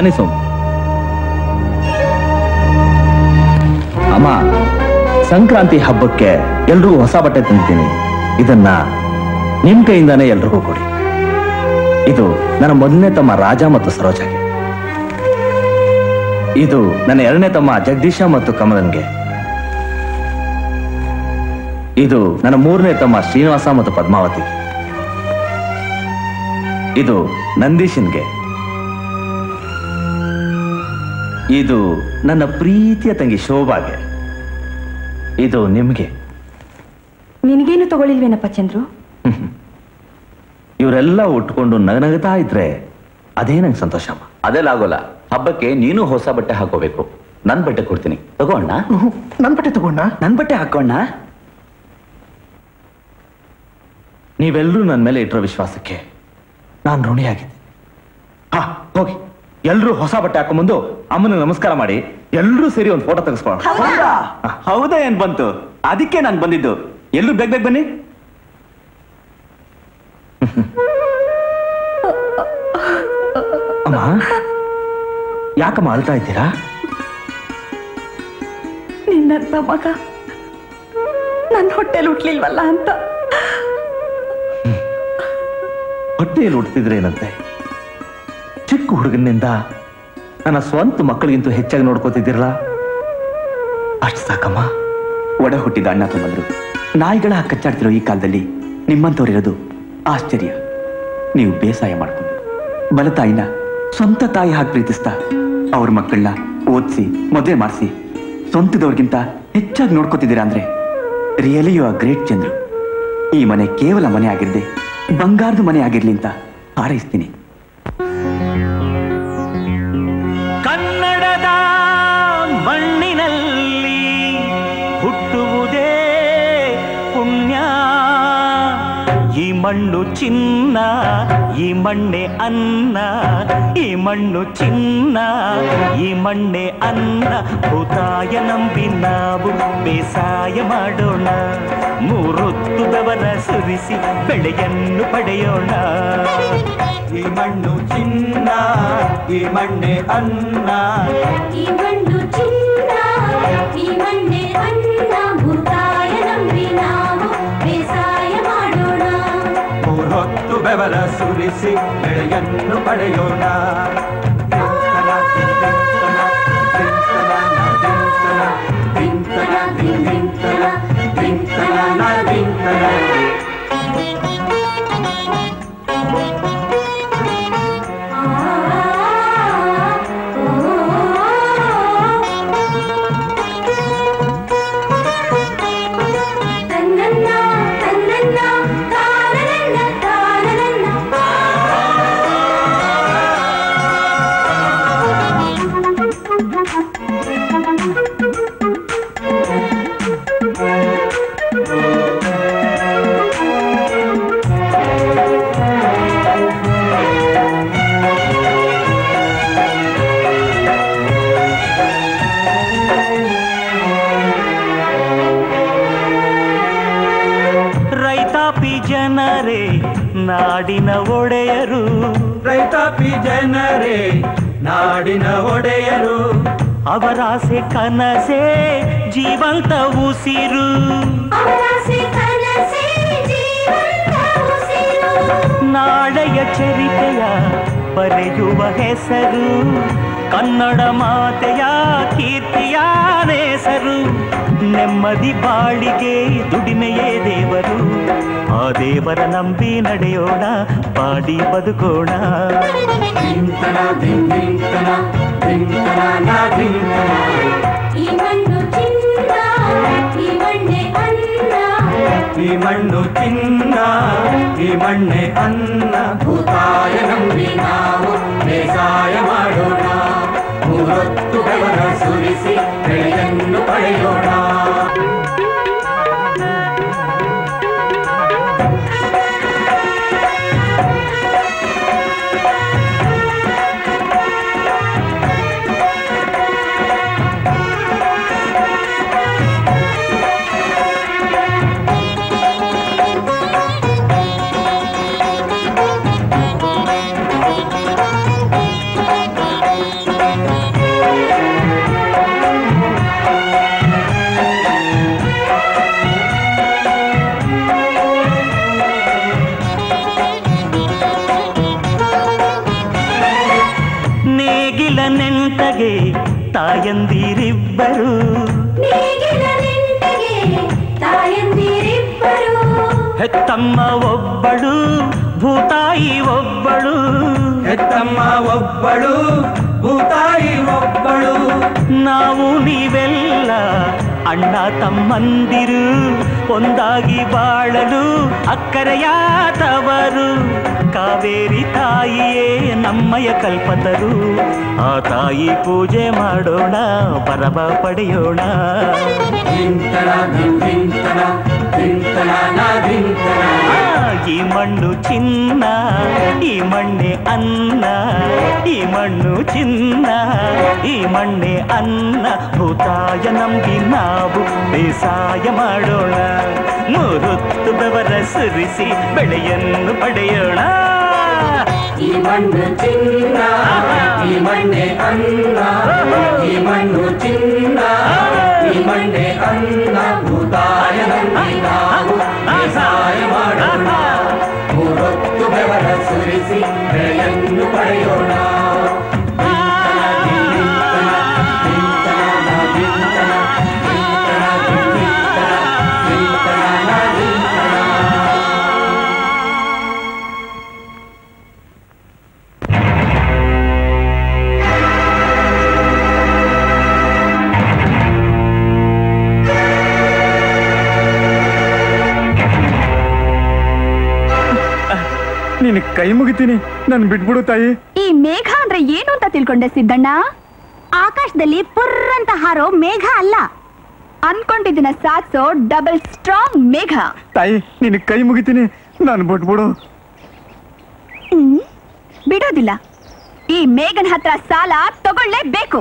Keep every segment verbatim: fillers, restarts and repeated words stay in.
ಬನ್ನಿ ಸೋಮ್. ಅಮ್ಮ, ಸಂಕ್ರಾಂತಿ ಹಬ್ಬಕ್ಕೆ ಎಲ್ರಿಗೂ ಹೊಸ ಬಟ್ಟೆ ತಂದಿದ್ದೀನಿ. ಇದನ್ನ ನಿಮ್ ಕೈಯಿಂದಾನೇ ಎಲ್ರಿಗೂ ಕೊಡಿ. ಇದು ನನ್ನ ಮೊದಲನೇ ತಮ್ಮ ರಾಜ ಮತ್ತು ಸರೋಜಾಗೆ, ಇದು ನನ್ನ ಎರಡನೇ ತಮ್ಮ ಜಗದೀಶ ಮತ್ತು ಕಮಲನ್ಗೆ, ಇದು ನನ್ನ ಮೂರನೇ ತಮ್ಮ ಶ್ರೀನಿವಾಸ ಮತ್ತು ಪದ್ಮಾವತಿ, ಇದು ನಂದೀಶನ್ಗೆ, ಇದು ನನ್ನ ಪ್ರೀತಿಯ ತಂಗಿ ಶೋಭಾಗೆ, ಇದು ನಿಮ್ಗೆ. ನಿನಗೇನು ತಗೊಳ್ಳಿಲ್ವೇನಪ್ಪ ಚಂದ್ರು? ಇವರೆಲ್ಲ ಉಟ್ಕೊಂಡು ನಗನಗತಾ ಇದ್ರೆ ಅದೇ ನಂಗೆ ಸಂತೋಷಮ್ಮ. ಅದೆಲ್ಲ ಆಗೋಲ್ಲ, ಹಬ್ಬಕ್ಕೆ ನೀನು ಹೊಸ ಬಟ್ಟೆ ಹಾಕೋಬೇಕು. ನನ್ ಬಟ್ಟೆ ಕೊಡ್ತೀನಿ, ತಗೋಣ. ನನ್ ಬಟ್ಟೆ ತಗೋಣ, ನನ್ ಬಟ್ಟೆ ಹಾಕೋಣ. ನೀವೆಲ್ಲರೂ ನನ್ನ ಮೇಲೆ ಇಟ್ಟಿರೋ ವಿಶ್ವಾಸಕ್ಕೆ ನಾನು ಋಣಿಯಾಗಿದ್ದೆ. ಹಾ, ಹೋಗಿ ಎಲ್ಲರೂ ಹೊಸ ಬಟ್ಟೆ ಹಾಕೊಂಬಂದು ಅಮ್ಮನ ನಮಸ್ಕಾರ ಮಾಡಿ ಎಲ್ಲರೂ ಸೇರಿ ಒಂದು ಫೋಟೋ ತೆಗೆಸ್ಕೊಳ. ಹೌದಾ, ಏನ್ ಬಂತು? ಅದಕ್ಕೆ ನಾನು ಬಂದಿದ್ದು. ಎಲ್ಲರೂ ಬೇಗ ಬೇಗ ಬನ್ನಿ. ಅಮ್ಮ, ಯಾಕಮ್ಮ ಅಳ್ತಾ ಇದ್ದೀರಾ? ನಿನ್ನಂತ ಮಗ ನನ್ನ ಹೊಟ್ಟೆಲಿ ಹುಟ್ಲಿಲ್ವಲ್ಲ ಅಂತ. ಹೊಟ್ಟೆಯಲ್ಲಿ ಹುಡ್ತಿದ್ರೆ ಏನಂತೆ? ಚಿಕ್ಕ ಹುಡುಗನಿಂದ ನನ್ನ ಸ್ವಂತ ಮಕ್ಕಳಿಗಿಂತೂ ಹೆಚ್ಚಾಗಿ ನೋಡ್ಕೋತಿದ್ದಿರಲ್ಲ. ಅಷ್ಟು ಸಾಕಮ್ಮ. ಒಡ ಹುಟ್ಟಿದ ಅಣ್ಣ ತಮ್ಮಂದ್ರು ನಾಯಿಗಳ ಕಚ್ಚಾಡ್ತಿರೋ ಈ ಕಾಲದಲ್ಲಿ ನಿಮ್ಮಂಥವ್ರು ಇರೋದು ಆಶ್ಚರ್ಯ. ನೀವು ಬೇಸಾಯ ಮಾಡ್ಕೊಂಡು ಬಲ ತಾಯಿನ ಸ್ವಂತ ತಾಯಿ ಹಾಕಿ ಪ್ರೀತಿಸ್ತಾ ಅವ್ರ ಮಕ್ಕಳನ್ನ ಓದಿಸಿ ಮದುವೆ ಮಾಡಿಸಿ ಸ್ವಂತದವ್ರಿಗಿಂತ ಹೆಚ್ಚಾಗಿ ನೋಡ್ಕೋತಿದ್ದೀರಾ ಅಂದ್ರೆ really you are great Chandru. ಈ ಮನೆ ಕೇವಲ ಮನೆ ಆಗಿರದೆ ಬಂಗಾರದ ಮನೆ ಆಗಿರ್ಲಿ ಅಂತ ಹಾರೈಸ್ತೀನಿ. ಕನ್ನಡದ ಮಣ್ಣಿನಲ್ಲಿ ಹುಟ್ಟುವುದೇ ಪುಣ್ಯ. ಈ ಮಣ್ಣು ಚಿನ್ನ, ಈ ಮಣ್ಣೆ ಅನ್ನ, ಈ ಮಣ್ಣು ಚಿನ್ನ, ಈ ಮಣ್ಣೆ ಅನ್ನ. ಭೂತಾಯ ನಂಬಿ ನಾವು ಬೇಸಾಯ ಮಾಡೋಣ. ಮೂರೊತ್ತು ದವನ ಸುರಿಸಿ ಬೆಳೆಯನ್ನು ಪಡೆಯೋಣ. ಈ ಮಣ್ಣು ಚಿನ್ನ, ಈ ಮಣ್ಣೆ ಅನ್ನ, ಈ ಮಣ್ಣು ಚಿನ್ನ, ಈ ಮಣ್ಣೆ ಅನ್ನ. ಭೂತಾಯ ನಂಬಿ ನಾವು ಬೇಸಾಯ ಮಾಡೋಣ. ಮೂರೊತ್ತು ಬೆವರ ಸುರಿಸಿ ಬೆಳೆಯನ್ನು ಪಡೆಯೋಣ. ನಾಡಿನ ಒಡೆಯರು, ರೈತಾಪಿ ಜನರೇ ನಾಡಿನ ಒಡೆಯರು. ಅವರಾಸೆ ಕನಸೆ ಜೀವಂತ ಉಸಿರು. ನಾಳೆಯ ಚರಿತೆಯ ಬರೆಯುವ ಹೆಸರು, ಕನ್ನಡ ಮಾತೆಯ ಕೀರ್ತಿಯ ಹೆಸರು. ನೆಮ್ಮದಿ ಬಾಳಿಗೆ ದುಡಿಮೆಯೇ ದೇವರು. ಆ ದೇವರ ನಂಬಿ ನಡೆಯೋಣ, ಬಾಡಿ ಬದುಕೋಣ. ಈ ಮಣ್ಣು ಚಿನ್ನ, ಈ ಮಣ್ಣೆ ಅನ್ನ, ಈ ಮಣ್ಣು ಚಿನ್ನ, ಈ ಮಣ್ಣೆ ಅನ್ನ. ಭೂತಾಯ ನಂಬಿ ನಾವು ಬೇಸಾಯ ಮಾಡೋಣ. ಮೂರೊತ್ತು ಬೆವರ ಸುರಿಸಿ ಬೆಳೆಯನ್ನು ಪಡೆಯೋಣ. ನೆಂಟಗೆ ತಾಯಂದಿರಿಬ್ಬರು ಹೆತ್ತಮ್ಮ ಒಬ್ಬಳು ಭೂತಾಯಿ ಒಬ್ಬಳು ಹೆತ್ತಮ್ಮ ಒಬ್ಬಳು ಭೂತಾಯಿ ಒಬ್ಬಳು ನಾವು ನೀವೆಲ್ಲ ಅಣ್ಣ ತಮ್ಮಂದಿರು ಒಂದಾಗಿ ಬಾಳಲು ಅಕ್ಕರೆಯ ತವರು ಕಾವೇರಿ ತಾಯಿಯೇ ನಮ್ಮಯ ಕಲ್ಪತರು ಆ ತಾಯಿ ಪೂಜೆ ಮಾಡೋಣ ಪರಮ ಪಡೆಯೋಣ ಈ ಮಣ್ಣು ಚಿನ್ನ ಈ ಮಣ್ಣೆ ಅನ್ನ ಈ ಮಣ್ಣು ಚಿನ್ನ ಈ ಮಣ್ಣೆ ಅನ್ನ ಭೂತಾಯ ನಂಬಿ ನಾವು ಬೇಸಾಯ ಮಾಡೋಣ ಮೂರುತ್ತುದವರ ಸುರಿಸಿ ಬೆಳೆಯನ್ನು ಪಡೆಯೋಣ ಈ ಮಣ್ಣು ಚಿನ್ನ ಈ ಮಣ್ಣೆ ಅನ್ನ ಈ ಮಣ್ಣು ಚಿನ್ನ ಈ ಮಣ್ಣೆ ಅನ್ನ ಭೂತಾಯ ನಂಬಿ ನಾವು ಬೇಸಾಯ ಮಾಡೋಣ ಮೂರುತ್ತುದವರ ಸುರಿಸಿ ಬೆಳೆಯನ್ನು ಪಡೆಯೋಣ ನೀನು ಕೈ ಮುಗಿತೀನಿ ನನ್ ಬಿಟ್ಬಿಡು ತಾಯಿ. ಈ ಮೇಘ ಅಂದ್ರೆ ಏನು ಅಂತ ತಿಳ್ಕೊಂಡೆ ಸಿದ್ದಣ್ಣ? ಆಕಾಶದಲ್ಲಿ ಪುರ್ರಂತ ಹಾರೋ ಮೇಘ ಅಲ್ಲ, ಅನ್ಕೊಂಡಿದ್ದನ್ನ ಸಾಕ್ಸೋ ಡಬಲ್ ಸ್ಟ್ರಾಂಗ್ ಮೇಘ. ತಾಯಿ ನೀನು ಕೈ ಮುಗಿತೀನಿ ನಾನು ಬಿಟ್ಬಿಡು. ಬಿಡೋದಿಲ್ಲ, ಈ ಮೇಘನ ಹತ್ರ ಸಾಲ ತಗೊಳ್ಳೇಬೇಕು.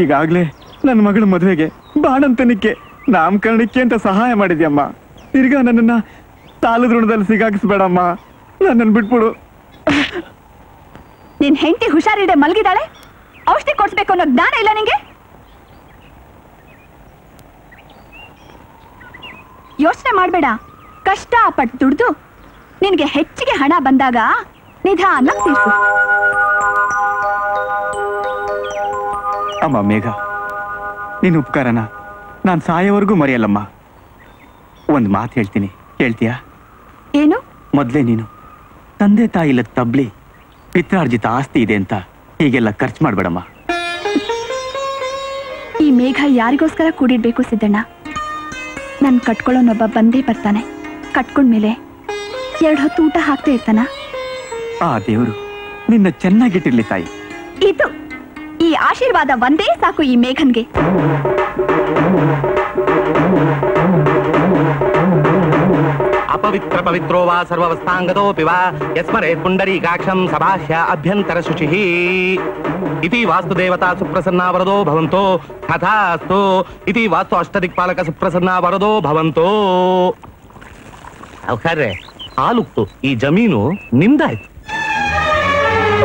ಈಗಾಗ್ಲೇ ನನ್ನ ಮಗಳ ಮದುವೆಗೆ ಬಾಣಂತನಿಕೆ ನಾಮಕರಣಕ್ಕೆ ಅಂತ ಸಹಾಯ ಮಾಡಿದ್ಯಮ್ಮ. ತಿರ್ಗಾ ನನ್ನನ್ನ ಸಾಲದ ಋಣದಲ್ಲಿ ಸಿಗಾಕಿಸ್ಬೇಡಮ್ಮ, ನನ್ನನ್ನು ಬಿಟ್ಬಿಡು. ನಿನ್ ಹೆಂಡತಿ ಹುಷಾರಿಡೆ ಮಲಗಿದಾಳೆ, ಔಷಧಿ ಕೊಡ್ಸ್ಬೇಕು ಅನ್ನೋ ಜ್ಞಾನ ಇಲ್ಲ ನಿಂಗೆ? ಯೋಚನೆ ಮಾಡಬೇಡ. ಕಷ್ಟ ಪಟ್ಟು ದುಡ್ದು ನಿನ್ಗೆ ಹೆಚ್ಚಿಗೆ ಹಣ ಬಂದಾಗ ನಿಧಾನ ತೀರ್ಸು. ಅಮ್ಮ ಮೇಘ, ನಿನ್ನ ಉಪಕಾರನ ನಾನು ಸಾಯೋವರೆಗೂ ಮರೆಯಲ್ಲಮ್ಮ. ಒಂದು ಮಾತು ಹೇಳ್ತೀನಿ, ಹೇಳ್ತೀಯಾ? ಏನು? ಮೊದಲೇ ನೀನು ತಂದೆ ತಾಯಿ ಇಲ್ಲದ ತಬ್ಲಿ ಪಿತ್ರಾರ್ಜಿತ ಆಸ್ತಿ ಇದೆ ಅಂತ ಹೀಗೆಲ್ಲ ಖರ್ಚು ಮಾಡಬೇಡಮ್ಮ. ಈ ಮೇಘ ಯಾರಿಗೋಸ್ಕರ ಕೂಡಿಡ್ಬೇಕು ಸಿದ್ದಣ್ಣ? ನಾನು ಕಟ್ಕೊಳ್ಳೋನೊಬ್ಬ ಬಂದೇ ಬರ್ತಾನೆ, ಕಟ್ಕೊಂಡ್ಮೇಲೆ ಎರಡು ಹೊತ್ತು ಊಟ ಹಾಕ್ತಾ ಇರ್ತಾನ. ಆ ದೇವರು ನಿನ್ನ ಚೆನ್ನಾಗಿಟ್ಟಿರ್ಲಿ ತಾಯಿ. ಇದು ಈ ಆಶೀರ್ವಾದ ಒಂದೇ ಸಾಕು ಈ ಮೇಘನ್ಗೆ. ಅಪವಿತ್ರ ಪವಿತ್ರೋ ವಾ ಸರ್ವವಸ್ಥಾಂಗತೋಪಿ ವಾ ಯಸ್ಮರೇತ್ ಪುಂಡರೀಕಾಕ್ಷಂ ಸಭಾಷ್ಯ ಅಭ್ಯಂತರ ಶುಚಿಃ ಇತಿ ವಾಸ್ತು ದೇವತಾ ಸುಪ್ರಸನ್ನಾ ವರದೋ ಭವಂತೋ ತಥಾಸ್ತು ಇತಿ ವಾಸ್ತು ಅಷ್ಟದಿಕ್ಪಾಲಕ ಸುಪ್ರಸನ್ನಾ ವರದೋ ಭವಂತೋ. ಅವಕಾರ್ರೆ, ಆಲುಕ್ತು ಈ ಜಮೀನು ನಿಮ್ದಾಯ್ತು.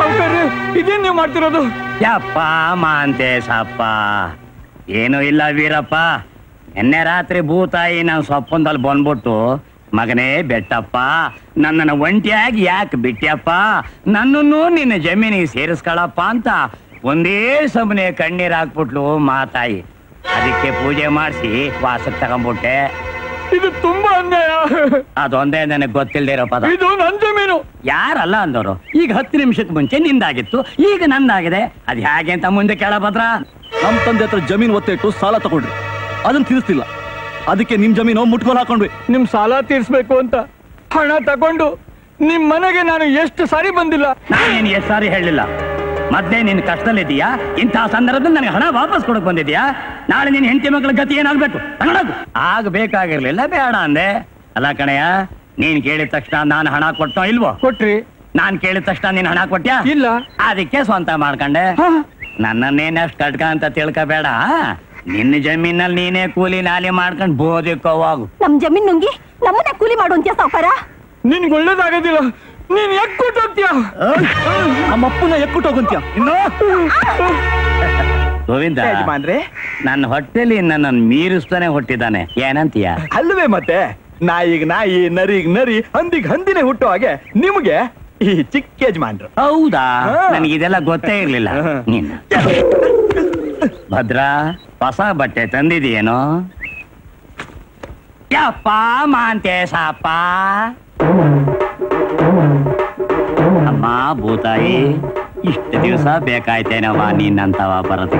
ಅವಕಾರ್ರೆ, ಇದೇನ್ ನೀವು ಮಾಡ್ತಿರೋದು? ಯಪ್ಪ ಮಾಂತೇಶಪ್ಪ, ಏನೂ ಇಲ್ಲ ವೀರಪ್ಪ. ನಿನ್ನೆ ರಾತ್ರಿ ಭೂತಾಯಿ ನಾವು ಸೊಪ್ಪಂದಲ್ಲಿ ಬಂದ್ಬಿಟ್ಟು, ಮಗನೇ ಬೆಟ್ಟಪ್ಪ, ನನ್ನನ್ನು ಒಂಟಿಯಾಗಿ ಯಾಕೆ ಬಿಟ್ಟಪ್ಪ, ನನ್ನನ್ನು ನಿನ್ನ ಜಮೀನಿಗೆ ಸೇರಿಸ್ಕೊಳಪ್ಪ ಅಂತ ಒಂದೇ ಸಮನೆ ಕಣ್ಣೀರ್ ಹಾಕ್ಬಿಟ್ಲು ಮಾತಾಯಿ. ಅದಕ್ಕೆ ಪೂಜೆ ಮಾಡಿಸಿ ವಾಸಕ್ಕೆ ತಗೊಂಡ್ಬಿಟ್ಟೆ. ಇದು ತುಂಬಾ ಅನ್ಯಾಯ. ಅದೊಂದೇ ನನಗೆ ಗೊತ್ತಿಲ್ಲದಿರೋ ಪದ. ಇದು ನನ್ನ ಜಮೀನು. ಯಾರಲ್ಲ ಅಂದವರು? ಈಗ ಹತ್ತು ನಿಮಿಷದ ಮುಂಚೆ ನಿಂದಾಗಿತ್ತು, ಈಗ ನಂದಾಗಿದೆ. ಅದ್ ಹೇಗೆ ಅಂತ ಮುಂದೆ ಕೇಳಭದ್ರ. ನಮ್ ತಂದೆ ಹತ್ರ ಜಮೀನು ಒತ್ತಿಟ್ಟು ಸಾಲ ತಗೊಂಡ್ರಿ, ಅದನ್ನ ತಿಳಿಸ್ತಿಲ್ಲ, ಅದಕ್ಕೆ ನಿಮ್ ಜಮೀನು ಮುಟ್ಕೋಲ್ ಹಾಕೊಂಡ್ವಿ. ನಿಮ್ ಸಾಲ ತೀರ್ಸ್ಬೇಕು ಅಂತ ಹಣ ತಗೊಂಡು ನಿಮ್ ಮನೆಗೆ ನಾನು ಎಷ್ಟು ಸಾರಿ ಬಂದಿಲ್ಲ. ನಾನೇನು ಎಷ್ಟು ಸಾರಿ ಹೇಳಿಲ್ಲ? ಮತ್ತೆ ನೀನ್ ಕಷ್ಟದಲ್ಲಿದ್ದೀಯಾ, ಇಂತಹ ಸಂದರ್ಭದಲ್ಲಿ ನನಗೆ ಹಣ ವಾಪಸ್ ಕೊಡಕ್ ಬಂದಿದ್ಯಾ? ನಾಳೆ ನಿನ್ ಹೆಂಡತಿ ಮಕ್ಕಳ ಗತಿ ಏನಾಗ್ಬೇಕು? ಆಗ್ಬೇಕಾಗಿರ್ಲಿಲ್ಲ, ಬೇಡ ಅಂದೆ ಅಲ್ಲ ಕಣಯ್ಯ. ನೀನ್ ಕೇಳಿದ ತಕ್ಷಣ ನಾನು ಹಣ ಕೊಟ್ಟೋ ಇಲ್ವೋ? ಕೊಟ್ರಿ. ನಾನ್ ಕೇಳಿದ ತಕ್ಷಣ ನೀನ್ ಹಣ ಕೊಟ್ಟ್ಯಾ? ಇಲ್ಲ. ಅದಕ್ಕೆ ಸ್ವಂತ ಮಾಡ್ಕೊಂಡೆ. ನನ್ನನ್ನೇನ ಕಟ್ಕ ಅಂತ ತಿಳ್ಕೊಬೇಡ. ನಿನ್ನ ಜಮೀನಲ್ಲಿ ನೀನೇ ಕೂಲಿ ನಾಲಿ ಮಾಡ್ಕೊಂಡು ಬೋದಿಕ್ಕೋವಾಗು. ನಮ್ ಜಮೀನ್ ನುಂಗಿ ನಮ್ಮನ್ನ ಕೂಲಿ ಮಾಡುವಂತ ಸಾವುಕಾರ. ನಿನ್ಗೆ ಒಳ್ಳೇದಾಗೋದಿಲ್ಲ, ನೀನ್ ಎಕ್ಕುಟ್ ಹೋಗ್ತೀಯ. ನಮ್ಮಪ್ಪನ ಎಕ್ಕುಟ್ ಹೋಗಂತೀಯ. ಇನ್ನು ಗೋವಿಂದ ನನ್ನ ಹೊಟ್ಟೆಲಿ ನನ್ನನ್ನು ಮೀರಿಸ್ತಾನೆ ಹೊಟ್ಟಿದ್ದಾನೆ, ಏನಂತೀಯ? ಅಲ್ವೇ ಮತ್ತೆ, ನಾಯಿಗ್ ನಾಯಿ, ನರಿಗ್ ನರಿ, ಹಂದಿಗ್ ಹಂದಿನೇ ಹುಟ್ಟೋ ಹಾಗೆ ನಿಮ್ಗೆ ಚಿಕ್ಕ ಯಜಮಾನ್ರು. ಹೌದಾ, ನನಗೆ ಇದೆಲ್ಲ ಗೊತ್ತೇ ಇರ್ಲಿಲ್ಲ. ನೀನು ಭದ್ರಾ ಹೊಸ ಬಟ್ಟೆ ತಂದಿದೀಯೇನೋ? ಯಪ್ಪ ಮಾಂತೇಶಪ್ಪ. ಅಮ್ಮ ಭೂತಾಯಿ, ಇಷ್ಟು ದಿವಸ ಬೇಕಾಯ್ತೇನವ ನೀನಂತವ ಬರದು.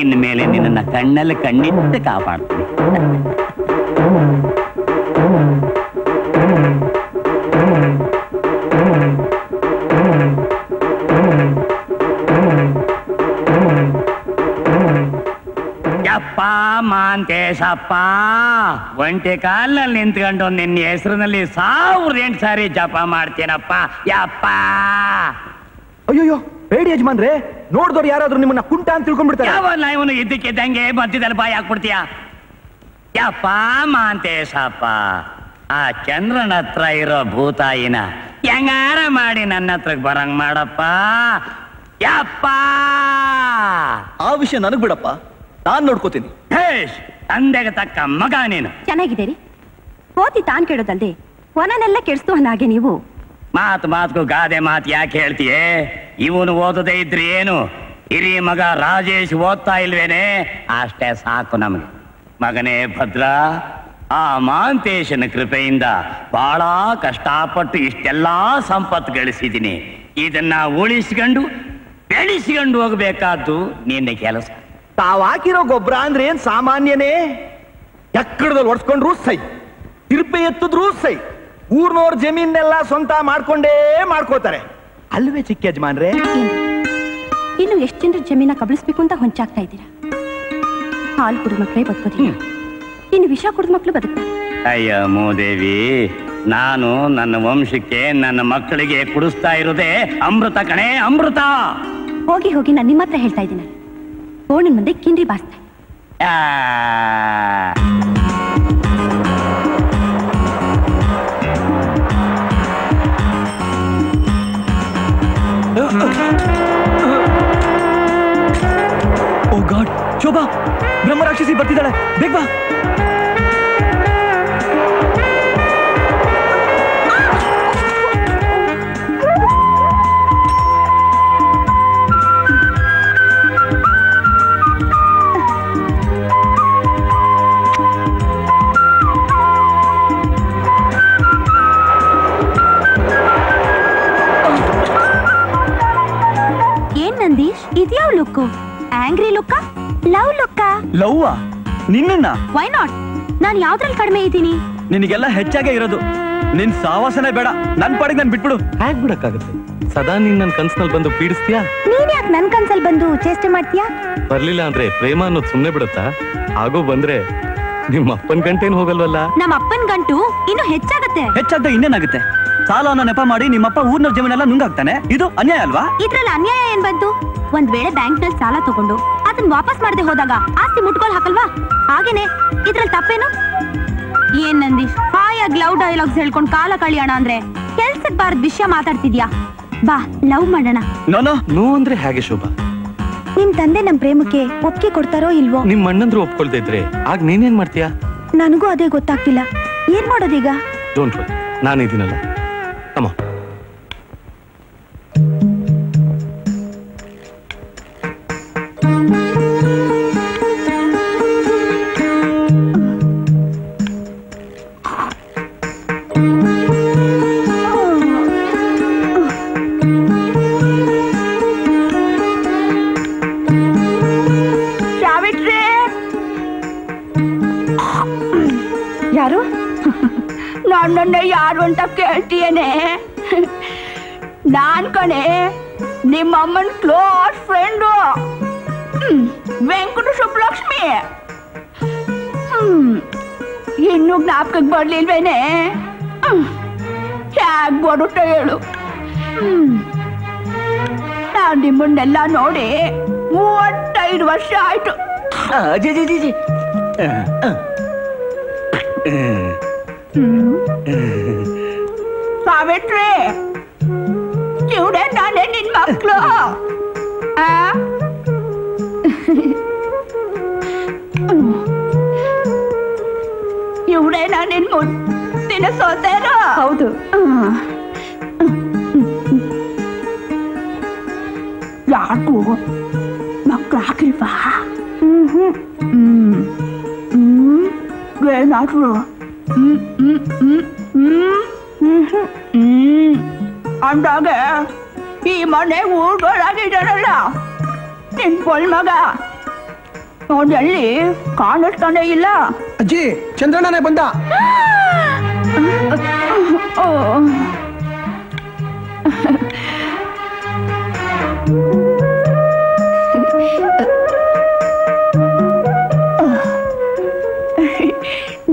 ಇನ್ಮೇಲೆ ನಿನ್ನ ಕಣ್ಣಲ್ಲಿ ಕಣ್ಣಿಟ್ಟು ಕಾಪಾಡ್ತೀನಿ. ಯಪ್ಪಾ ಮಾಂತೇಶಪ್ಪಾ, ಒಂಟೆ ಕಾಲಿನಲ್ಲಿ ನಿಂತ್ಕೊಂಡು ನಿನ್ನ ಹೆಸರಿನಲ್ಲಿ ಸಾವಿರದ ಎಂಟು ಸಾರಿ ಜಪ ಮಾಡ್ತೀನಪ್ಪ. ಯಪ್ಪ ಅಯ್ಯೋ ಬೇಡಿ ಯಜಮಾನ್ರೆ, ನೋಡಿದವ್ರು ಯಾರಾದ್ರೂ ನಿಮ್ಮನ್ನ ಕುಂಟ ಅಂತ ತಿಳ್ಕೊಂಡ್ಬಿಡ್ತಾರೆ. ಯಾವಲ್ಲ ಇವನು ಇದ್ದಕ್ಕಿದ್ದಂಗೆ ಮಧ್ಯದಲ್ಲಿ ಬಾಯಿ ಹಾಕ್ಬಿಡ್ತೀಯ. ಯಪ್ಪ ಮಾಂತೇಶಪ್ಪ, ಆ ಚಂದ್ರನ ಹತ್ರ ಇರೋ ಭೂತಾಯಿನ ಹೆಂಗಾರ ಮಾಡಿ ನನ್ನ ಹತ್ರಕ್ಕೆ ಬರಂಗ್ ಮಾಡಪ್ಪ. ಯಪ್ಪ ಆ ವಿಷಯ ನನಗ್ ಬಿಡಪ್ಪ, ನಾನ್ ನೋಡ್ಕೋತೀನಿ. ಹೇಶ್ ತಂದೆಗೆ ತಕ್ಕ ಮಗ ನೀನು. ಚೆನ್ನಾಗಿದ್ದೀರಿ? ಕೋತಿ ತಾನ್ ಕೇಳೋದಲ್ದೆ ಹೊನನೆಲ್ಲ ಕೆಡಿಸ್ತು ಹಾಗೆ ನೀವು. ಮಾತು ಮಾತು ಗಾದೆ ಮಾತು ಯಾಕೆ ಹೇಳ್ತೀಯೇ? ಇವನು ಓದದೇ ಇದ್ರೆ ಏನು, ಹಿರಿ ಮಗ ರಾಜೇಶ್ ಓದ್ತಾ ಇಲ್ವೇನೆ, ಅಷ್ಟೇ ಸಾಕು ನಮಗೆ. ಮಗನೇ ಭದ್ರ, ಆ ಮಾಂತೇಶನ ಕೃಪೆಯಿಂದ ಬಹಳ ಕಷ್ಟಪಟ್ಟು ಇಷ್ಟೆಲ್ಲಾ ಸಂಪತ್ತು ಗಳಿಸಿದ್ದೀನಿ. ಇದನ್ನ ಉಳಿಸ್ಕೊಂಡು ಬೆಳೆಸ್ಕೊಂಡು ಹೋಗ್ಬೇಕಾದ್ದು ನಿನ್ನ ಕೆಲಸ. ತಾವ್ ಹಾಕಿರೋ ಗೊಬ್ಬರ ಅಂದ್ರೆ ಏನ್ ಸಾಮಾನ್ಯನೇ? ಎಕ್ಕಡದಲ್ಲಿ ಒಡ್ಸ್ಕೊಂಡ್ರು ಸೈ, ತಿರುಪೆ ಎತ್ತಿದ್ರು ಸೈ, ಊರ್ನೋರ್ ಜಮೀನೆಲ್ಲ ಸ್ವಂತ ಮಾಡ್ಕೊಂಡೇ ಮಾಡ್ಕೋತಾರೆ ಅಲ್ವೇ ಚಿಕ್ಕ ಯಜಮಾನ್ರೆ? ಇನ್ನು ಎಷ್ಟು ಜನರ ಜಮೀನ ಕಬಳಿಸ್ಬೇಕು ಅಂತ ಹೊಂಚಾಗ್ತಾ ಇದ್ದೀರಾ? ಹಾಲು ಕುಡಿದ ಮಕ್ಕಳೇ ಬದುಕೋದಿಲ್ಲ, ಇನ್ನು ವಿಷ ಕುಡಿದ ಮಕ್ಕಳು ಬದುಕ್ತಾರೆ. ಅಯ್ಯ ಮೋದೇವಿ, ನಾನು ನನ್ನ ವಂಶಕ್ಕೆ ನನ್ನ ಮಕ್ಕಳಿಗೆ ಕುಡಿಸ್ತಾ ಇರೋದೇ ಅಮೃತ ಕಣೆ, ಅಮೃತ. ಹೋಗಿ ಹೋಗಿ ನಾನು ನಿಮ್ಮ ಹತ್ರ ಹೇಳ್ತಾ ಇದ್ದೀನಿ, ಕೋಣನ್ ಮುಂದೆ ಕಿಂಡ್ರಿ ಬಾಸ್ತಾ. ಓ ಗಾಡ್, ಶೋಭಾ ಬ್ರಹ್ಮರಾಕ್ಷಸಿ ಬರ್ತಿದ್ದಾಳೆ, ಬೇಗ ಬಾ. ಇದ್ಯಾವ್ ಲುಕ್ಕು? ಆಂಗ್ರಿ ಲುಕ್ಕ, ಲವ್ ಲುಕ್ಕ? ಲವ್ವಾ ನಿನ್ನ? Why not? ನಾನು ಯಾವ್ದ್ರಲ್ಲಿ ಕಡಿಮೆ ಇದ್ದೀನಿ? ನಿನಗೆಲ್ಲ ಹೆಚ್ಚಾಗೆ ಇರೋದು. ನಿನ್ ಸಾವಾಸನೆ ಬೇಡ, ನನ್ ಪಾಡಿಗೆ ನಾನು ಬಿಟ್ಬಿಡು. ಹ್ಯಾಕ್ ಬಿಡಕ್ಕಾಗುತ್ತೆ? ಸದಾ ನೀನ್ ನನ್ ಕನ್ಸಲ್ಲಿ ಬಂದು ಪೀಡಿಸ್ತೀಯಾ. ನೀನ್ ಯಾಕೆ ನನ್ ಕನ್ಸಲ್ಲಿ ಬಂದು ಚೇಷ್ಟೆ ಮಾಡ್ತೀಯಾ? ಬರ್ಲಿಲ್ಲ ಅಂದ್ರೆ ಪ್ರೇಮ ಅನ್ನೋದು ಸುಮ್ನೆ ಬಿಡುತ್ತಾ? ಹಾಗೂ ಬಂದ್ರೆ ನಿಮ್ಮ ಅಪ್ಪನ್ ಗಂಟೇನು ಹೋಗಲ್ವಲ್ಲ? ನಮ್ಮ ಅಪ್ಪನ್ ಗಂಟು ಇನ್ನು ಹೆಚ್ಚಾಗತ್ತೆ. ಹೆಚ್ಚಾದ್ರೆ ಇನ್ನೇನಾಗುತ್ತೆ? ಸಾಲನ ನೆಪ ಮಾಡಿ ನಿಮ್ಮಪ್ಪ ಊರ್ನ ಜಮೀನೆಲ್ಲ ನುಂಗಾಗ್ತಾನೆ. ಇದು ಅನ್ಯಾಯ ಅಲ್ವಾ? ಇದ್ರಲ್ಲಿ ಅನ್ಯಾಯ ಏನ್ ಬಂತು? ಒಂದ್ ವೇಳೆ ಬ್ಯಾಂಕ್ ನಲ್ಲಿ ಸಾಲ ತಗೊಂಡು ಅದನ್ನ ವಾಪಸ್ ಮಾಡದೆ ಹೋದಾಗ ಆಸ್ತಿ ಮುಟ್ಕೋಲ್ ಹಾಕಲ್ವಾ? ಹಾಗೇನೆ ಇದ್ರಲ್ಲಿ ತಪ್ಪೇನು? ಏನ್ ನಂದೀಶ್ ಹಾಯಾಗಿ ಲವ್ ಡೈಲಾಗ್ಸ್ ಹೇಳ್ಕೊಂಡು ಕಾಲ ಕಳಿಯೋಣ ಅಂದ್ರೆ ಕೆಲ್ಸಕ್ ಬಾರದ ವಿಷಯ ಮಾತಾಡ್ತಿದ್ಯಾ? ಬಾ ಲವ್ ಮಾಡೋಣ. ನೋ ಅಂದ್ರೆ ಹೇಗೆ ಶೋಭಾ? ನಿಮ್ ತಂದೆ ನಮ್ ಪ್ರೇಮಕ್ಕೆ ಒಪ್ಪಿಗೆ ಕೊಡ್ತಾರೋ ಇಲ್ವೋ? ನಿಮ್ ಅಣ್ಣಂದ್ರು ಒಪ್ಕೊಳ್ತಾ ಇದ್ರೆ ಆಗ ನೀನೇನ್ ಮಾಡ್ತೀಯಾ? ನನಗೂ ಅದೇ ಗೊತ್ತಾಗ್ತಿಲ್ಲ, ಏನ್ ಮಾಡೋದೀಗ? ಡೋಂಟ್ ವರಿ, ನಾನಿದ್ದೀನಲ್ಲ. Come on. ನಾನ್ ಕಣೆ ನಿಮ್ಮಮ್ಮನ ಕ್ಲೋಸ್ ಫ್ರೆಂಡು ವೆಂಕಟ ಸುಬ್ಬಲಕ್ಷ್ಮಿ. ಇನ್ನೂ ಜ್ಞಾಪಕಕ್ಕೆ ಬರ್ಲಿಲ್ವೇನೆ? ಹೇಗ್ ಬರುತ್ತೆ ಹೇಳು. ನಾನ್ ನಿಮ್ಮನ್ನೆಲ್ಲ ನೋಡಿ ಮೂವತ್ತೈದು ವರ್ಷ ಆಯ್ತು. ಸಾವಿತ್ರಿ, ಇವಡೆ ನಾನೇ ನಿನ್ ಮಕ್ಕಳು. ಇವಡೆ ನಾನ್ ನಿನ್ ಮುತ್ತಿನ ಸೋದರ. ಹೌದು. ಮಕ್ಕಳು ಹಾಕಿಲ್ವಾ? ಹ್ಞೂ ಹ್ಞೂ ಏನಾದ್ರು ಹ್ಞೂ ಹ್ಞೂ ಹ್ಞೂ ಹ್ಞೂ ಹ್ಞೂ ಹ್ಞೂ ಅಂದಾಗ ಈ ಮನೆ ಊರ್ಗಳಾಗಿದ್ದಾರಲ್ಲ ನಿನ್ ಪೊಲ್ ಮಗ ಅವನಲ್ಲಿ ಕಾಣಿಸ್ತಾನೆ ಇಲ್ಲ. ಅಜ್ಜಿ, ಚಂದ್ರಣ್ಣನೇ ಬಂದ.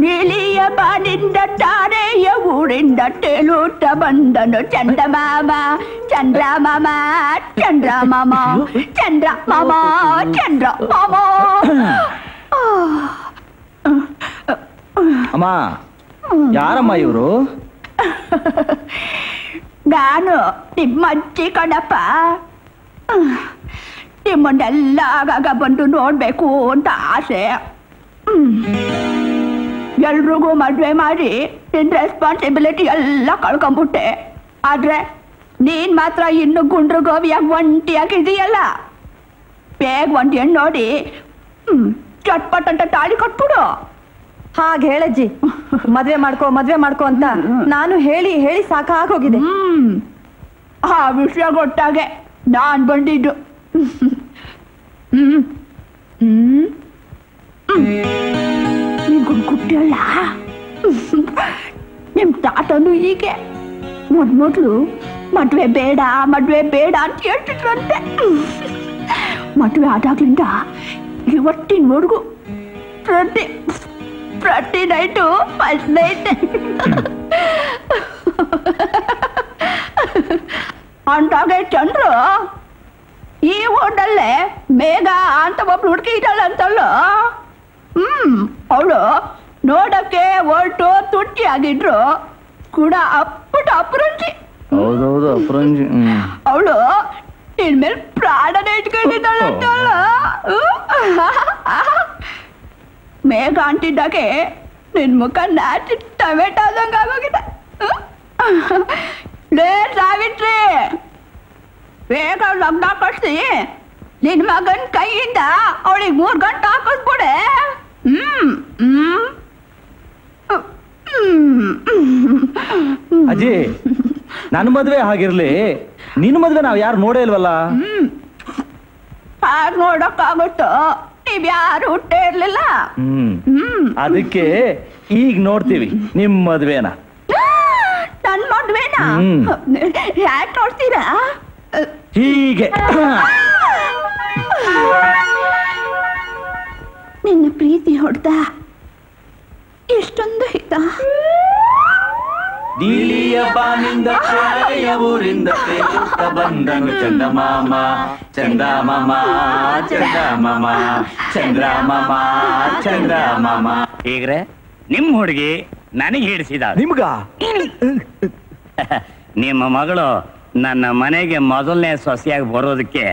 ನೀಲಿಯ ಬಾನಿಂದ ತಾರೆಯ ಊರಿಂದ ತೇಲೂಟ ಬಂದನು ಚಂದಮಾಮ ಚಂದ್ರ ಮಾಮ ಚಂದ್ರ ಮಾಮ ಚಂದ್ರ ಮಾಮ ಚಂದ್ರ ಮಾಮ. ಅಮ್ಮ, ಯಾರಮ್ಮ ಇವರು? ನಾನು ನಿಮ್ಮಜ್ಜಿ ಕಣಪ್ಪ. ನಿಮ್ಮನ್ನೆಲ್ಲ ಆಗಾಗ ಬಂದು ನೋಡ್ಬೇಕು ಅಂತ ಆಸೆ. ಎಲ್ರಿಗೂ ಮದುವೆ ಮಾಡಿ ನಿನ್ನ ರೆಸ್ಪಾನ್ಸಿಬಿಲಿಟಿ ಎಲ್ಲ ಕಳ್ಕೊಂಬಿಟ್ಟೆ. ಆದ್ರೆ ನೀನ್ ಮಾತ್ರ ಇನ್ನು ಗುಂಡ್ರು ಗೋವಿಯಾಗಿ ಒಂಟಿಯಾಗಿದೀಯಲ್ಲ. ಬೇಗ ಒಂದು ಹೆಣ್ಣು ನೋಡಿ ಚಟ್ಪಟ್ ಅಂತ ತಾಳಿ ಕಟ್ಬಿಡು. ಹಾಗೆ ಹೇಳಜ್ಜಿ, ಮದ್ವೆ ಮಾಡ್ಕೋ ಮದ್ವೆ ಮಾಡ್ಕೋ ಅಂತ ನಾನು ಹೇಳಿ ಹೇಳಿ ಸಾಕಾಗೋಗಿದೆ. ಆ ವಿಷಯ ಗೊತ್ತಾಗೆ ನಾನ್ ಬಂದಿದ್ದು. ಗುಡ್ಗುಟ್ಟಿಯಲ್ಲ ನಿಮ್ ತಾತನು ಹೀಗೆ ಮೊದ್ ಮೊದ್ಲು ಮದ್ವೆ ಬೇಡ ಮದ್ವೆ ಬೇಡ ಅಂತ ಹೇಳ್ತಿದ್ರಂತೆ. ಮದ್ವೆ ಆದಾಗ್ಲಿಂದ ಇವತ್ತಿನವರೆಗೂ ಪ್ರತಿ ಪ್ರತಿ ನೈಟು ಫಸ್ಟ್ ನೈಟ್ ಅಂತಾಗೆ ಚಂದ್ರು ಈ ಊರ್ನಲ್ಲೇ ಬೇಗ ಅಂತ ಒಬ್ಳು ಹುಡುಕಿ ಇದ್ದಾಳೆ ಅಂತಲ್ಲೋ. ಹ್ಮ್ ಅವಳು ನೋಡಕ್ಕೆ ಒಟ್ಟು ತುಟ್ಟಿ ಆಗಿದ್ರು ಕೂಡ ಅಪ್ಪಟ ಅಪ್ರಂಜಿ. ಹೌದೌದು, ಅಪ್ರಂಜಿ. ಅವಳು ನಿನ್ ಮೇಲೆ ಪ್ರಾಣನ ಇಟ್ಕೊಂಡಿದ್ದಾಳೆ ಅಂತಲ್ಲ. ಮೇಘ ಅಂಟಿದ್ದಾಗೆ ನಿನ್ ಮುಖ ನಾಚಿ ಟೊಮೆಟೊ ಆದಂಗೆ ಆಗೋಗಿದೆ. ಲೇ ಸಾವಿತ್ರಿ, ಬೇಗ ಲಗ್ನ ಕಟ್ಸಿ. ನಿನ್ ಮಗನ್ ಕೈಯಿಂದ ಅವಳಿಗೆ ಮೂರ್ ಗಂಟೆ ಹಾಕಿಸ್ಬಿಡೆ. ಹ್ಮ್ ಹ್ಮ್ ಅಜ್ಜಿ, ನನ್ ಮದ್ವೆ ಹಾಗಿರ್ಲಿ, ನಿನ್ ಮದ್ವೆ ನಾವ್ ಯಾರು ನೋಡೇ ಇಲ್ವಲ್ಲ. ಹ್ಮ್ ಹಾಗೆ ನೋಡಕ್ಕಾಗುತ್ತೋ? ನೀವ್ ಯಾರು ಹುಟ್ಟೇ ಇರ್ಲಿಲ್ಲ. ಹ್ಮ್ ಅದಕ್ಕೆ ಈಗ ನೋಡ್ತೀವಿ ನಿಮ್ ಮದ್ವೆನ. ನನ್ ಮದ್ವೆನ ಯಾಕೆ ನೋಡ್ತೀರಾ? ಹೀಗೆ ನಿನ್ನ ಪ್ರೀತಿ ಹೊಡೆದ ಎಷ್ಟೊಂದು ಹಿತ. ನೀಲಿಯ ಬಾನಿಂದ ತಾರೆಯ ಊರಿಂದ ತೇಲುತ್ತ ಬಂದನು ಚಂದಮಾಮ ಚಂದಮಾಮ ಚಂದಮಾಮ ಚಂದಮಾಮ ಚಂದಮಾಮ. ಹೀಗ್ರೆ ನಿಮ್ ಹುಡುಗಿ ನನಗೆ ಹಿಡಿಸಿದ. ನಿಮ್ಗ ನಿಮ್ಮ ಮಗಳು ನನ್ನ ಮನೆಗೆ ಮೊದಲನೇ ಸೊಸೆಯಾಗಿ ಬರೋದಕ್ಕೆ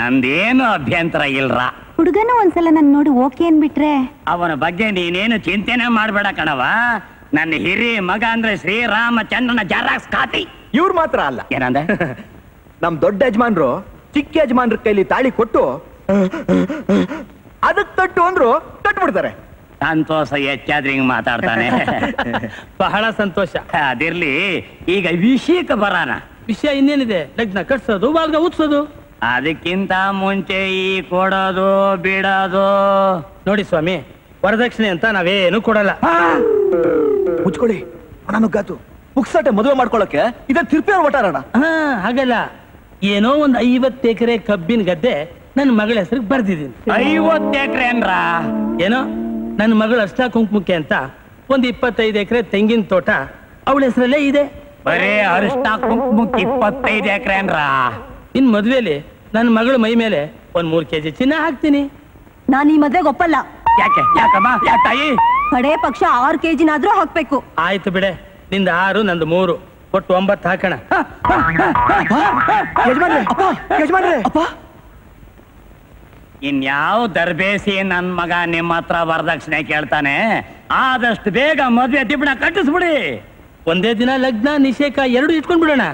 ನಂದೇನು ಅಭ್ಯಂತರ ಇಲ್ರ. ಹುಡುಗನು ಒಂದ್ಸಲ ನನ್ ನೋಡಿ ಓಕೆ ಅನ್ಬಿಟ್ರೆ ಅವನ ಬಗ್ಗೆ ನೀನೇನು ಚಿಂತೆನೇ ಮಾಡ್ಬೇಡ ಕಣವ. ನನ್ನ ಹಿರಿ ಮಗ ಅಂದ್ರೆ ಶ್ರೀರಾಮಚಂದ್ರನ ಜರಾಕ್ಸ್ ಕಾಪಿ. ಇವ್ರು ಮಾತ್ರ ಅಲ್ಲ, ಏನಂದ ನಮ್ ದೊಡ್ಡ ಯಜಮಾನ್ರು ಚಿಕ್ಕ ಯಜಮಾನ್ರ ಕೈಲಿ ತಾಳಿ ಕೊಟ್ಟು ಅದಕ್ ತಟ್ಟು ಅಂದ್ರು ಕಟ್ಬಿಡ್ತಾರೆ. ಸಂತೋಷ ಹೆಚ್ಚಾದ್ರೆ ಹಿಂಗ್ ಮಾತಾಡ್ತಾನೆ. ಬಹಳ ಸಂತೋಷ. ಅದಿರ್ಲಿ, ಈಗ ವಿಷಯಕ್ಕೆ ಬರಾನ. ವಿಷಯ ಇನ್ನೇನಿದೆ? ಲಗ್ನ ಕಟ್ಸೋದು, ಬಾಲ್ಗ ಊದ್ಸೋದು. ಅದಕ್ಕಿಂತ ಮುಂಚೆ ಈ ಕೊಡೋದು ಬಿಡೋದು. ನೋಡಿ ಸ್ವಾಮಿ, ವರದಕ್ಷಿಣೆ ಅಂತ ನಾವೇನು ಕೊಡಲ್ಲ. ಮುಚ್ಕೊಳ್ಳಿ ಗಾತು ಮುಕ್ಸಾಟೆ. ಮದುವೆ ಮಾಡ್ಕೊಳಕ್ಕೆ ಇದೇ ತಿರ್ಪಿಯವ್ರ ಒಟ್ಟಾರಣ. ಹಾ ಹಾಗಲ್ಲ, ಏನೋ ಒಂದ್ ಐವತ್ತು ಎಕರೆ ಕಬ್ಬಿನ ಗದ್ದೆ ನನ್ನ ಮಗಳ ಹೆಸರಿಗೆ ಬರ್ದಿದ್ದೀನಿ. ಐವತ್ತು ಎಕರೆ ಅಂದ್ರ ಏನೋ ನನ್ನ ಮಗಳು ಅಷ್ಟ ಕುಂಕುಮಕ್ಕೆ ಅಂತ ಒಂದ್ ಇಪ್ಪತ್ತೈದು ಎಕರೆ ತೆಂಗಿನ ತೋಟ ಅವಳ ಹೆಸರಲ್ಲೇ ಇದೆ. ಬರೇ ಅರಿಷ್ಟ ಕುಂಕುಮಕ್ಕೆ ಇಪ್ಪತ್ತೈದು ಎಕರೆ ಅಂದ್ರ ಇನ್ ಮದ್ವೆಲಿ ನನ್ನ ಮಗಳ ಮೈ ಮೇಲೆ ಒಂದ್ ಮೂರ್ ಕೆಜಿ ಚಿನ್ನ ಹಾಕ್ತೀನಿ. ನಾನು ಈ ಮದ್ವೆಗೆ ಒಪ್ಪಲ್ಲ. ಯಾಕೆ? ಯಾಕಮ್ಮ? ಯಾ ತಾಯಿ? ಕಡೆ ಪಕ್ಷ ಆರು ಕೆಜಿನಾದ್ರೂ ಹಾಕ್ಬೇಕು. ಆಯ್ತು ಬಿಡೆ, ನಿಂದ ಆರು ನಂದು ಮೂರು, ಒಟ್ಟು ಒಂಬತ್ತು ಹಾಕೋಣ. ಇನ್ಯಾವ ದರ್ಬೇಸಿ ನನ್ ಮಗ ನಿಮ್ಮ ಹತ್ರ ವರದಕ್ಷಿಣೆ ಕೇಳ್ತಾನೆ? ಆದಷ್ಟು ಬೇಗ ಮದ್ವೆ ದಿಬ್ಬಣ ಕಟ್ಟಿಸ್ಬಿಡಿ. ಒಂದೇ ದಿನ ಲಗ್ನ ನಿಷೇಕ ಎರಡು ಇಟ್ಕೊಂಡು ಬಿಡೋಣ.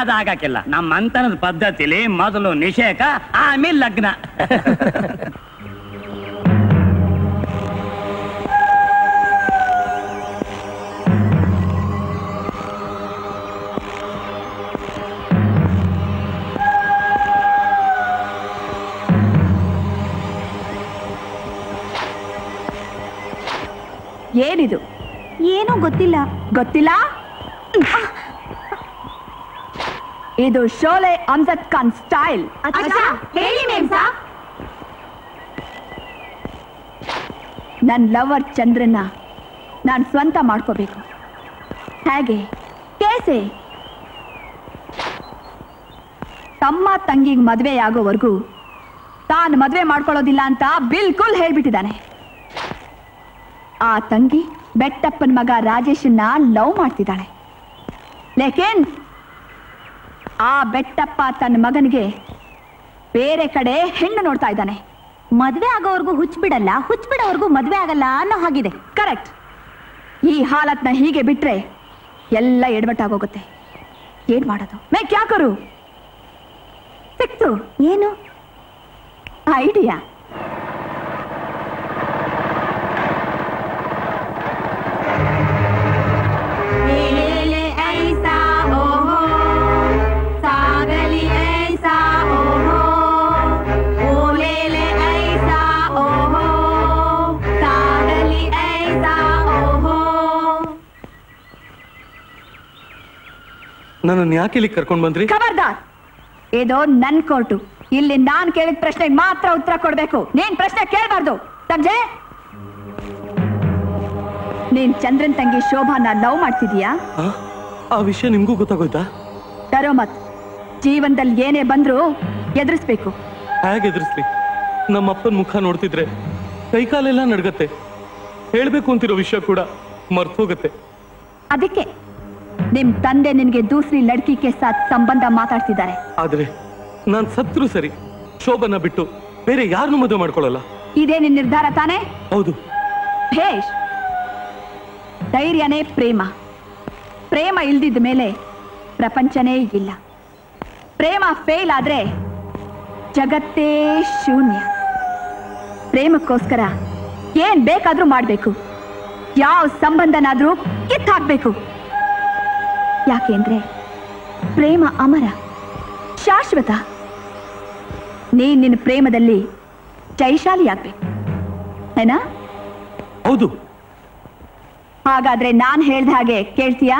ಅದಾಗಕ್ಕಿಲ್ಲ, ನಮ್ಮ ಅಂತನದ ಪದ್ಧತಿಲಿ ಮೊದಲು ನಿಷೇಕ ಆಮೇಲೆ ಲಗ್ನ. ಏನಿದು? ಏನೂ ಗೊತ್ತಿಲ್ಲ. ಗೊತ್ತಿಲ್ಲ, ಇದು ಶೋಲೆ ಅಮ್ಜದ್ ಖಾನ್ ಸ್ಟೈಲ್. ನನ್ನ ಲವರ್ ಚಂದ್ರನ್ನ ನಾನು ಸ್ವಂತ ಮಾಡ್ಕೋಬೇಕು. ಹಾಗೆ ಕೇಸೆ ತಮ್ಮ ತಂಗಿಗೆ ಮದುವೆ ಆಗೋವರೆಗೂ ತಾನು ಮದುವೆ ಮಾಡ್ಕೊಳ್ಳೋದಿಲ್ಲ ಅಂತ ಬಿಲ್ಕುಲ್ ಹೇಳ್ಬಿಟ್ಟಿದ್ದಾನೆ. ಆ ತಂಗಿ ಬೆಟ್ಟಪ್ಪನ ಮಗ ರಾಜೇಶನ್ನ ಲವ್ ಮಾಡ್ತಿದ್ದಾಳೆ. ಲೇಕಿನ್ ಆ ಬೆಟ್ಟಪ್ಪ ತನ್ನ ಮಗನಿಗೆ ಬೇರೆ ಕಡೆ ಹೆಣ್ಣು ನೋಡ್ತಾ ಇದ್ದಾನೆ. ಮದ್ವೆ ಆಗೋವರೆಗೂ ಹುಚ್ಚಿಬಿಡಲ್ಲ, ಹುಚ್ಚಿಬಿಡೋವರೆಗೂ ಮದ್ವೆ ಆಗಲ್ಲ ಅನ್ನೋ ಹಾಗಿದೆ. ಕರೆಕ್ಟ್. ಈ ಹಾಲತ್ನ ಹೀಗೆ ಬಿಟ್ರೆ ಎಲ್ಲ ಎಡವಟ್ಟಾಗೋಗುತ್ತೆ. ಏನ್ ಮಾಡೋದು? ಮೇಕ್ ಯಾಕರು ಸಿಕ್ತು. ಏನು ಐಡಿಯಾ? ನನ್ನನ್ನು ಯಾಕೆ ಇಲ್ಲಿ ಕರ್ಕೊಂಡು ಬಂದ್ರಿ? ಖಬರ್ದಾರ್, ಇದು ನನ್ನ ಕೋರ್ಟು. ಇಲ್ಲಿ ನಾನು ಕೇಳಿದ ಪ್ರಶ್ನೆಗೆ ಮಾತ್ರ ಉತ್ತರ ಕೊಡಬೇಕು. ನೀನ್ ಪ್ರಶ್ನೆ ಕೇಳಬಾರ್ದು. ಸಂಜೆ, ನೀನ್ ಚಂದ್ರನ್ ತಂಗಿ ಶೋಭಾನ ಲವ್ ಮಾಡ್ತಿದೀಯಾ? ಆ ವಿಷಯ ನಿಮ್ಗೂ ಗೊತ್ತಾಗೋಯ್ತಾ? ತರೋ ಮತ್. ಜೀವನದಲ್ಲಿ ಏನೇ ಬಂದ್ರು ಎದುರಿಸ್ಬೇಕು. ಹಾಗೆ ಎದುರಿಸ್ಲಿ. ನಮ್ಮ ಅಪ್ಪನ ಮುಖ ನೋಡ್ತಿದ್ರೆ ಕೈಕಾಲೆಲ್ಲ ನಡ್ಗತ್ತೆ. ಹೇಳ್ಬೇಕು ಅಂತಿರೋ ವಿಷಯ ಕೂಡ ಮರ್ತೋಗತ್ತೆ. ಅದಕ್ಕೆ ನಿಮ್ ತಂದೆ ನಿನ್ಗೆ ದೂಸರಿ ಲಡ್ಕಿ ಕೆ ಸಾಥ್ ಸಂಬಂಧ ಮಾತಾಡ್ತಿದ್ದಾರೆ. ಆದ್ರೆ ನಾನ್ ಸತ್ರು ಸರಿ ಶೋಭನ ಬಿಟ್ಟು ಬೇರೆ ಯಾರನ್ನು ಮದುವೆ ಮಾಡ್ಕೊಳ್ಳಲ್ಲ. ಇದೇ ನಿನ್ ನಿರ್ಧಾರ ತಾನೇ? ಹೌದು. ಭೇಷ್. ಧೈರ್ಯನೇ ಪ್ರೇಮ. ಪ್ರೇಮ ಇಲ್ದಿದ್ದ ಮೇಲೆ ಪ್ರಪಂಚನೇ ಇಲ್ಲ. ಪ್ರೇಮ ಫೇಲ್ ಆದ್ರೆ ಜಗತ್ತೇ ಶೂನ್ಯ. ಪ್ರೇಮಕ್ಕೋಸ್ಕರ ಏನ್ ಬೇಕಾದ್ರೂ ಮಾಡ್ಬೇಕು, ಯಾವ ಸಂಬಂಧನಾದ್ರೂ ಕಿತ್ ಹಾಕ್ಬೇಕು. ಯಾಕೆಂದ್ರೆ ಪ್ರೇಮ ಅಮರ, ಶಾಶ್ವತ. ನೀನ್ ನಿನ್ನ ಪ್ರೇಮದಲ್ಲಿ ಜಯಶಾಲಿಯಾಗ್ಬೇಕು. ಏನಾ? ಹೌದು. ಹಾಗಾದ್ರೆ ನಾನ್ ಹೇಳ್ದ ಹಾಗೆ ಕೇಳ್ತೀಯಾ?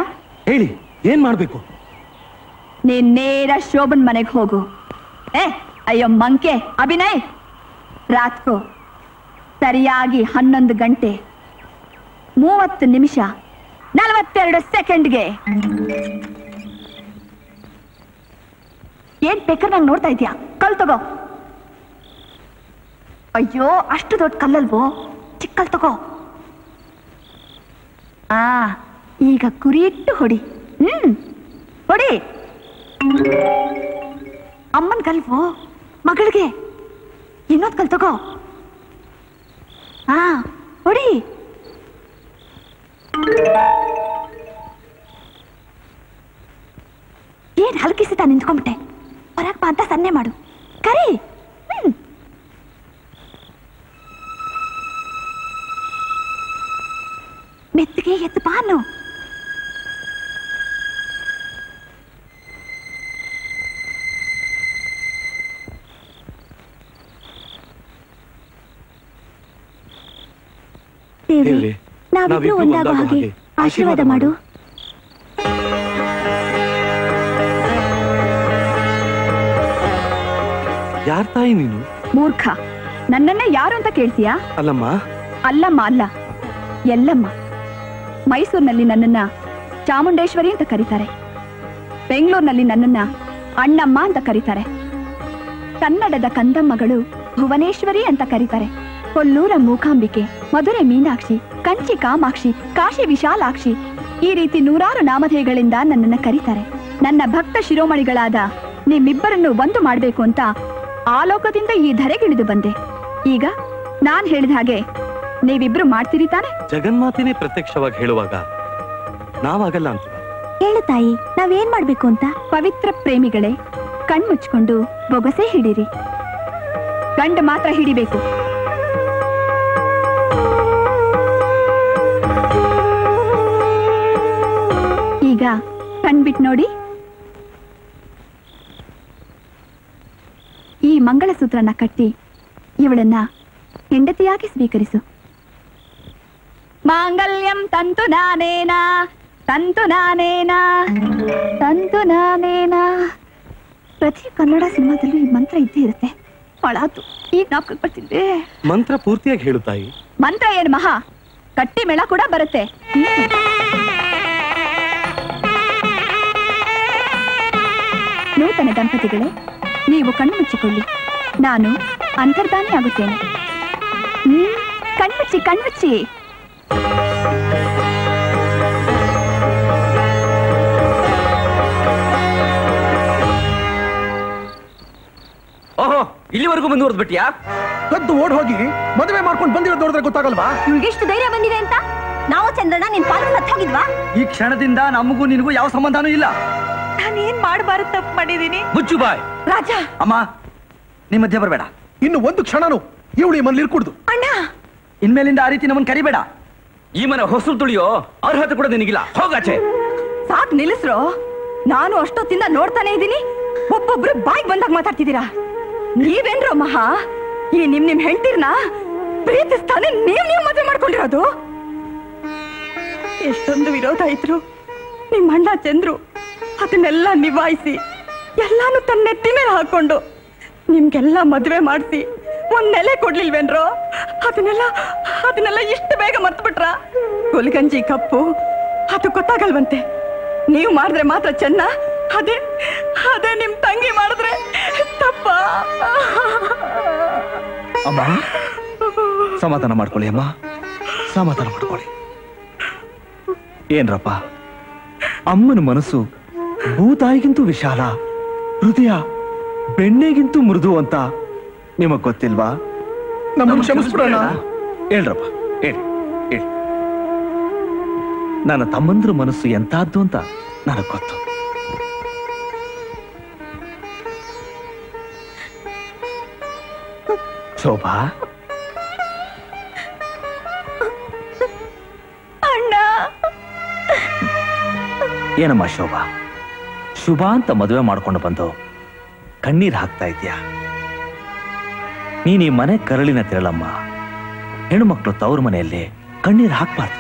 ಹೇಳಿ, ಏನ್ ಮಾಡ್ಬೇಕು? ನೀನ್ ನೇರ ಶೋಭನ್ ಮನೆಗೆ ಹೋಗು. ಏ ಅಯ್ಯೋ ಮಂಕೆ ಅಭಿನಯ್, ರಾತ್ಕೋ ಸರಿಯಾಗಿ ಹನ್ನೊಂದು ಗಂಟೆ ಮೂವತ್ತು ನಿಮಿಷ ನಲವತ್ತೆರಡು ಸೆಕೆಂಡ್ಗೆ. ಏನ್ ಬೇಕಾದ್ರೆ ನಂಗೆ ನೋಡ್ತಾ ಇದೀಯಾ? ಕಲ್ ತಗೋ. ಅಯ್ಯೋ ಅಷ್ಟು ದೊಡ್ಡ ಕಲ್ಲಲ್ವೋ, ಚಿಕ್ಕಲ್ ತಗೋ. ಆ ಈಗ ಕುರಿಯಿಟ್ಟು ಹೊಡಿ. ಹ್ಮ್ ಹೊಡಿ. ಅಮ್ಮನ್ ಕಲ್ವೋ ಮಗಳಿಗೆ? ಇನ್ನೊಂದು ಕಲ್ ತಗೋ. ಆ ಹೊಡಿ. ಏನ್ ಹಲಕಿಸಿತ ನಿಂತ್ಕೊಂಡ್ಬಿಟ್ಟೆ? ಹೊರಕ್ ಬಾ ಅಂತ ಸನ್ನೆ ಮಾಡು, ಕರಿ. ಮೆತ್ತಿಗೆ ಎತ್ತು ಬಾನು. ದೇವಿ, ನಾವಿಬ್ರು ಒಂದಾಗೋ ಹಾಗೆ ಆಶೀರ್ವಾದ ಮಾಡು. ಯಾರ್ ತಾಯಿ ನೀನು? ಮೂರ್ಖ, ನನ್ನನ್ನ ಯಾರು ಅಂತ ಕೇಳ್ತೀಯಾ? ಅಲ್ಲಮ್ಮ ಅಲ್ಲಮ್ಮ ಅಲ್ಲ, ಎಲ್ಲಮ್ಮ. ಮೈಸೂರಿನಲ್ಲಿ ನನ್ನನ್ನ ಚಾಮುಂಡೇಶ್ವರಿ ಅಂತ ಕರೀತಾರೆ. ಬೆಂಗಳೂರಿನಲ್ಲಿ ನನ್ನನ್ನ ಅಣ್ಣಮ್ಮ ಅಂತ ಕರೀತಾರೆ. ಕನ್ನಡದ ಕಂದಮ್ಮಗಳು ಭುವನೇಶ್ವರಿ ಅಂತ ಕರೀತಾರೆ. ಕೊಲ್ಲೂರ ಮೂಕಾಂಬಿಕೆ, ಮಧುರೆ ಮೀನಾಕ್ಷಿ, ಕಂಚಿ ಕಾಮಾಕ್ಷಿ, ಕಾಶಿ ವಿಶಾಲಾಕ್ಷಿ, ಈ ರೀತಿ ನೂರಾರು ನಾಮಧೇಯಗಳಿಂದ ನನ್ನನ್ನು ಕರೀತಾರೆ. ನನ್ನ ಭಕ್ತ ಶಿರೋಮಣಿಗಳಾದ ನಿಮ್ಮಿಬ್ಬರನ್ನು ಒಂದು ಮಾಡಬೇಕು ಅಂತ ಆಲೋಕದಿಂದ ಈ ಧರೆಗಿಳಿದು ಬಂದೆ. ಈಗ ನಾನ್ ಹೇಳಿದ ಹಾಗೆ ನೀವಿಬ್ರು ಮಾಡ್ತೀರಿ ತಾನೆ? ಜಗನ್ಮಾತಿನೇ ಪ್ರತ್ಯಕ್ಷವಾಗಿ ಹೇಳುವಾಗ ನಾವಾಗಲ್ಲ ಅಂತ ಹೇಳು ತಾಯಿ, ನಾವೇನ್ ಮಾಡಬೇಕು ಅಂತ? ಪವಿತ್ರ ಪ್ರೇಮಿಗಳೇ, ಕಣ್ಮುಚ್ಚಿಕೊಂಡು ಬೊಗಸೆ ಹಿಡಿರಿ. ಗಂಡ ಮಾತ್ರ ಹಿಡಿಬೇಕು. ಈಗ ಕಣ್ಬಿಟ್ ನೋಡಿ. ಈ ಮಂಗಳಸೂತ್ರನ ಕಟ್ಟಿ ಇವಳನ್ನ ಹೆಂಡತಿಯಾಗಿ ಸ್ವೀಕರಿಸು. ಮಾಂಗಲ್ಯಂ ತಂತು ನಾನೇನಾ ತಂತು ನಾನೇನಾ ತಂತು ನಾನೇನಾ. ಪ್ರತಿ ಕನ್ನಡ ಸಿನಿಮಾದಲ್ಲೂ ಈ ಮಂತ್ರ ಇದ್ದೇ ಇರುತ್ತೆ. ಹಾಳಾತು, ಈಗ ನಾಪ್ಕಕ್ ಬರ್ತಿದ್ದೆ. ಮಂತ್ರ ಪೂರ್ತಿಯಾಗಿ ಹೇಳುತ್ತಾಯಿ. ಮಂತ್ರ ಏನು ಮಹಾ, ಕಟ್ಟಿ ಮೇಳ ಕೂಡ ಬರುತ್ತೆ. ನೂತನ ದಂಪತಿಗಳೇ, ನೀವು ಕಣ್ಣು ಮುಚ್ಚಿಕೊಳ್ಳಿ. ನಾನು ಅಂತರ್ಧಾನಿ ಆಗುತ್ತೇನೆ. ಕಣ್ಮುಚ್ಚಿ ಕಣ್ಮುಚ್ಚಿ. ಓಹೋ, ಇಲ್ಲಿವರೆಗೂ ಮುಂದುವರೆದು ಬಿಟ್ಟಿಯಾ? ಕದ್ದು ಓಡ್ ಹೋಗಿ ಮದುವೆ ಮಾಡ್ಕೊಂಡು ಬಂದಿರೋದು ನೋಡಿದ್ರೆ ಗೊತ್ತಾಗಲ್ವಾ ನಿಮ್ಗೆ ಎಷ್ಟು ಧೈರ್ಯ ಬಂದಿದೆ ಅಂತ? ನಾವು ಚಂದ್ರಣ್ಣ ನಿನ್ ಪಾತ್ರ ಹತ್ತು ಹೋಗಿದ್ವಾ? ಈ ಕ್ಷಣದಿಂದ ನಮಗೂ ನಿನಗೂ ಯಾವ ಸಂಬಂಧನೂ ಇಲ್ಲ. ನಾನೇನ್ ಮಾಡಬಾರದು ತಪ್ಪು ಮಾಡಿದೀನಿ? ಮುಚ್ಚು ಬಾಯ್. ರಾಜ. ಅಮ್ಮ, ನಿಮ್ ಮಧ್ಯೆ ಬರಬೇಡ. ಇನ್ನು ಒಂದು ಕ್ಷಣನು ಇವಳು ಈ ಮನೇಲಿ ಇರ್ಕೂಡ್ದು. ಅಣ್ಣ, ಇನ್ಮೇಲಿಂದ ಆ ರೀತಿ ನಮ್ಮನ್ ಕರಿಬೇಡ. ಈ ಮನೆ ಹೊಸಲು ತುಳಿಯೋ ಅರ್ಹತೆ ಕೂಡ ನಿನಗಿಲ್ಲ. ಹೋಗಾಚೆ. ಸಾಕ್ ನಿಲ್ಲಿಸ್ರೋ. ನಾನು ಅಷ್ಟೊತ್ತಿಂದ ನೋಡ್ತಾನೆ ಇದ್ದೀನಿ, ಒಬ್ಬೊಬ್ರು ಬಾಯಿಗೆ ಬಂದಾಗ ಮಾತಾಡ್ತಿದ್ದೀರಾ. ನೀವೇನ್ರೋ ಮಹಾ, ಈ ನಿಮ್ ನಿಮ್ ಹೆಂಡ್ತಿರ್ನ ಪ್ರೀತಿಸ್ತಾನೆ ನೀವ್ ನೀವ್ ಮದುವೆ ಮಾಡ್ಕೊಂಡಿರೋದು. ಎಷ್ಟೊಂದು ವಿರೋಧ ಇದ್ರು ನಿಮ್ ಅಣ್ಣ ಚಂದ್ರು ಅದನ್ನೆಲ್ಲ ನಿಭಾಯಿಸಿ ಎಲ್ಲಾನು ತನ್ನೆತ್ತಿ ಮೇಲೆ ಹಾಕೊಂಡು ನಿಮ್ಗೆಲ್ಲ ಮದುವೆ ಮಾಡಿಸಿ ಒಂದ್ ನೆಲೆ ಕೊಡ್ಲಿಲ್ವೇನ್ರೋ? ಅದನ್ನೆಲ್ಲ ಅದನ್ನೆಲ್ಲ ಇಷ್ಟು ಬೇಗ ಮರ್ತು ಬಿಟ್ರ? ಕೊಲ್ಗಂಜಿ ಕಪ್ಪು ಅದು ಗೊತ್ತಾಗಲ್ವಂತೆ. ನೀವು ಮಾಡಿದ್ರೆ ಮಾತ್ರ ಚೆನ್ನ, ಅದೇ ಅದೇ ನಿಮ್ ತಂಗಿ ಮಾಡಿದ್ರೆ ತಪ್ಪ. ಅಮ್ಮ, ಸಮಾಧಾನ ಮಾಡ್ಕೊಳ್ಳಿ. ಅಮ್ಮ, ಸಮಾಧಾನ ಮಾಡ್ಕೊಳ್ಳಿ. ಏನ್ರಪ್ಪ, ಅಮ್ಮನ ಮನಸ್ಸು ಭೂತಾಯಿಗಿಂತೂ ವಿಶಾಲ, ಹೃದಯ ಬೆಣ್ಣೆಗಿಂತೂ ಮೃದು ಅಂತ ನಿಮಗ್ ಗೊತ್ತಿಲ್ವಾ? ನಮ್ಮನ್ನು ಕ್ಷಮಿಸ್ಬಿಡೋಣ. ಹೇಳ್ರಪ್ಪ, ಹೇಳಿ ಹೇಳಿ. ನನ್ನ ತಮ್ಮಂದ್ರ ಮನಸ್ಸು ಎಂತಾದ್ದು ಅಂತ ನನಗ್ ಗೊತ್ತು. ಶೋಭಾ, ಏನಮ್ಮ ಶೋಭಾ, ಶುಭ ಅಂತ ಮದುವೆ ಮಾಡ್ಕೊಂಡು ಬಂದು ಕಣ್ಣೀರ್ ಹಾಕ್ತಾ ಇದ್ಯಾ? ನೀನ್ ಈ ಮನೆ ಕರಳಿನ ತೆರಳಮ್ಮ. ಹೆಣ್ಣು ಮಕ್ಕಳು ತವ್ರ ಮನೆಯಲ್ಲಿ ಕಣ್ಣೀರ್ ಹಾಕ್ಬಾರ್ದು,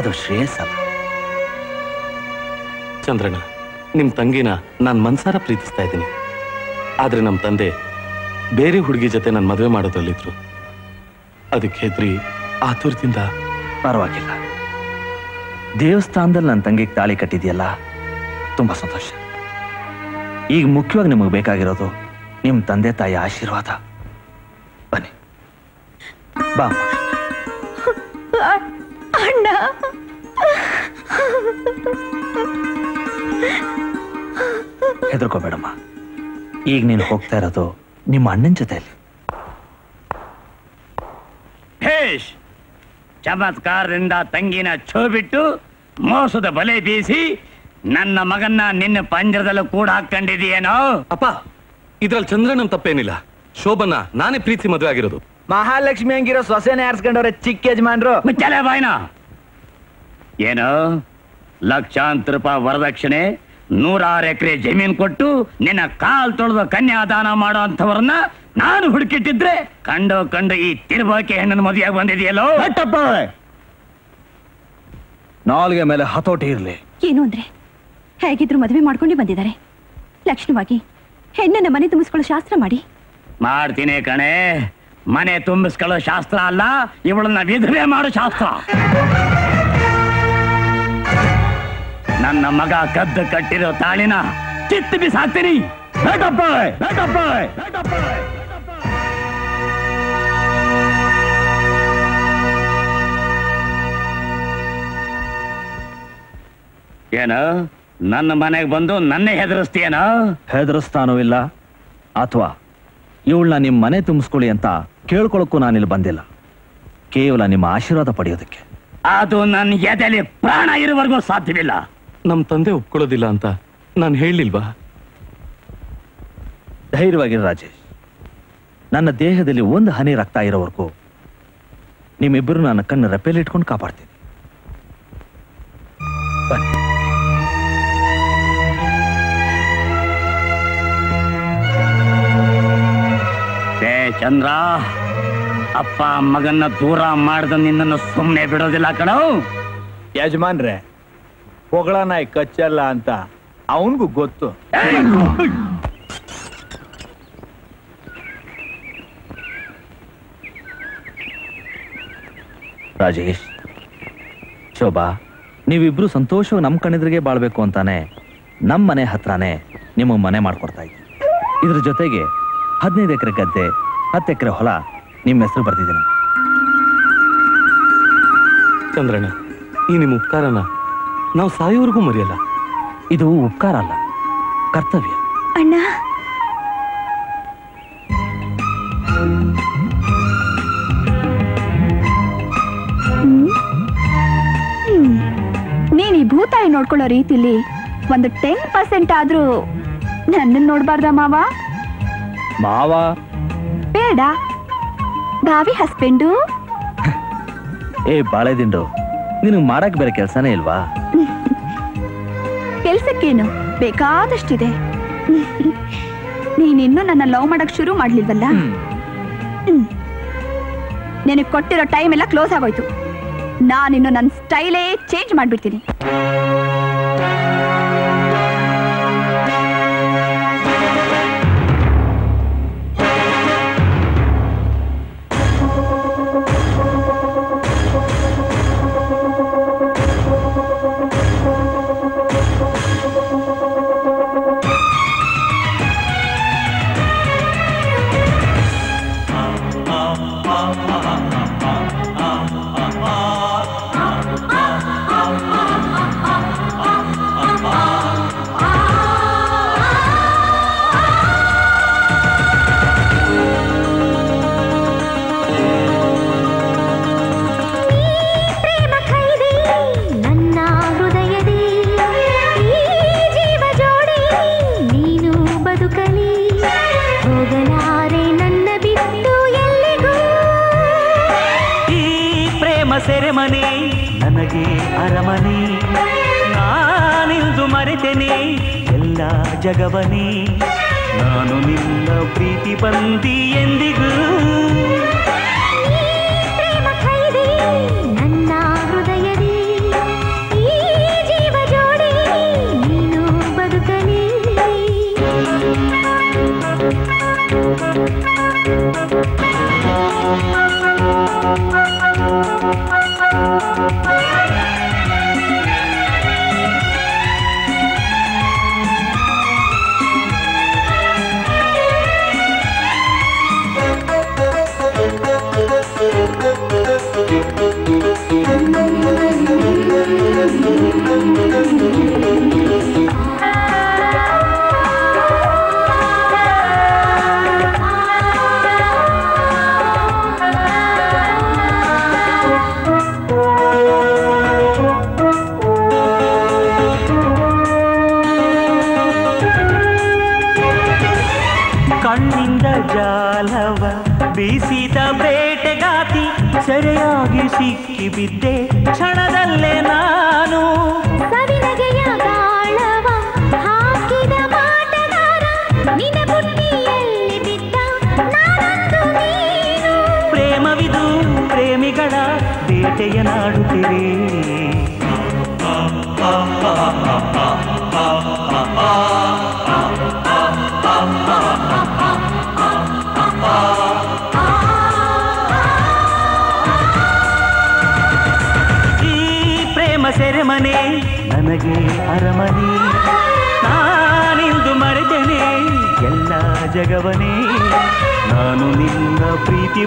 ಅದು ಶ್ರೇಯಸ್ಸ. ಚಂದ್ರಣ್ಣ, ನಿಮ್ ತಂಗಿನ ನಾನ್ ಮನ್ಸಾರ ಪ್ರೀತಿಸ್ತಾ ಇದ್ದೀನಿ. ಆದ್ರೆ ನಮ್ ತಂದೆ ಬೇರೆ ಹುಡುಗಿ ಜೊತೆ ನಾನು ಮದುವೆ ಮಾಡೋದ್ರಲ್ಲಿದ್ರು. ಅದಕ್ಕೆ ಹೆದ್ರಿ ಆತುರದಿಂದ. ಪರವಾಗಿಲ್ಲ, ದೇವಸ್ಥಾನದಲ್ಲಿ ನನ್ನ ತಂಗಿಗೆ ತಾಳಿ ಕಟ್ಟಿದ್ಯಲ್ಲ, ತುಂಬಾ ಸಂತೋಷ. ಈಗ ಮುಖ್ಯವಾಗಿ ನಿಮಗೆ ಬೇಕಾಗಿರೋದು ನಿಮ್ಮ ತಂದೆ ತಾಯಿ ಆಶೀರ್ವಾದ. ಬನ್ನಿ ಬಾ ಅಣ್ಣ. ಹೆದರ್ಕೋಬೇಡಮ್ಮ, ಈಗ ನೀನು ಹೋಗ್ತಾ ಇರೋದು ನಿಮ್ಮ ಅಣ್ಣನ ಜೊತೆಯಲ್ಲಿ. ಭೇಷ್ ಚಮತ್ಕಾರದಿಂದ ತಂಗಿನ ಛೋ ಬಿಟ್ಟು ಮೋಸದ ಬಲೆ ಬೀಸಿ ನನ್ನ ಮಗನ್ನ ನಿನ್ನ ಪಂಜರದಲ್ಲೂ ಕೂಡ ಹಾಕೊಂಡಿದೀಯೇನೋ? ಅಪ್ಪ, ಇದ್ರಲ್ಲಿ ಚಂದ್ರನ ತಪ್ಪೇನಿಲ್ಲ. ಶೋಭನ ನಾನೇ ಪ್ರೀತಿ ಮದುವೆ ಆಗಿರೋದು. ಮಹಾಲಕ್ಷ್ಮಿ ಹಂಗಿರೋ ಸೊಸೆನ ಆರಿಸ್ಕೊಂಡವ್ರೆ ಚಿಕ್ಕ ಯಜಮಾನ್ರು. ಮುಚ್ಚಲೆ ಬಾಯ್ನ. ಏನೋ ಲಕ್ಷಾಂತರ ರೂಪಾಯಿ ವರದಕ್ಷಿಣೆ, ನೂರಾರು ಎಕರೆ ಜಮೀನ್ ಕೊಟ್ಟು ನಿನ್ನ ಕಾಲ್ ತೊಳೆದು ಕನ್ಯಾದಾನ ಮಾಡೋ ಅಂತವ್ರನ್ನ ನಾನು ಹುಡುಕಿಟ್ಟಿದ್ರೆ ಕಂಡು ಕಂಡು ಈ ತಿರುಬಾಕೆ ಹೆಣ್ಣನ ಮದುವೆಯಾಗಿ ಬಂದಿದೆಯಲ್ಲೋ? ನಾಲ್ಗೆ ಮೇಲೆ ಹತೋಟಿ ಇರ್ಲಿ. ಏನು ಅಂದ್ರೆ, ಹೇಗಿದ್ರು ಮದುವೆ ಮಾಡ್ಕೊಂಡು ಬಂದಿದ್ದಾರೆ. ಲಕ್ಷಣವಾಗಿ ಹೆಣ್ಣನ್ನ ಮನೆ ತುಂಬಿಸ್ಕೊಳ್ಳೋ ಶಾಸ್ತ್ರ ಮಾಡಿ. ಮಾಡ್ತೀನಿ ಕಣೆ, ಮನೆ ತುಂಬಿಸ್ಕೊಳ್ಳೋ ಶಾಸ್ತ್ರ ಅಲ್ಲ, ಇವಳನ್ನ ವಿಧವೆ ಮಾಡೋ ಶಾಸ್ತ್ರ. ನನ್ನ ಮಗ ಕದ್ದು ಕಟ್ಟಿರೋ ತಾಳಿನ ಕಿತ್ತು ಬಿಸಾಕ್ತೀನಿ. ಏನೋ ನನ್ನ ಮನೆಗೆ ಬಂದು ನನ್ನೇ ಹೆದರಿಸ್ತೀಯೇನೋ? ಹೆದರಿಸ್ತಾನೂ ಇಲ್ಲ, ಅಥವಾ ಇವಳನ್ನ ನಿಮ್ಮ ಮನೆ ತುಂಬಿಸ್ಕೊಳ್ಳಿ ಅಂತ ಕೇಳ್ಕೊಳಕ್ಕೂ ನಾನಿಲ್ಲಿ ಬಂದಿಲ್ಲ, ಕೇವಲ ನಿಮ್ಮ ಆಶೀರ್ವಾದ ಪಡೆಯೋದಕ್ಕೆ. ಅದು ನನ್ನ ಎದೆಯಲ್ಲಿ ಪ್ರಾಣ ಇರುವವರೆಗೂ ಸಾಧ್ಯವಿಲ್ಲ. ನಮ್ಮ ತಂದೆ ಒಪ್ಕೊಳ್ಳೋದಿಲ್ಲ ಅಂತ ನಾನು ಹೇಳಲಿಲ್ವಾ? ಧೈರ್ಯವಾಗಿರ ರಾಜೇಶ್, ನನ್ನ ದೇಹದಲ್ಲಿ ಒಂದು ಹನಿ ರಕ್ತ ಇರೋವರೆಗೂ ನಿಮ್ಮಿಬ್ಬರು ನನ್ನ ಕಣ್ಣು ರೆಪೇಲಿ ಇಟ್ಕೊಂಡು ಕಾಪಾಡ್ತೀನಿ. ಬನ್ನಿ. ಚಂದ್ರ, ಅಪ್ಪ ಮಗನ್ನ ದೂರ ಮಾಡ್ದ ನಿನ್ನನ್ನು ಸುಮ್ಮನೆ ಬಿಡೋದಿಲ್ಲ ಕಣೋ. ಯಜಮಾನ್ರೆ, ಹೊಗಳ ನಾಯಿ ಕಚ್ಚಲ್ಲ ಅಂತ ಅವನಿಗೂ ಗೊತ್ತು. ರಾಜೇಶ್, ಶೋಭಾ, ನೀವಿಬ್ರು ಸಂತೋಷ ನಮ್ ಕಣ್ಣೆದ್ರಿಗೆ ಬಾಳ್ಬೇಕು ಅಂತಾನೆ ನಮ್ ಮನೆ ಹತ್ರನೇ ನಿಮ್ಮ ಮನೆ ಮಾಡ್ಕೊಡ್ತಾ ಇದ್ವಿ. ಇದ್ರ ಜೊತೆಗೆ ಹದಿನೈದು ಎಕರೆ ಗದ್ದೆ, ಹತ್ತು ಎಕರೆ ಹೊಲ ನಿಮ್ಮ ಹೆಸರು ಬರ್ತಿದ್ದೀನಿ. ಚಂದ್ರಣ್ಣ, ಈ ನಿಮ್ಮ ಉಪಕಾರನ ನಾವು ಸಾಯೋವರೆಗೂ ಮರೆಯಲ್ಲ. ಇದು ಉಪಕಾರ ಅಲ್ಲ, ಕರ್ತವ್ಯ. ಅಣ್ಣ, ನೀನ್ ಈ ಭೂತಾಯಿ ನೋಡ್ಕೊಳ್ಳೋ ರೀತಿಲಿ ಒಂದು ಟೆನ್ ಪರ್ಸೆಂಟ್ ಆದ್ರೂ ನನ್ನನ್ನು ನೋಡ್ಬಾರ್ದ ಮಾವ? ಮಾವ ಬೇಡ, ಬಾವಿ ಹಸ್ಬೆಂಡು. ಏ ಬಾಳೆ ದಿಂಡು, ನಿನಗೆ ಮಾಡಕ್ ಬೇರೆ ಕೆಲಸನೇ ಇಲ್ವಾ? ಕೆಲ್ಸಕ್ಕೇನು ಬೇಕಾದಷ್ಟಿದೆ. ನೀನಿನ್ನು ನನ್ನ ಲವ್ ಮಾಡಕ್ ಶುರು ಮಾಡ್ಲಿಲ್ವಲ್ಲ? ನಿನಗೆ ಕೊಟ್ಟಿರೋ ಟೈಮ್ ಎಲ್ಲ ಕ್ಲೋಸ್ ಆಗೋಯ್ತು. ನಾನಿನ್ನು ನನ್ನ ಸ್ಟೈಲೇ ಚೇಂಜ್ ಮಾಡ್ಬಿಡ್ತೀನಿ. ಜಗವನೇ ನಾನು ನಿನ್ನ ಪ್ರೀತಿ ಬಂದಿ ಎಂದಿಗೂ. ಪ್ರೇಮ ಖೈದಿ ನನ್ನ ಹೃದಯದಿ, ಈ ಜೀವ ಜೋಡಿ ನೀನು ಬದುಕಲಿ. ಕಣ್ಣಿಂದ ಜಾಲವ ಬೀಸಿದ ಬೇಟೆಗಾತಿ ಸೆರೆಯಾಗಿ ಸಿಕ್ಕಿ ಬಿದ್ದೆ ಕ್ಷಣದಲ್ಲೇ ನಾನು. ಪ್ರೇಮವಿದು ಪ್ರೇಮಿಗಳ ಬೇಟೆಯ ನಾಡುತ್ತಿವೆ. ಸೆರೆಮನೆ ನನಗೆ ಅರಮನೆ, ನಾನಿಂದು ಮರೆತೇನೆ ಎಲ್ಲ ಜಗವನೇ, ನಾನು ನಿನ್ನ ಪ್ರೀತಿ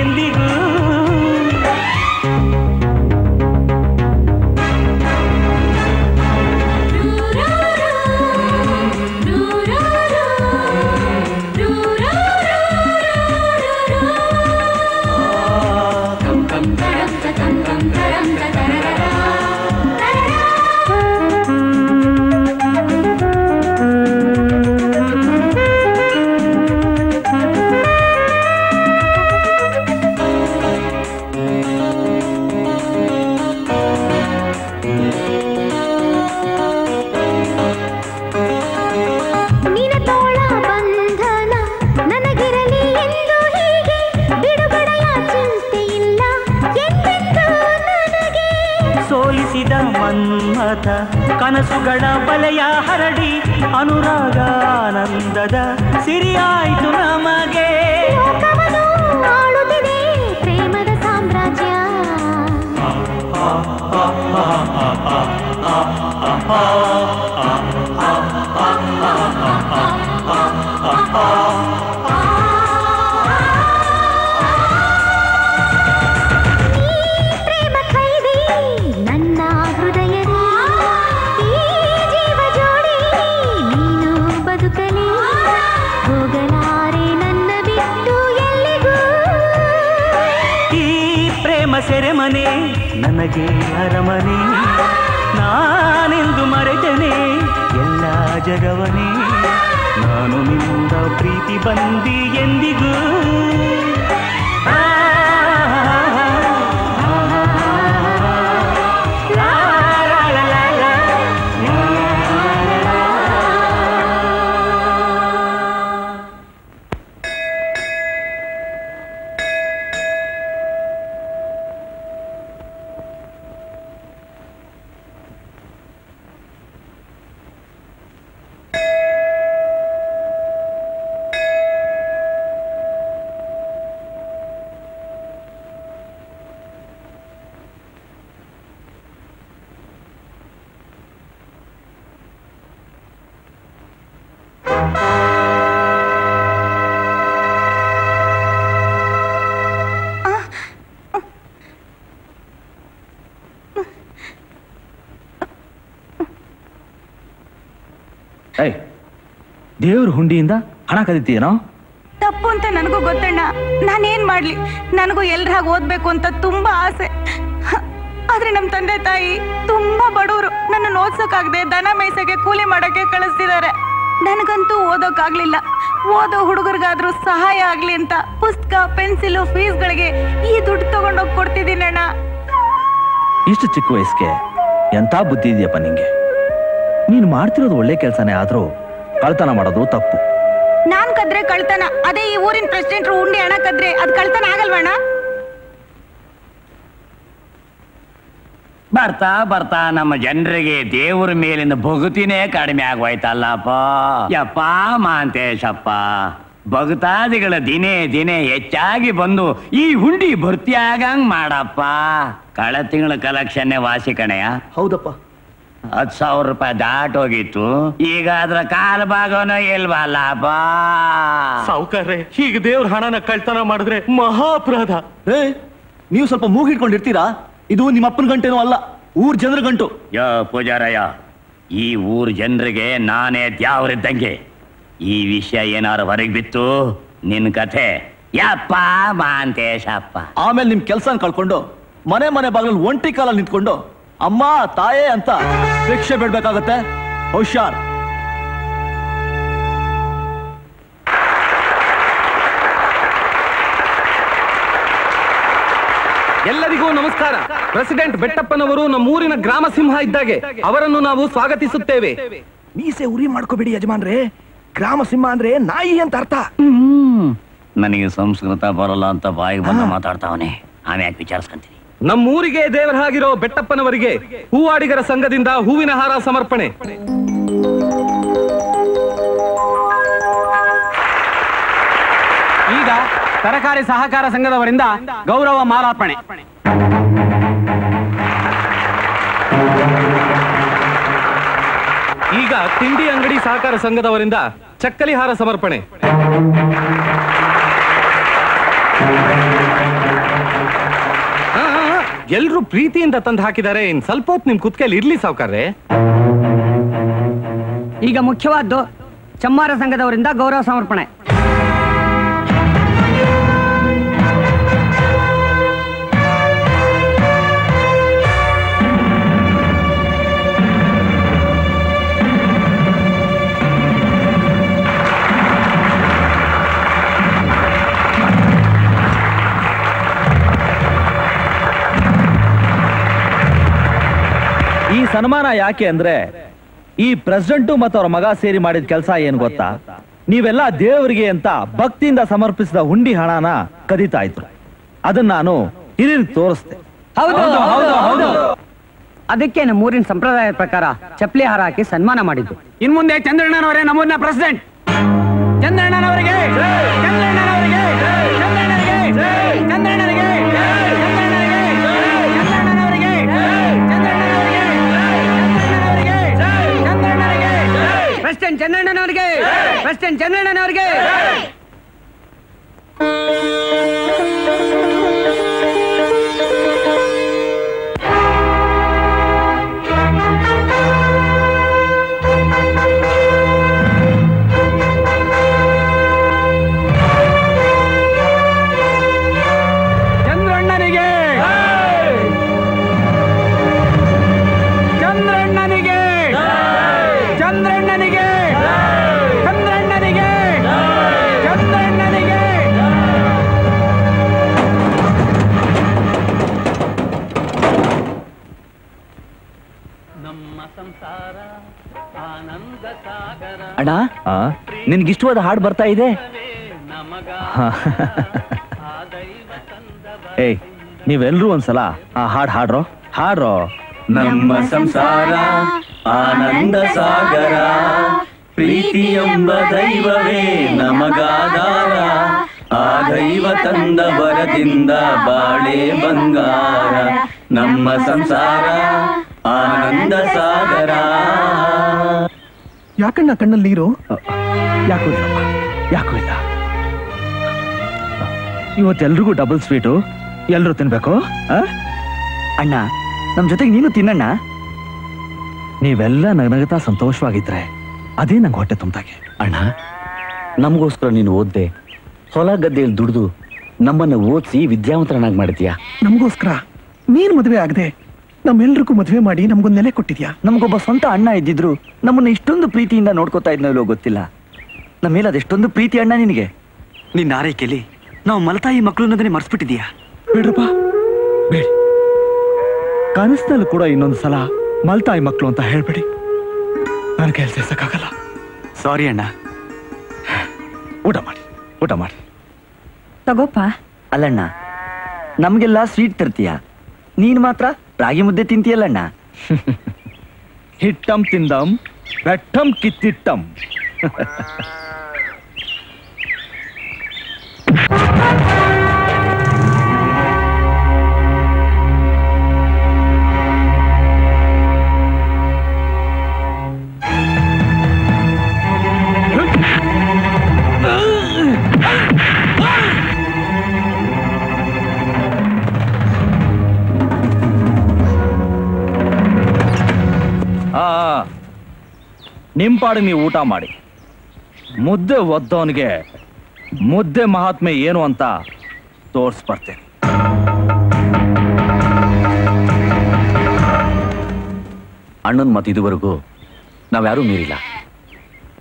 ಎಂದಿಗೂ. ಕನಸುಗಳ ಬಲೆಯ ಹರಡಿ ಅನುರಾಗ ಆನಂದದ ಸಿರಿಯಾಯಿತು ನಮಗೆ. ಆಳುತ್ತಿದೆ ಪ್ರೇಮದ ಸಾಮ್ರಾಜ್ಯ. ಸೆರೆಮನೆ ನನಗೆ ಅರಮನೆ, ನಾನೆಂದು ಮರೆತನೆ ಎಲ್ಲ ಜಗವನೆ, ನಾನು ನಿಂದ ಪ್ರೀತಿ ಬಂದಿ ಎಂದಿಗೂ. ದೇವ್ರ ಹುಂಡಿಯಿಂದ ಹಣ ಕದೀತೀಯೇನೋ? ತಪ್ಪು ಅಂತ ನನಗೂ ಗೊತ್ತಣ್ಣ, ನಾನೇನ್ ಮಾಡ್ಲಿ, ನನಗೂ ಎಲ್ರಾಗ ಓದ್ಬೇಕು ಅಂತ ತುಂಬಾ ಆಸೆ. ಆದ್ರೆ ನಮ್ ತಂದೆ ತಾಯಿ ತುಂಬಾ ಬಡವರು, ನನ್ನ ಓದ್ಸೋಕಾಗದೆ ದನ ಮೇಯ್ಸಕ್ಕೆ ಕೂಲಿ ಮಾಡಕ್ಕೆ ಕಳಿಸ್ತಿದ್ದಾರೆ. ನನಗಂತೂ ಓದೋಕಾಗ್ಲಿಲ್ಲ. ಓದೋ ಹುಡುಗರ್ಗಾದ್ರೂ ಸಹಾಯ ಆಗ್ಲಿ ಅಂತ ಪುಸ್ತಕ, ಪೆನ್ಸಿಲು, ಫೀಸ್ಗಳಿಗೆ ಈ ದುಡ್ಡು ತಗೊಂಡೋಗಿ ಕೊಡ್ತಿದ್ದೀನಿ ಅಣ್ಣ. ಇಷ್ಟು ಚಿಕ್ಕ ವಯಸ್ಸಿಗೆ ಎಂತ ಬುದ್ಧಿ ಇದೆಯಪ್ಪ ನಿಂಗೆ? ನೀನ್ ಮಾಡ್ತಿರೋದು ಒಳ್ಳೆ ಕೆಲಸನೇ, ಆದ್ರೂ ಕಳ್ತನ ಮಾಡೋದು ತಪ್ಪು. ನಾನ್ ಕದ್ರೆ ಕಳ್ತನ, ಅದೇ ಈ ಊರಿನ ಪ್ರೆಸಿಡೆಂಟ್ ಉಂಡಿ ಹಣ ಕದ್ರೆ ಅದ್ ಕಳ್ತನ ಆಗಲ್ವಣ್ಣ? ಬರ್ತಾ ಬರ್ತಾ ನಮ್ಮ ಜನರಿಗೆ ದೇವ್ರ ಮೇಲಿನ ಭಕ್ತಿನೇ ಕಡಿಮೆ ಆಗೋಯ್ತಲ್ಲಪ್ಪ. ಯಪ್ಪ ಮಾಂತೇಶಪ್ಪ, ಭಕ್ತಾದಿಗಳ ದಿನೇ ದಿನೇ ಹೆಚ್ಚಾಗಿ ಬಂದು ಈ ಹುಂಡಿ ಭರ್ತಿ ಆಗಂಗ್ ಮಾಡಪ್ಪ. ಕಳೆದ ತಿಂಗಳ ಕಲೆಕ್ಷನ್ನೇ ವಾಸಿ ಕಣೆಯ? ಹೌದಪ್ಪ, ಹತ್ ಸಾವಿರ ರೂಪಾಯಿ ದಾಟ್ ಹೋಗಿತ್ತು. ಈಗ ಅದ್ರ ಕಾಲ್ ಭಾಗನೂ ಇಲ್ವಲ್ಲ ಬಾ ಸಾವುಕಾರ್ರೆ. ಹೀಗೆ ದೇವ್ರ ಹಣನ ಕಳ್ತನ ಮಾಡಿದ್ರೆ ಮಹಾಪರಾಧ. ಏ, ನೀವು ಸ್ವಲ್ಪ ಮೂಗಿಟ್ಕೊಂಡಿರ್ತೀರಾ? ಇದು ನಿಮ್ಮ ಅಪ್ಪನ ಗಂಟೆನೂ ಅಲ್ಲ, ಊರ್ ಜನರ ಗಂಟು. ಯೋ ಪೂಜಾರಯ್ಯ, ಈ ಊರ್ ಜನರಿಗೆ ನಾನೇ ದ್ಯಾವ್ರಿದ್ದಂಗೆ. ಈ ವಿಷಯ ಏನಾರು ಹೊರಗೆ ಬಿತ್ತು ನಿನ್ ಕಥೆ ಯಪ್ಪ ಮಾಂತೇಶಪ್ಪ. ಆಮೇಲೆ ನಿಮ್ ಕೆಲ್ಸನ ಕಳ್ಕೊಂಡು ಮನೆ ಮನೆ ಬಾಗಿಲಲ್ಲಿ ಒಂಟಿ ಕಾಲಲ್ಲಿ ನಿಂತ್ಕೊಂಡು ಅಮ್ಮ ತಾಯೇ ಅಂತ ಭಿಕ್ಷೆ ಬಿಡ್ಬೇಕಾಗತ್ತೆ. ಹುಷಾರ್. ಎಲ್ಲರಿಗೂ ನಮಸ್ಕಾರ. ಪ್ರೆಸಿಡೆಂಟ್ ಬೆಟ್ಟಪ್ಪನವರು ನಮ್ಮೂರಿನ ಗ್ರಾಮ ಸಿಂಹ ಇದ್ದಾಗೆ ಅವರನ್ನು ನಾವು ಸ್ವಾಗತಿಸುತ್ತೇವೆ. ಮೀಸೆ ಉರಿ ಮಾಡ್ಕೋಬೇಡಿ ಯಜಮಾನ್ರೆ, ಗ್ರಾಮ ಸಿಂಹ ಅಂದ್ರೆ ನಾಯಿ ಅಂತ ಅರ್ಥ. ನನಗೆ ಸಂಸ್ಕೃತ ಬರಲ್ಲ ಅಂತ ಬಾಯಿಗೆ ಬಂದು ಮಾತಾಡ್ತಾವನೆ, ಆಮೇಲೆ ವಿಚಾರಿಸ್ಕೊಂತೀನಿ. ನಮ್ಮೂರಿಗೆ ದೇವರ ಹಾಗಿರೋ ಬೆಟ್ಟಪ್ಪನವರಿಗೆ ಹೂವಾಡಿಗರ ಸಂಘದಿಂದ ಹೂವಿನ ಹಾರ ಸಮರ್ಪಣೆ. ಈಗ ತರಕಾರಿ ಸಹಕಾರ ಸಂಘದವರಿಂದ ಗೌರವ ಮಾಲಾರ್ಪಣೆ. ಈಗ ತಿಂಡಿ ಅಂಗಡಿ ಸಹಕಾರ ಸಂಘದವರಿಂದ ಚಕ್ಕಲಿ ಹಾರ ಸಮರ್ಪಣೆ. ಎಲ್ರೂ ಪ್ರೀತಿಯಿಂದ ತಂದು ಹಾಕಿದ್ದಾರೆ. ಇನ್ ಸ್ವಲ್ಪ ಹೊತ್ತು ನಿಮ್ ಕುತ್ಕೇಲಿ ಇರ್ಲಿ ಸಾವುಕಾರ್ರೆ. ಈಗ ಮುಖ್ಯವಾದ್ದು ಚಮ್ಮಾರ ಸಂಘದವರಿಂದ ಗೌರವ ಸಮರ್ಪಣೆ. ಸನ್ಮಾನ ಯಾಕೆ ಅಂದ್ರೆ, ಈ ಪ್ರೆಸಿಡೆಂಟು ಮತ್ತು ಅವ್ರ ಮಗ ಸೇರಿ ಮಾಡಿದ ಕೆಲಸ ಏನ್ ಗೊತ್ತಾ? ನೀವೆಲ್ಲ ದೇವರಿಗೆ ಅಂತ ಭಕ್ತಿಯಿಂದ ಸಮರ್ಪಿಸಿದ ಹುಂಡಿ ಹಣನ ಕದೀತಾ ಇದ್ರು. ಅದನ್ನ ನಾನು ಹಿರಿಯರಿಗೆ ತೋರಿಸ್ದೆ. ಅದಕ್ಕೆ ನಮ್ಮ ಊರಿನ ಸಂಪ್ರದಾಯದ ಪ್ರಕಾರ ಚಪ್ಪಲಿ ಹಾರ ಹಾಕಿ ಸನ್ಮಾನ ಮಾಡಿದ್ರು. ಇನ್ನು ಮುಂದೆ ಚಂದ್ರಣ್ಣನವರೇ ನಮ್ಮೂರಿನ ಪ್ರೆಸಿಡೆಂಟ್. ಚಂದ್ರಣ್ಣನವರಿಗೆ ಜೈ. ಚಂದ್ರಣ್ಣನವರಿಗೆ ಜೈ. ಚಂದ್ರಣ್ಣನವರಿಗೆ ಜೈ. ಚಂದ್ರಣ್ಣನವರಿಗೆ ಜೈ. ಚಂದ್ರಣ್ಣನವರಿಗೆ ಜೈ. ಚಂದ್ರಣ್ಣನವರಿಗೆ ಜೈ. ಚಂದ್ರಣ್ಣನವರಿಗೆ ಜೈ. ಚಂದ್ರಣ್ಣನವರಿಗೆ ಜೈ. ಪ್ರೆಸಿಡೆಂಟ್ ಚಂದ್ರಣ್ಣನವರಿಗೆ ಜೈ. ಪ್ರೆಸಿಡೆಂಟ್ ಚಂದ್ರಣ್ಣನವರಿಗೆ ಜೈ. ಅಣ್ಣ ನಿನ್ಗಿಷ್ಟವಾದ ಹಾಡು ಬರ್ತಾ ಇದೆ. ಏಯ್ ನೀವೆಲ್ರೂ ಒಂದ್ಸಲ ಆ ಹಾಡು ಹಾಡ್ರೋ ಹಾಡ್ರೋ. ನಮ್ಮ ಸಂಸಾರ ಆನಂದ ಸಾಗರ, ಪ್ರೀತಿ ಎಂಬ ದೈವವೇ ನಮಗಾಧಾರ, ಆ ದೈವ ತಂದ ಬರದಿಂದ ಬಾಳೆ ಬಂಗಾರ, ನಮ್ಮ ಸಂಸಾರ ಆನಂದ ಸಾಗರ. ಯಾಕಣ್ಣ ಕಣ್ಣಲ್ಲಿ ನೀರು? ಯಾಕೂ ಇಲ್ಲಪ್ಪ, ಯಾಕೂ ಇಲ್ಲ. ಇವತ್ತೆಲ್ರಿಗೂ ಡಬಲ್ ಸ್ವೀಟು, ಎಲ್ರೂ ತಿನ್ಬೇಕು. ಅಣ್ಣ ನಮ್ ಜೊತೆಗೆ ನೀನು ತಿನ್ನಣ್ಣ. ನೀವೆಲ್ಲ ನಗನಗತಾ ಸಂತೋಷವಾಗಿದ್ರೆ ಅದೇ ನಂಗೆ ಹೊಟ್ಟೆ ತುಂಬ್ತಾಗೆ. ಅಣ್ಣ ನಮಗೋಸ್ಕರ ನೀನು ಓದ್ದೆ, ಹೊಲ ಗದ್ದೆಯಲ್ಲಿ ದುಡಿದು ನಮ್ಮನ್ನು ಓದಿಸಿ ವಿದ್ಯಾವಂತರನ್ನಾಗಿ ಮಾಡಿದ್ಯಾ. ನಮಗೋಸ್ಕರ ನೀನು ಮದುವೆ ಆಗದೆ ನಮ್ಮೆಲ್ರಿಗೂ ಮದುವೆ ಮಾಡಿ ನಮ್ಗೊಂದು ನೆಲೆ ಕೊಟ್ಟಿದ್ಯಾ. ನಮ್ಗೊಬ್ಬ ಸ್ವಂತ ಅಣ್ಣ ಇದ್ದಿದ್ರು ನಮ್ಮನ್ನ ಇಷ್ಟೊಂದು ಪ್ರೀತಿಯಿಂದ ನೋಡ್ಕೋತಾ ಇದ್ನಲ್ಲೋ ಗೊತ್ತಿಲ್ಲ. ನಮ್ಮ ಮೇಲೆ ಅದೆಷ್ಟೊಂದು ಪ್ರೀತಿ ಅಣ್ಣ ನಿನಗೆ. ನಿನ್ನ ಆರೈಕೆಯಲ್ಲಿ ನಾವು ಮಲತಾಯಿ ಮಕ್ಕಳು ಅನ್ನೋದನ್ನೇ ಮರೆಸ್ಬಿಟ್ಟಿದ್ಯಾ. ಬೇಡ್ರಪ್ಪ ಬೇಡಿ, ಕನಸಿನಲ್ಲೂ ಕೂಡ ಇನ್ನೊಂದು ಸಲ ಮಲತಾಯಿ ಮಕ್ಕಳು ಅಂತ ಹೇಳ್ಬೇಡಿ. ನನಗೆ ಕೆಲಸ ಸಾಕಾಗಲ್ಲ. ಸಾರಿ ಅಣ್ಣ. ಊಟ ಮಾಡಿ, ಊಟ ಮಾಡಿ ತಗೋಪ್ಪ. ಅಲ್ಲಣ್ಣ ನಮಗೆಲ್ಲ ಸ್ವೀಟ್ ತರ್ತೀಯ, ನೀನು ಮಾತ್ರ ರಾಗಿ ಮುದ್ದೆ ತಿಂತೀಯಲ್ಲಣ್ಣ. ಹಿಟ್ಟಂ ತಿಂದಂ ಬೆಟ್ಟಂ ಕಿತ್ತಿಟ್ಟಂ. ನಿಂಪಾಡು ನೀವು ಊಟ ಮಾಡಿ. ಮುದ್ದೆ ಒದ್ದವನಿಗೆ ಮುದ್ದೆ ಮಹಾತ್ಮೆ ಏನು ಅಂತ ತೋರಿಸ್ಬರ್ತೇನೆ. ಅಣ್ಣನ ಮತ್ತು ಇದುವರೆಗೂ ನಾವ್ಯಾರೂ ಮೀರಿಲ್ಲ,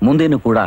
ಮುಂದೇನು ಕೂಡ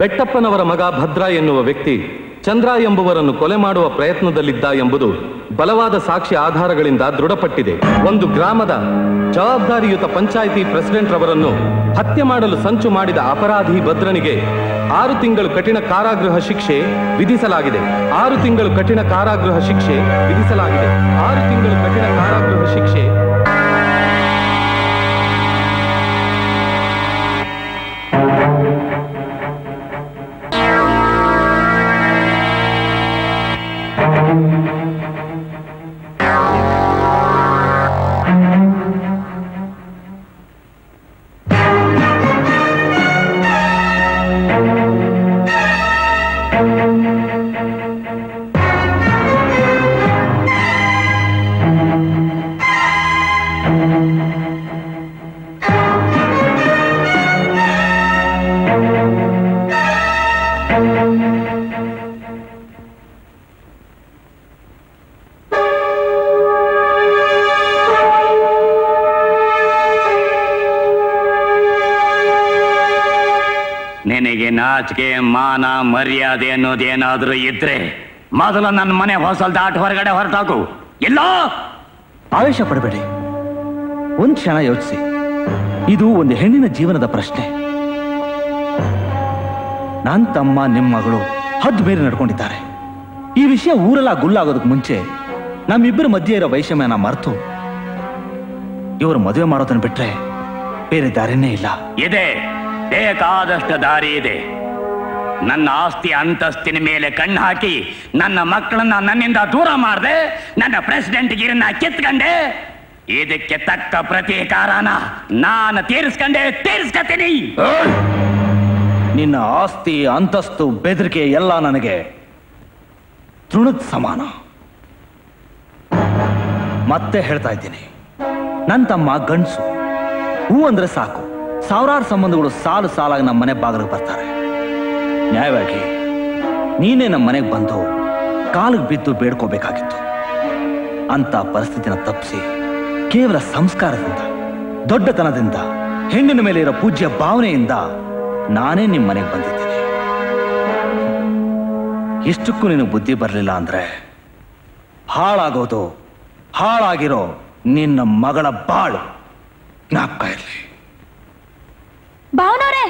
ಬೆಟ್ಟಪ್ಪನವರ ಮಗ ಭದ್ರ ಎನ್ನುವ ವ್ಯಕ್ತಿ ಚಂದ್ರ ಎಂಬುವರನ್ನು ಕೊಲೆ ಮಾಡುವ ಪ್ರಯತ್ನದಲ್ಲಿದ್ದ ಎಂಬುದು ಬಲವಾದ ಸಾಕ್ಷಿ ಆಧಾರಗಳಿಂದ ದೃಢಪಟ್ಟಿದೆ. ಒಂದು ಗ್ರಾಮದ ಜವಾಬ್ದಾರಿಯುತ ಪಂಚಾಯಿತಿ ಪ್ರೆಸಿಡೆಂಟ್ ರವರನ್ನು ಹತ್ಯೆ ಮಾಡಲು ಸಂಚು ಮಾಡಿದ ಅಪರಾಧಿ ಭದ್ರನಿಗೆ ಆರು ತಿಂಗಳು ಕಠಿಣ ಕಾರಾಗೃಹ ಶಿಕ್ಷೆ ವಿಧಿಸಲಾಗಿದೆ. ಆರು ತಿಂಗಳು ಕಠಿಣ ಕಾರಾಗೃಹ ಶಿಕ್ಷೆ ವಿಧಿಸಲಾಗಿದೆ. ಆರು ತಿಂಗಳು ಕಠಿಣ ಕಾರಾಗೃಹ ಶಿಕ್ಷೆ. ನಾಚಿಕೆ ಮಾನ ಮರ್ಯಾದೆ ಅನ್ನೋದೇನಾದ್ರೂ ಇದ್ರೆ ಮೊದಲು ನನ್ನ ಮನೆ ಹೊಸಲ್ ದಾಟ ಹೊರಗಡೆ ಹೊರತಾಕು. ಎಲ್ಲೋ ಆವೇಶ ಪಡಬೇಡಿ, ಒಂದ್ ಕ್ಷಣ ಯೋಚಿಸಿ. ಇದು ಒಂದು ಹೆಣ್ಣಿನ ಜೀವನದ ಪ್ರಶ್ನೆ. ನನ್ ತಮ್ಮ ನಿಮ್ಮ ಮಗಳು ಹದ್ದು ಬೇರೆ ನಡ್ಕೊಂಡಿದ್ದಾರೆ. ಈ ವಿಷಯ ಊರೆಲ್ಲ ಗುಲ್ಲಾಗೋದಕ್ಕೆ ಮುಂಚೆ ನಮ್ಮಿಬ್ಬರ ಮಧ್ಯೆ ಇರೋ ವೈಷಮ್ಯನ ಮರೆತು ಇವರು ಮದುವೆ ಮಾಡೋದನ್ನ ಬಿಟ್ರೆ ಬೇರೆ ದಾರಿನೇ ಇಲ್ಲ. ಇದೆ, ಬೇಕಾದಷ್ಟು ದಾರಿ ಇದೆ. ನನ್ನ ಆಸ್ತಿ ಅಂತಸ್ತಿನ ಮೇಲೆ ಕಣ್ಣು ಹಾಕಿ ನನ್ನ ಮಕ್ಕಳನ್ನ ನನ್ನಿಂದ ದೂರ ಮಾಡದೆ ನನ್ನ ಪ್ರೆಸಿಡೆಂಟ್ ಗಿರನ್ನ ಕಿತ್ಕೊಂಡೆ. ಇದಕ್ಕೆ ತಕ್ಕ ಪ್ರತೀಕಾರನ ನಾನು ತೀರಿಸ್ಕೊಂಡೆ, ತೀರಿಸ್ಕತೀನಿ. ನಿನ್ನ ಆಸ್ತಿ ಅಂತಸ್ತು ಬೆದರಿಕೆ ಎಲ್ಲ ನನಗೆ ತೃಣದ ಸಮಾನ. ಮತ್ತೆ ಹೇಳ್ತಾ ಇದ್ದೀನಿ, ನನ್ನ ತಮ್ಮ ಗಂಡಸು. ಹೂ ಅಂದ್ರೆ ಸಾಕು, ಸಾವಿರಾರು ಸಂಬಂಧಗಳು ಸಾಲು ಸಾಲಾಗಿ ನಮ್ಮ ಮನೆ ಬಾಗಿಲಿಗೆ ಬರ್ತಾರೆ. ನ್ಯಾಯವಾಗಿ ನೀನೇ ನಮ್ಮ ಮನೆಗೆ ಬಂದು ಕಾಲಿಗೆ ಬಿದ್ದು ಬೇಡ್ಕೋಬೇಕಾಗಿತ್ತು. ಅಂತ ಪರಿಸ್ಥಿತಿನ ತಪ್ಪಿಸಿ ಕೇವಲ ಸಂಸ್ಕಾರದಿಂದ, ದೊಡ್ಡತನದಿಂದ, ಹೆಣ್ಣಿನ ಮೇಲೆ ಇರೋ ಪೂಜ್ಯ ಭಾವನೆಯಿಂದ ನಾನೇ ನಿಮ್ಮ ಮನೆಗೆ ಬಂದಿದ್ದೀನಿ. ಇಷ್ಟಕ್ಕೂ ನಿನಗೆ ಬುದ್ಧಿ ಬರಲಿಲ್ಲ ಅಂದ್ರೆ ಹಾಳಾಗೋದು ಹಾಳಾಗಿರೋ ನಿನ್ನ ಮಗಳ ಬಾಳು. ಜ್ಞಾಪಕ ಇರಲಿ. ಭಾವನವರೇ,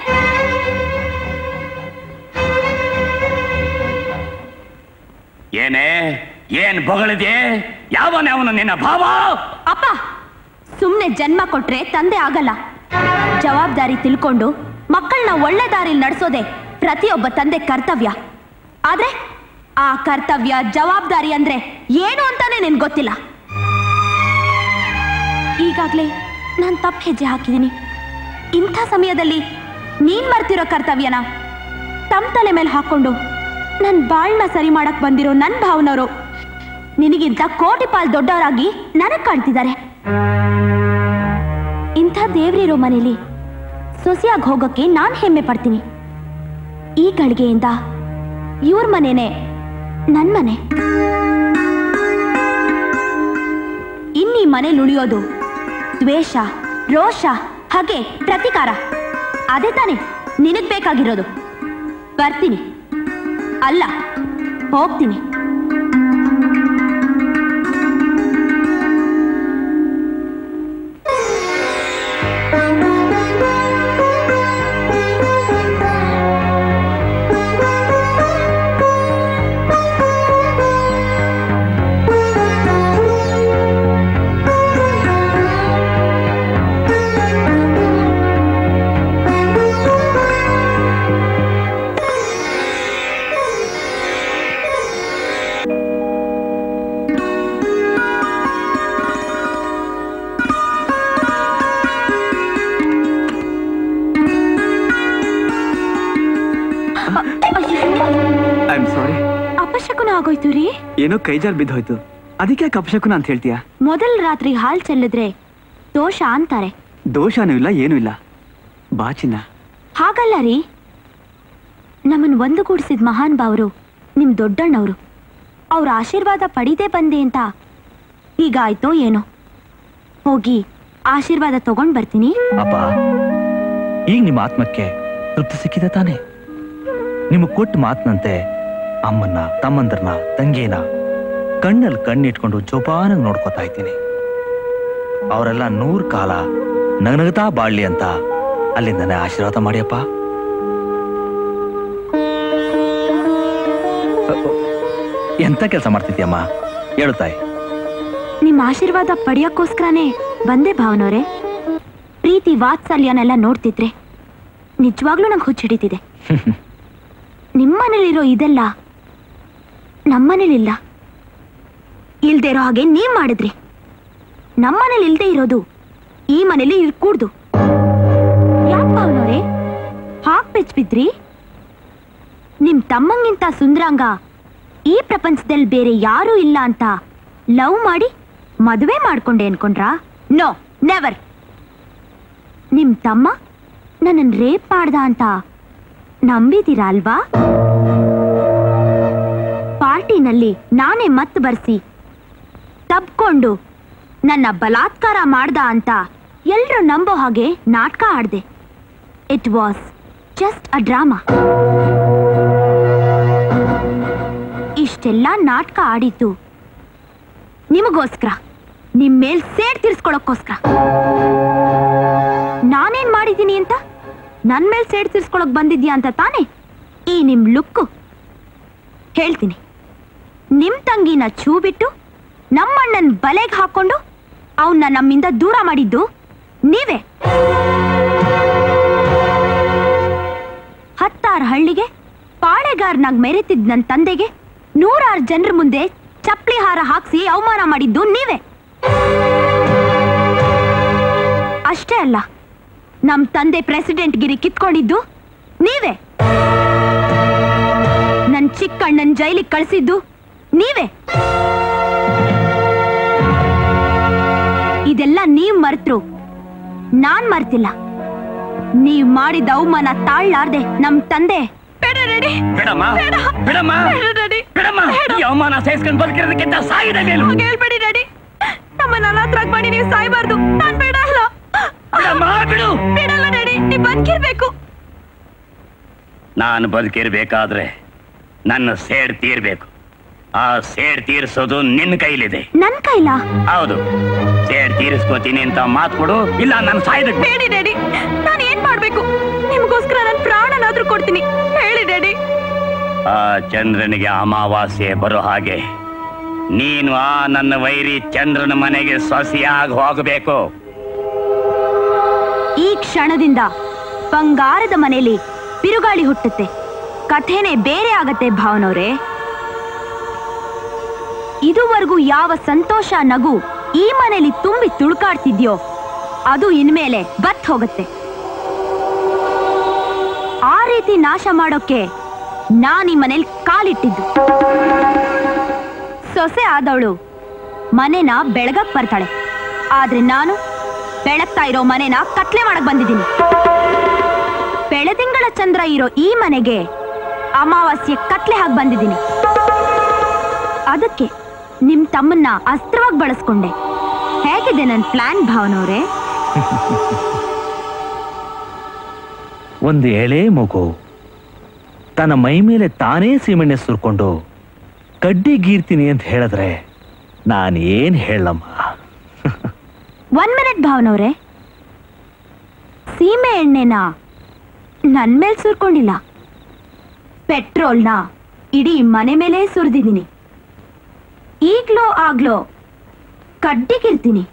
ಏನೇ ಏನ್ ಬಗಳಿದೆ? ಯಾವನೇ ಅವನು ನಿನ್ನ ಭಾವ? ಅಪ್ಪ, ಸುಮ್ನೆ ಜನ್ಮ ಕೊಟ್ರೆ ತಂದೆ ಆಗಲ್ಲ. ಜವಾಬ್ದಾರಿ ತಿಳ್ಕೊಂಡು ಮಕ್ಕಳನ್ನ ಒಳ್ಳೆ ದಾರಿಲಿ ನಡೆಸೋದೆ ಪ್ರತಿಯೊಬ್ಬ ತಂದೆ ಕರ್ತವ್ಯ. ಆದ್ರೆ ಆ ಕರ್ತವ್ಯ ಜವಾಬ್ದಾರಿ ಅಂದ್ರೆ ಏನು ಅಂತಾನೆ ನಿನ್ ಗೊತ್ತಿಲ್ಲ. ಈಗಾಗ್ಲೇ ನಾನು ತಪ್ಪು ಹೆಜ್ಜೆ ಹಾಕಿದ್ದೀನಿ. ಇಂಥ ಸಮಯದಲ್ಲಿ ನೀನ್ ಮರ್ತಿರೋ ಕರ್ತವ್ಯನ ತಮ್ಮ ತಲೆ ಮೇಲೆ ಹಾಕೊಂಡು ನನ್ನ ಬಾಳನ್ನ ಸರಿ ಮಾಡಕ್ ಬಂದಿರೋ ನನ್ನ ಭಾವನವರು ನಿನಗಿಂತ ಕೋಟಿ ಪಾಲ್ ದೊಡ್ಡವರಾಗಿ ನನಗ್ ಕಾಣ್ತಿದ್ದಾರೆ. ಇಂಥ ದೇವ್ರಿರೋ ಮನೇಲಿ ಸೊಸೆಯಾಗಿ ಹೋಗೋಕ್ಕೆ ನಾನು ಹೆಮ್ಮೆ ಪಡ್ತೀನಿ. ಈ ಗಳಿಗೆಯಿಂದ ಇವ್ರ ಮನೇನೆ ನನ್ನ ಮನೆ. ಇನ್ನೀ ಮನೇಲಿ ಉಳಿಯೋದು ದ್ವೇಷ, ರೋಷ ಹಾಗೆ ಪ್ರತೀಕಾರ. ಅದೇ ತಾನೆ ನಿನಗ್ ಬೇಕಾಗಿರೋದು. ಬರ್ತೀನಿ ಅಲ್ಲ, ಹೋಗ್ತೀನಿ. ಏನೋ ಕೈಜಾರ್ ಬಿದ್ದೋಯ್ತು, ಅದಕ್ಕೆ ಕಪಶಕುನ ಅಂತ ಹೇಳ್ತೀಯಾ? ಮೊದಲ ರಾತ್ರಿ ಹಾಲ್ ಚೆಲ್ಲಿದ್ರೆ ದೋಷ ಅಂತಾರೆ. ದೋಷನೂ ಇಲ್ಲ, ಏನೂ ಇಲ್ಲ ಬಾ ಚಿನ್ನ. ಹಾಗಲ್ಲ ರೀ, ನಮ್ಮನ್ನು ಒಂದು ಕೂಡಿಸಿದ ಮಹಾನ್ ಬಾವರು ನಿಮ್ ದೊಡ್ಡಣ್ಣವ್ರು. ಅವ್ರ ಆಶೀರ್ವಾದ ಪಡೀದೇ ಬಂದೆ ಅಂತ ಹೀಗಾಯ್ತೋ ಏನೋ. ಹೋಗಿ ಆಶೀರ್ವಾದ ತಗೊಂಡ್ ಬರ್ತೀನಿ. ಅಪ್ಪ, ಈಗ ನಿಮ್ಮ ಆತ್ಮಕ್ಕೆ ತೃಪ್ತಿ ಸಿಕ್ಕಿದೆ ತಾನೆ? ನಿಮಗೆ ಕೊಟ್ಟ ಮಾತಿನಂತೆ ಅಮ್ಮನ್ನ ತಮ್ಮಂದ್ರನ ತಂಗೇನ ಕಣ್ಣಲ್ಲಿ ಕಣ್ಣಿಟ್ಕೊಂಡು ಜೋಪಾನಾಗಿ ನೋಡ್ಕೋತಾ ಇದ್ದೀನಿ. ಅವರೆಲ್ಲ ನೂರು ಕಾಲ ನಗನಗತಾ ಬಾಳ್ಲಿ ಅಂತ ಅಲ್ಲಿಂದನೇ ಆಶೀರ್ವಾದ ಮಾಡಿಯಪ್ಪ. ಎಂತ ಕೆಲಸ ಮಾಡ್ತಿದ್ಯಮ್ಮ ಹೇಳುತ್ತಾಯಿ? ನಿಮ್ಮ ಆಶೀರ್ವಾದ ಪಡೆಯಕ್ಕೋಸ್ಕರನೇ ಬಂದೆ ಭಾವನವ್ರೆ. ಪ್ರೀತಿ ವಾತ್ಸಲ್ಯನೆಲ್ಲ ನೋಡ್ತಿದ್ರೆ ನಿಜವಾಗ್ಲೂ ನಂಗೆ ಹುಚ್ಚಿಡಿತಿದೆ. ನಿಮ್ಮನೇಲಿರೋ ಇದೆಲ್ಲ ನಮ್ಮನೇಲಿಲ್ಲ. ಇಲ್ದೇ ಇರೋ ಹಾಗೆ ನೀವ್ ಮಾಡಿದ್ರಿ. ನಮ್ಮನೇಲಿ ಇಲ್ದೇ ಇರೋದು ಈ ಮನೇಲಿ ಇರ್ಕೂಡ್ದು. ಯಾಕೆ ಭಾವನವ್ರೆ ಹಾಕ್ ಬೆಚ್ ಬಿದ್ರಿ? ನಿಮ್ ತಮ್ಮಂಗಿಂತ ಸುಂದರಾಂಗ ಈ ಪ್ರಪಂಚದಲ್ಲಿ ಬೇರೆ ಯಾರೂ ಇಲ್ಲ ಅಂತ ಲವ್ ಮಾಡಿ ಮದುವೆ ಮಾಡ್ಕೊಂಡೆ ಅನ್ಕೊಂಡ್ರಾ? No, never. ನಿಮ್ ತಮ್ಮ ನನ್ನನ್ನು ರೇಪ್ ಮಾಡ್ದ ಅಂತ ನಂಬಿದಿರಾ ಅಲ್ವಾ? ಪಾರ್ಟಿನಲ್ಲಿ ನಾನೇ ಮತ್ ಬರ್ಸಿ ತಬ್ಕೊಂಡು ನನ್ನ ಬಲಾತ್ಕಾರ ಮಾಡ್ದ ಅಂತ ಎಲ್ರೂ ನಂಬೋ ಹಾಗೆ ನಾಟಕ ಆಡ್ದೆ. It was just a drama. ಇಷ್ಟೆಲ್ಲ ನಾಟಕ ಆಡಿದ್ದು ನಿಮಗೋಸ್ಕರ, ನಿಮ್ ಮೇಲ್ ಸೇಡ್ ತೀರ್ಸ್ಕೊಳಕ್ಕೋಸ್ಕರ. ನಾನೇನ್ ಮಾಡಿದ್ದೀನಿ ಅಂತ ನನ್ ಮೇಲ್ ಸೇಡ್ ತೀರ್ಸ್ಕೊಳಕ್ ಬಂದಿದ್ಯಾ ಅಂತ ತಾನೇ ಈ ನಿಮ್ ಲುಕ್ಕು. ಹೇಳ್ತೀನಿ, ನಿಮ್ ತಂಗಿನ ಛೂ ಬಿಟ್ಟು ನಮ್ಮಣ್ಣನ್ ಬಲೆಗೆ ಹಾಕೊಂಡು ಅವನ್ನ ನಮ್ಮಿಂದ ದೂರ ಮಾಡಿದ್ದು ನೀವೇ. ಹತ್ತಾರು ಹಳ್ಳಿಗೆ ಪಾಳೆಗಾರನಾಗ್ ಮೆರೆತಿದ್ ನನ್ ತಂದೆಗೆ ನೂರಾರು ಜನರ ಮುಂದೆ ಚಪ್ಪಲಿ ಹಾರ ಹಾಕ್ಸಿ ಅವಮಾನ ಮಾಡಿದ್ದು ನೀವೇ. ಅಷ್ಟೇ ಅಲ್ಲ, ನಮ್ ತಂದೆ ಪ್ರೆಸಿಡೆಂಟ್ ಗಿರಿ ಕಿತ್ಕೊಂಡಿದ್ದು ನೀವೇ. ನನ್ ಚಿಕ್ಕಣ್ಣನ್ ಜೈಲಿಗೆ ಕಳಿಸಿದ್ದು ನೀವೇ. ಇದೆಲ್ಲ ನೀವ್ ಮರೆತ್ರು ನಾನ್ ಮರ್ತಿಲ್ಲ. ನೀವ್ ಮಾಡಿದ ಅವಮಾನ ತಾಳ್ಲಾರ್ದೆ ನಮ್ ತಂದೆ ಅವಮಾನ ಸಹಿಸ್ಕೊಂಡು ಬದುಕಿರೋದಕ್ಕಿಂತ ಸಾಯಿದೆ ಮೇಲು. ಹೇಳ್ಬೇಡಿ ಡ್ಯಾಡಿ, ನಮ್ಮನ್ನ ಅನಾಥರಾಗಿ ಮಾಡಿ ನೀವು ಸಾಯಬಾರ್ದು. ನಾನ್ ಬೇಡ ಅಲ್ಲ, ಬಿಡಲ್ಲ ಡ್ಯಾಡಿ. ನೀವು ಬದುಕಿರ್ಬೇಕು. ನಾನು ಬದುಕಿರ್ಬೇಕಾದ್ರೆ ನನ್ನ ಸೇಡ್ ತೀರ್ಬೇಕು. ಆ ಸೇಡ್ ತೀರಿಸೋದು ನಿನ್ನ ಕೈಲಿದೆ. ನನ್ನ ಕೈಲಾ? ಹೌದು. ಸೇಡ್ ತೀರಿಸ್ಕೋತೀನಿ ಅಂತ ಮಾತು ಕೊಡು, ಇಲ್ಲ ನಾನು ಸಾಯ್ಬೇಕು. ಬೇಡಿ ಡ್ಯಾಡಿ, ನಾನು ಏನ್ ಮಾಡ್ಬೇಕು? ನಿಮ್ಗೋಸ್ಕರ ನನ್ನ ಪ್ರಾಣನಾದ್ರೂ ಕೊಡ್ತೀನಿ. ಹೇಳಿ ಡ್ಯಾಡಿ. ಆ ಚಂದ್ರನಿಗೆ ಅಮಾವಾಸ್ಯೆ ಬರೋ ಹಾಗೆ ನೀನು ಆ ನನ್ನ ವೈರಿ ಚಂದ್ರನ ಮನೆಗೆ ಸೊಸೆಯಾಗಿ ಹೋಗಬೇಕು. ಈ ಕ್ಷಣದಿಂದ ಬಂಗಾರದ ಮನೆಯಲ್ಲಿ ಬಿರುಗಾಳಿ ಹುಟ್ಟುತ್ತೆ. ಕಥೆನೇ ಬೇರೆ ಆಗತ್ತೆ ಭಾವನವ್ರೆ. ಇದುವರೆಗೂ ಯಾವ ಸಂತೋಷ ನಗು ಈ ಮನೆಯಲ್ಲಿ ತುಂಬಿ ತುಳುಕಾಡ್ತಿದ್ಯೋ ಅದು ಇನ್ಮೇಲೆ ಬತ್ ಹೋಗುತ್ತೆ. ಆ ರೀತಿ ನಾಶ ಮಾಡೋಕೆ ನಾನೀ ಮನೇಲಿ ಕಾಲಿಟ್ಟಿದ್ದು. ಸೊಸೆ ಆದವಳು ಮನೇನ ಬೆಳಗಕ್ ಬರ್ತಾಳೆ, ಆದ್ರೆ ನಾನು ಬೆಳಗ್ತಾ ಇರೋ ಮನೇನ ಕತ್ಲೆ ಮಾಡಕ್ ಬಂದಿದ್ದೀನಿ. ಬೆಳದಿಂಗಳ ಚಂದ್ರ ಇರೋ ಈ ಮನೆಗೆ ಅಮಾವಾಸ್ಯೆ ಕತ್ಲೆ ಹಾಕಿ ಬಂದಿದ್ದೀನಿ. ಅದಕ್ಕೆ ನಿಮ್ ತಮ್ಮನ್ನ ಅಸ್ತ್ರವಾಗಿ ಬಳಸ್ಕೊಂಡೆ. ಹೇಗಿದೆ ನನ್ನ ಪ್ಲಾನ್ ಭಾವನವ್ರೆ? ಒಂದು ಎಳೆ ಮಗು ತನ್ನ ಮೈ ಮೇಲೆ ತಾನೇ ಸೀಮೆಣ್ಣೆ ಸುರ್ಕೊಂಡು ಕಡ್ಡಿ ಗೀರ್ತೀನಿ ಅಂತ ಹೇಳಿದ್ರೆ ನಾನೇನ್ ಹೇಳಮ್ಮ? ಒನ್ ಮಿನಿಟ್ ಭಾವನವ್ರೆ, ಸೀಮೆ ಎಣ್ಣೆನ ನನ್ ಮೇಲೆ ಸುರ್ಕೊಂಡಿಲ್ಲ, ಪೆಟ್ರೋಲ್ನ ಇಡೀ ಮನೆ ಮೇಲೆ ಸುರಿದಿದ್ದೀನಿ. ಈಗ್ಲೋ ಆಗ್ಲೋ ಕಡ್ಡಿ ಗೀರ್ತೀನಿ.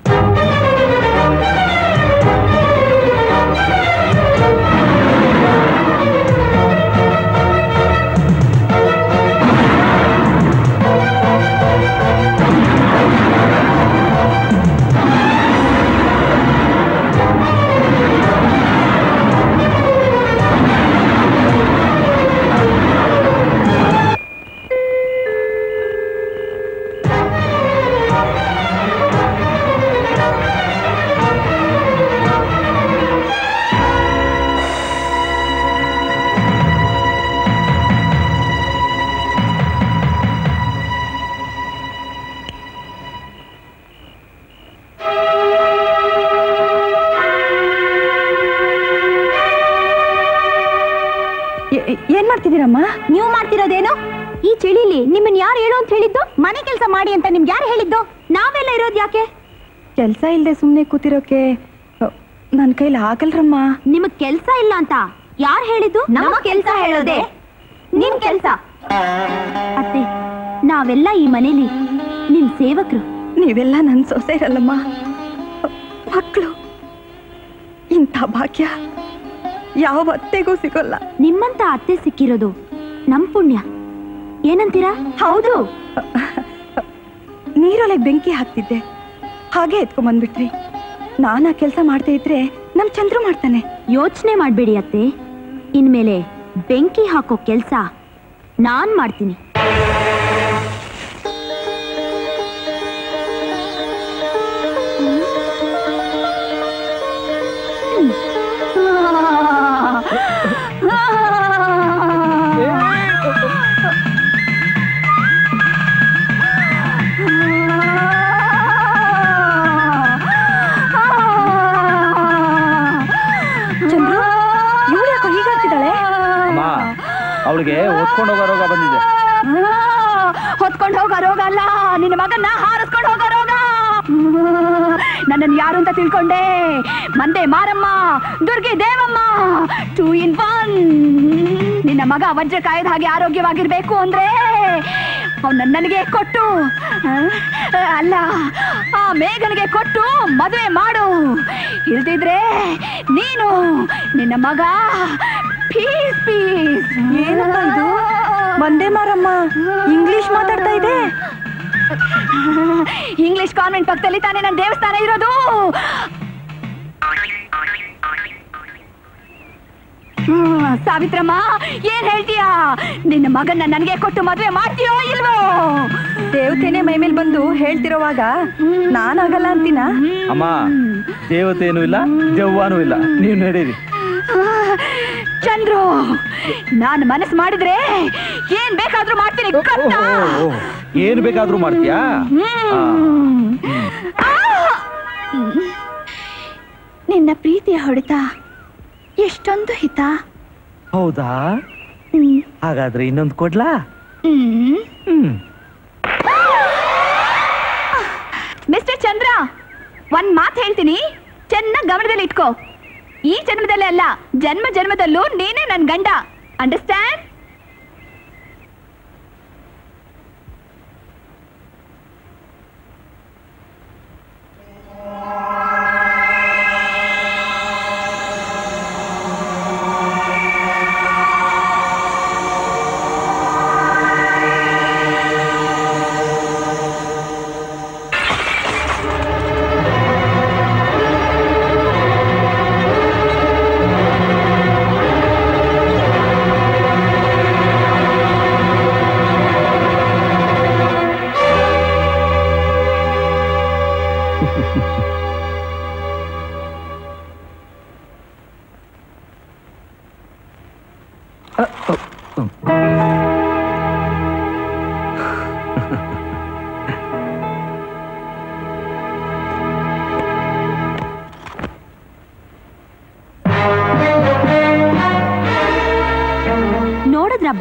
ಮಾಡ್ತಿದ್ದೀರಮ್ಮ? ನೀವು ಮಾಡ್ತಿರೋದೇನು? ಈ ಚಳಿಲಿ ನಿಮ್ಮನ್ನ ಯಾರು ಹೇಳೋ ಅಂತ ಹೇಳಿದ್ದು? ಮನೆ ಕೆಲಸ ಮಾಡಿ ಅಂತ ನಿಮ್ಗೆ ಯಾರು ಹೇಳಿದ್ದು? ನಾವೆಲ್ಲ ಇರೋದು ಯಾಕೆ? ಕೆಲಸ ಇಲ್ಲದೆ ಸುಮ್ಮನೆ ಕೂತಿರೋಕೆ ನನ್ನ ಕೈಲಿ ಆಗಲ್ರಮ್ಮ. ನಿಮಗೆ ಕೆಲಸ ಇಲ್ಲ ಅಂತ ಯಾರು ಹೇಳಿದ್ದು? ನಮ್ಮ ಕೆಲಸ ಹೇಳೋದೆ ನಿಮ್ ಕೆಲಸ. ಅತ್ತೆ, ನಾವೆಲ್ಲ ಈ ಮನೇಲಿ ನಿಮ್ ಸೇವಕರು. ನೀವೆಲ್ಲ ನನ್ನ ಸೊಸೆ ಇರಲ್ಲಮ್ಮ. ಮಕ್ಕಳು ಇಂಥ ಭಾಗ್ಯ ಯಾವ ಅತ್ತೆಗೂ ಸಿಗೋಲ್ಲ. ನಿಮ್ಮಂತ ಅತ್ತೆ ಸಿಕ್ಕಿರೋದು ನಮ್ ಪುಣ್ಯ. ಏನಂತೀರಾ? ಹೌದು. ನೀರೊಳಗೆ ಬೆಂಕಿ ಹಾಕ್ತಿದ್ದೆ, ಹಾಗೆ ಎತ್ಕೊಂಡ್ ಬಂದ್ಬಿಟ್ರಿ. ನಾನಾ ಕೆಲಸ ಮಾಡ್ತಾ ಇದ್ರೆ ನಮ್ ಚಂದ್ರು ಮಾಡ್ತಾನೆ. ಯೋಚನೆ ಮಾಡ್ಬೇಡಿ ಅತ್ತೆ, ಇನ್ಮೇಲೆ ಬೆಂಕಿ ಹಾಕೋ ಕೆಲಸ ನಾನ್ ಮಾಡ್ತೀನಿ. ಅವಳಿಗೆ ಹೊತ್ಕೊಂಡು ಹೋಗೋ ರೋಗ ಬಂದಿದೆ. ಹೊತ್ಕೊಂಡು ಹೋಗೋ ರೋಗ ಅಲ್ಲ, ನಿನ್ನ ಮಗನ್ನ ಹಾರಿಸ್ಕೊಂಡು ಹೋಗೋ ರೋಗ. ನನ್ನನ್ನು ಯಾರು ಅಂತ ತಿಳ್ಕೊಂಡೆ? ಮಂದೆ Maramma, Durgi Devamma, two in one. ನಿನ್ನ ಮಗ ವಜ್ರ ಕಾಯದ ಹಾಗೆ ಆರೋಗ್ಯವಾಗಿರ್ಬೇಕು ಅಂದ್ರೆ ಅವನ್ನ ನನಗೆ ಕೊಟ್ಟು, ಅಲ್ಲ ಆ ಮೇಘನಿಗೆ ಕೊಟ್ಟು ಮದುವೆ ಮಾಡು. ಇಲ್ದಿದ್ರೆ ನೀನು ನಿನ್ನ ಮಗ ಪೀಸ್ ಪೀಸ್. ಏನಪ್ಪ ಇದು? ಬಂದೆ ಮಾರಮ್ಮ ಇಂಗ್ಲಿಷ್ ಮಾತಾಡ್ತಾ ಇದೆ. ಇಂಗ್ಲಿಷ್ ಕಾನ್ವೆಂಟ್ ಪಕ್ಕದಲ್ಲಿ ತಾನೇ ನನ್ನ ದೇವಸ್ಥಾನ ಇರೋದು. ಸಾವಿತ್ರಮ್ಮ, ಏನ್ ಹೇಳ್ತೀಯಾ? ನಿನ್ನ ಮಗನ್ನ ನನಗೆ ಕೊಟ್ಟು ಮದುವೆ ಮಾಡ್ತೀಯೋ ಇಲ್ವೋ? ದೇವತೆನೆ ಮೈ ಮೇಲೆ ಬಂದು ಹೇಳ್ತಿರೋವಾಗ ನಾನಾಗಲ್ಲ ಅಂತೀನ? ಅಮ್ಮ, ದೇವತೆನೂ ಇಲ್ಲ, ದೆವ್ವನೂ ಇಲ್ಲ, ನೀವ್ ನಡೀರಿ. ಚಂದ್ರು, ನಾನು ಮನಸ್ಸು ಮಾಡಿದ್ರೆ ಏನ್ ಬೇಕಾದ್ರೂ ಮಾಡ್ತೀನಿ. ಏನ್ ಬೇಕಾದ್ರೂ ಮಾಡ್ತೀಯಾ? ನಿನ್ನ ಪ್ರೀತಿಯ ಹೊಡೆತ ಎಷ್ಟೊಂದು ಹಿತ. ಹೌದಾ? ಹಾಗಾದ್ರೆ ಇನ್ನೊಂದು ಕೊಡ್ಲಾ? ಮಿಸ್ಟರ್ ಚಂದ್ರ, ಒಂದ್ ಮಾತು ಹೇಳ್ತೀನಿ, ಚೆನ್ನಾಗಿ ಗಮನದಲ್ಲಿ ಇಟ್ಕೋ. ಈ ಜನ್ಮದಲ್ಲೇ ಅಲ್ಲ, ಜನ್ಮ ಜನ್ಮದಲ್ಲೂ ನೀನೇ ನನ್ ಗಂಡ. ಅಂಡರ್ಸ್ಟ್ಯಾಂಡ್?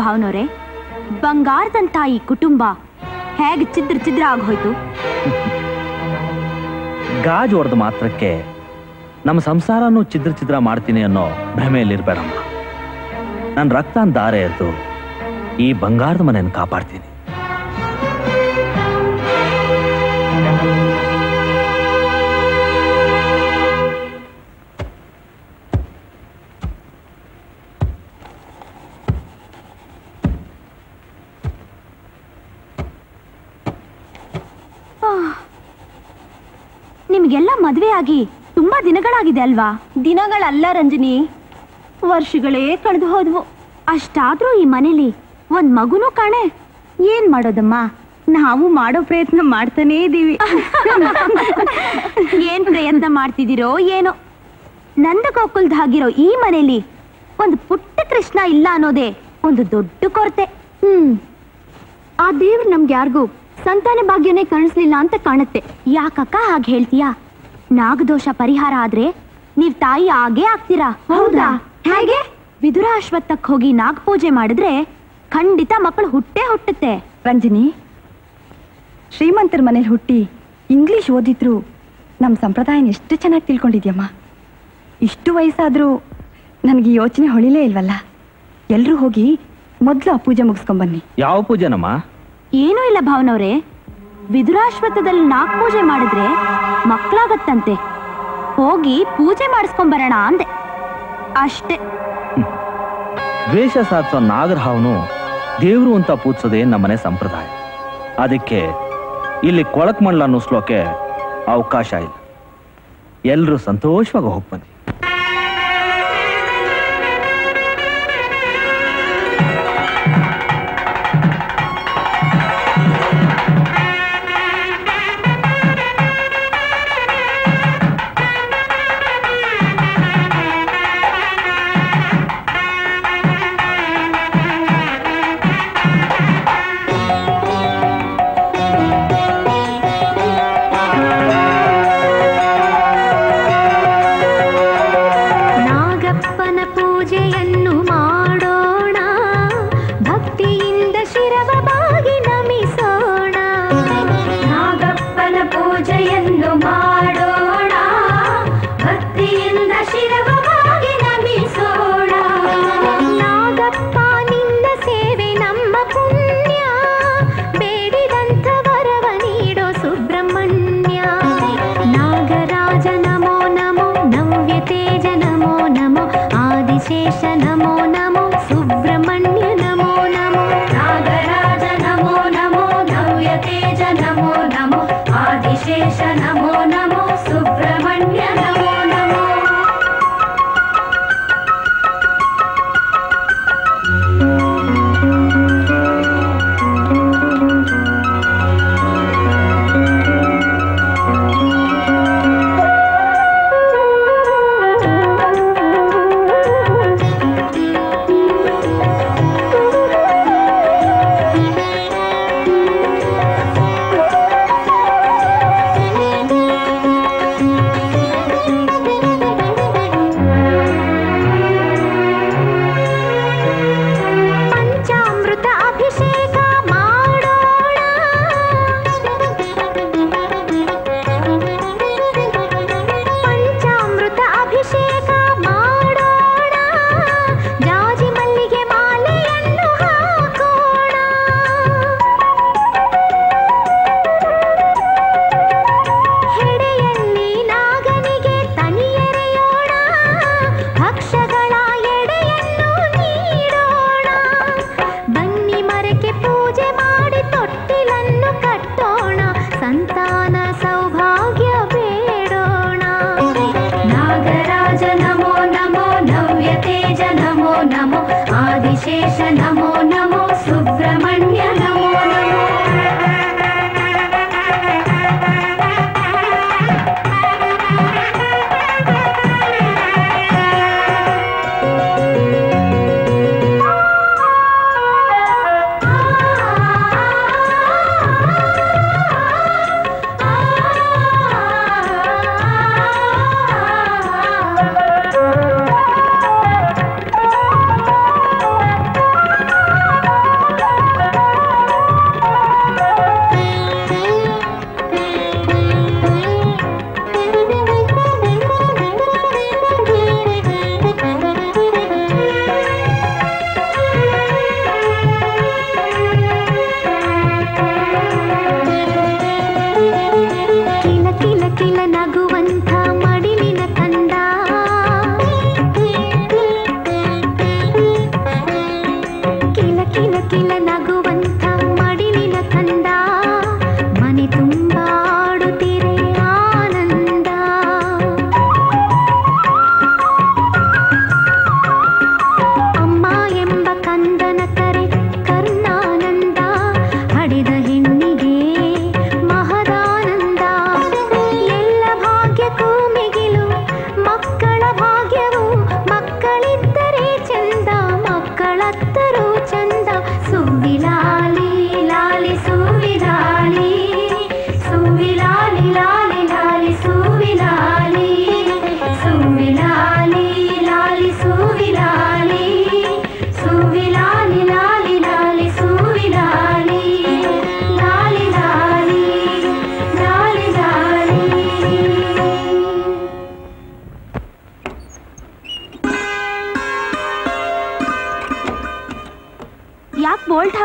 ಭಾವನವ್ರೆ, ಬಂಗಾರದಂತ ಈ ಕುಟುಂಬ ಹೇಗೆ ಚಿದ್ರ ಚಿದ್ರ ಆಗೋಯ್ತು. ಗಾಜ್ ಹೊಡೆದ ಮಾತ್ರಕ್ಕೆ ನಮ್ಮ ಸಂಸಾರನೂ ಚಿದ್ರ ಚಿದ್ರ ಮಾಡ್ತೀನಿ ಅನ್ನೋ ಭ್ರಮೆಯಲ್ಲಿರ್ಬೇಡಮ್ಮ. ನನ್ನ ರಕ್ತನ ಧಾರೆ ಎದ್ದು ಈ ಬಂಗಾರದ ಮನೆಯನ್ನು ಕಾಪಾಡ್ತೀನಿ. ನಿಮ್ಗೆಲ್ಲ ಮದುವೆ ಆಗಿ ತುಂಬಾ ದಿನಗಳಾಗಿದೆ ಅಲ್ವಾ? ದಿನಗಳಲ್ಲ ರಂಜನಿ, ವರ್ಷಗಳೇ ಕಳೆದು ಹೋದ್ವು. ಅಷ್ಟಾದ್ರೂ ಈ ಮನೇಲಿ ಒಂದ್ ಮಗುನೂ ಕಾಣೆ. ಏನ್ ಮಾಡೋದಮ್ಮ, ನಾವು ಮಾಡೋ ಪ್ರಯತ್ನ ಮಾಡ್ತಾನೇ ಇದೀವಿ. ಏನ್ ಪ್ರಯತ್ನ ಮಾಡ್ತಿದ್ದೀರೋ ಏನೋ. ನಂದಗೋಕುಲ್ದಾಗಿರೋ ಈ ಮನೇಲಿ ಒಂದು ಪುಟ್ಟ ಕೃಷ್ಣ ಇಲ್ಲ ಅನ್ನೋದೇ ಒಂದು ದೊಡ್ಡ ಕೊರತೆ. ಹ್ಮ್ ಆ ದೇವ್ರು ನಮ್ಗೆ ಯಾರಿಗೂ ಸಂತಾನ ಭಾಗ್ಯನೇ ಕಾಣಿಸ್ಲಿಲ್ಲ ಅಂತ ಕಾಣುತ್ತೆ. ಯಾಕಕ್ಕ ಹಾಗೆ ಹೇಳ್ತೀಯಾ? ನಾಗದೋಷ ಪರಿಹಾರ ಆದ್ರೆ ನೀವ್ ತಾಯಿ ಆಗೇ ಆಗ್ತೀರಾ. ಹೌದಾ? ಹೇಗೆ? ವಿದುರ ಅಶ್ವತ್ಥಕ್ಕೆ ಹೋಗಿ ನಾಗಪೂಜೆ ಮಾಡಿದ್ರೆ ಖಂಡಿತ ಮಕ್ಕಳು ಹುಟ್ಟೇ ಹುಟ್ಟುತ್ತೆ. ರಂಜನಿ, ಶ್ರೀಮಂತರ ಮನೇಲಿ ಹುಟ್ಟಿ ಇಂಗ್ಲಿಷ್ ಓದಿದ್ರು ನಮ್ಮ ಸಂಪ್ರದಾಯನ ಎಷ್ಟು ಚೆನ್ನಾಗಿ ತಿಳ್ಕೊಂಡಿದ್ಯಮ್ಮ. ಇಷ್ಟು ವಯಸ್ಸಾದರೂ ನನಗೆ ಯೋಚನೆ ಹೊಳಿಲೇ ಇಲ್ವಲ್ಲ. ಎಲ್ಲರೂ ಹೋಗಿ ಮೊದಲು ಆ ಪೂಜೆ ಮುಗಿಸ್ಕೊಂಡ್ಬನ್ನಿ. ಯಾವ ಪೂಜೆನಮ್ಮ? ಏನೂ ಇಲ್ಲ ಭಾವನವ್ರೆ, ವಿದುರಾಶ್ವತ್ಥದಲ್ಲಿ ನಾಗಪೂಜೆ ಮಾಡಿದ್ರೆ ಮಕ್ಕಳಾಗತ್ತಂತೆ. ಹೋಗಿ ಪೂಜೆ ಮಾಡಿಸ್ಕೊಂಬರೋಣ ಅಂದೆ ಅಷ್ಟೇ. ದ್ವೇಷ ಸಾಧಿಸೋ ನಾಗರಹಾವನು ದೇವರು ಅಂತ ಪೂಜಿಸೋದೇ ನಮ್ಮನೆ ಸಂಪ್ರದಾಯ. ಅದಕ್ಕೆ ಇಲ್ಲಿ ಕೊಳಕ್ಮಣ್ಣ ಅನ್ನಿಸ್ಲೋಕೆ ಅವಕಾಶ ಇಲ್ಲ. ಎಲ್ಲರೂ ಸಂತೋಷವಾಗಿ ಹೋಗಿ ಬನ್ನಿ.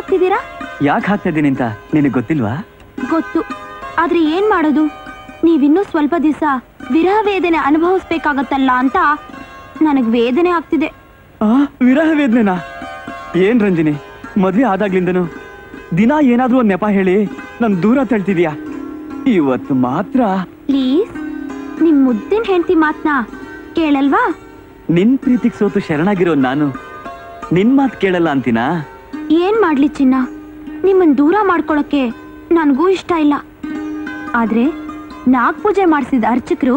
ಹಾಕ್ತಿದ್ದೀರಾ? ಯಾಕೆ ಹಾಕ್ತಿದ್ದೀನಿ ಅಂತ ನಿನಗೆ ಗೊತ್ತಿಲ್ವಾ? ಗೊತ್ತು, ಆದ್ರೆ ಏನ್ ಮಾಡೋದು? ನೀವಿನ್ನೂ ಸ್ವಲ್ಪ ದಿವಸ ವಿರಹ ವೇದನೆ ಅನುಭವಿಸಬೇಕಾಗತ್ತಲ್ಲ ಅಂತ ನನಗೆ ವೇದನೆ ಆಗ್ತಿದೆ. ವಿರಹ ವೇದನೆನಾ? ಏನ್ ರಂಜಿನಿ, ಮದುವೆ ಆದಾಗ್ಲಿಂದನು ದಿನ ಏನಾದ್ರೂ ಒಂದ್ ನೆಪ ಹೇಳಿ ನನ್ ದೂರ ತಳ್ತಿದ್ಯಾ? ಇವತ್ತು ಮಾತ್ರ ಪ್ಲೀಸ್, ನಿಮ್ ಮುದ್ದಿನ ಹೆಂಡತಿ ಮಾತನ್ನ ಕೇಳಲ್ವಾ? ನಿನ್ ಪ್ರೀತಿಗೆ ಸೋತು ಶರಣಾಗಿರೋ ನಾನು ನಿನ್ ಮಾತು ಕೇಳಲ್ಲ ಅಂತೀನಾ? ಏನ್ ಮಾಡ್ಲಿ ಚಿನ್ನ, ನಿಮ್ಮನ್ ದೂರ ಮಾಡ್ಕೊಳಕ್ಕೆ ನನಗೂ ಇಷ್ಟ ಇಲ್ಲ. ಆದ್ರೆ ನಾಗ್ ಪೂಜೆ ಮಾಡಿಸಿದ ಅರ್ಚಕರು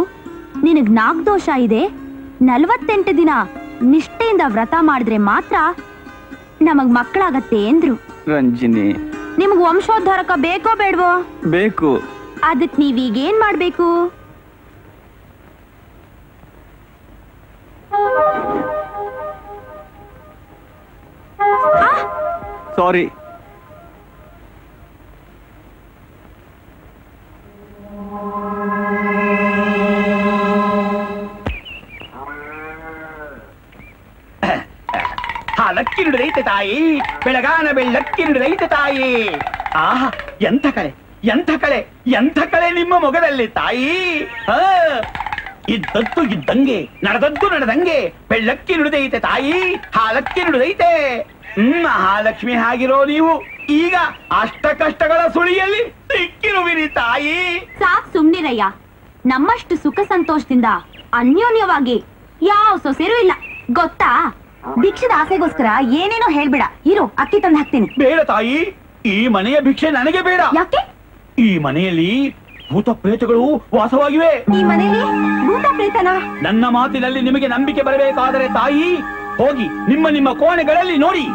ನಿನಗ್ ನಾಗ್ ದೋಷ ಇದೆ, ನಲ್ವತ್ತೆಂಟು ದಿನ ನಿಷ್ಠೆಯಿಂದ ವ್ರತ ಮಾಡಿದ್ರೆ ಮಾತ್ರ ನಮಗ್ ಮಕ್ಕಳಾಗತ್ತೆ ಎಂದ್ರು. ರಂಜಿನಿ, ನಿಮ್ಗ್ ವಂಶೋದ್ಧಾರಕ ಬೇಕೋ ಬೇಡವೋ? ಬೇಕು. ಅದಕ್ ನೀವೀಗ ಏನ್ ಮಾಡ್ಬೇಕು? ಸಾರಿ, ಹಾಲಕ್ಕಿರುಳೈತೆ ತಾಯಿ, ಬೆಳಗಾನ ಬೆಳ್ಳಕ್ಕಿರುಳೈತೆ ತಾಯಿ. ಆಹಾ, ಎಂಥ ಕಳೆ, ಎಂಥ ಕಳೆ, ಎಂಥ ಕಳೆ ನಿಮ್ಮ ಮೊಗದಲ್ಲಿ ತಾಯಿ. ಹ, ಇದ್ದದ್ದು ಇದ್ದಂಗೆ, ನಡೆದದ್ದು ನಡೆದಂಗೆ, ಬೆಳ್ಳಕ್ಕಿ ನುಡಿದೈತೆ ತಾಯಿ, ಹಾಲಕ್ಕಿ ನುಡಿದೈತೆ. ಹ್ಮ್, ಮಹಾಲಕ್ಷ್ಮಿ ಆಗಿರೋ ನೀವು ಈಗ ಅಷ್ಟ ಕಷ್ಟಗಳ ಸುಳಿಯಲ್ಲಿ ಸಿಕ್ಕಿರುವಿರಿ ತಾಯಿ. ಸಾಕ್ ಸುಮ್ನಿರಯ್ಯ, ನಮ್ಮಷ್ಟು ಸುಖ ಸಂತೋಷದಿಂದ ಅನ್ಯೋನ್ಯವಾಗಿ ಯಾವ ಸೊಸೆರೂ ಇಲ್ಲ ಗೊತ್ತಾ? ಭಿಕ್ಷದ ಆಸೆಗೋಸ್ಕರ ಏನೇನೋ ಹೇಳ್ಬೇಡ, ಇರೋ ಅಕ್ಕಿ ತಂದು ಹಾಕ್ತೀನಿ. ಬೇಡ ತಾಯಿ, ಈ ಮನೆಯ ಭಿಕ್ಷೆ ನನಗೆ ಬೇಡ. ಯಾಕೆ? ಈ ಮನೆಯಲ್ಲಿ ಭೂತ ಪ್ರೇತಗಳು ವಾಸವಾಗಿವೆ. ಈ ಮನೆಯಲ್ಲಿ ಭೂತ ಪ್ರೇತನ? ನನ್ನ ಮಾತಿನಲ್ಲಿ ನಿಮಗೆ ನಂಬಿಕೆ ಬರಬೇಕಾದರೆ ತಾಯಿ, ಹೋಗಿ ನಿಮ್ಮ ನಿಮ್ಮ ಕೋಣೆಗಳಲ್ಲಿ ನೋಡಿ.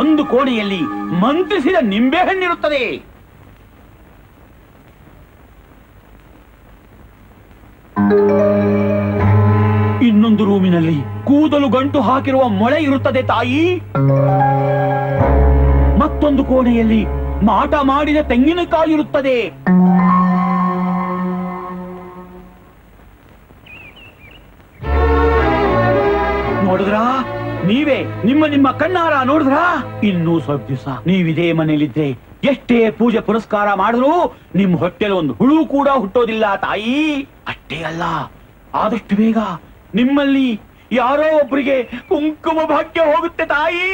ಒಂದು ಕೋಣೆಯಲ್ಲಿ ಮಂತ್ರಿಸಿದ ನಿಂಬೆ ಹಣ್ಣಿರುತ್ತದೆ. ಇನ್ನೊಂದು ರೂಮಿನಲ್ಲಿ ಕೂದಲು ಗಂಟು ಹಾಕಿರುವ ಮೊಳೆ ಇರುತ್ತದೆ ತಾಯಿ. ಮತ್ತೊಂದು ಕೋಣೆಯಲ್ಲಿ ಮಾಟ ಮಾಡಿದ ತೆಂಗಿನಕಾಯಿ ಇರುತ್ತದೆ. ನೋಡಿದ್ರಾ ನೀವೇ ನಿಮ್ಮ ನಿಮ್ಮ ಕಣ್ಣಾರ ನೋಡಿದ್ರ? ಇನ್ನೂ ಸ್ವಲ್ಪ ದಿವಸ ನೀವಿದೇ ಮನೇಲಿದ್ರೆ ಎಷ್ಟೇ ಪೂಜೆ ಪುರಸ್ಕಾರ ಮಾಡಿದ್ರು ನಿಮ್ ಹೊಟ್ಟೆಲಿ ಒಂದು ಹುಳು ಕೂಡ ಹುಟ್ಟೋದಿಲ್ಲ ತಾಯಿ. ಅಷ್ಟೇ ಅಲ್ಲ, ಆದಷ್ಟು ಬೇಗ ನಿಮ್ಮಲ್ಲಿ ಯಾರೋ ಒಬ್ಬರಿಗೆ ಕುಂಕುಮ ಭಾಗ್ಯ ಹೋಗುತ್ತೆ ತಾಯಿ.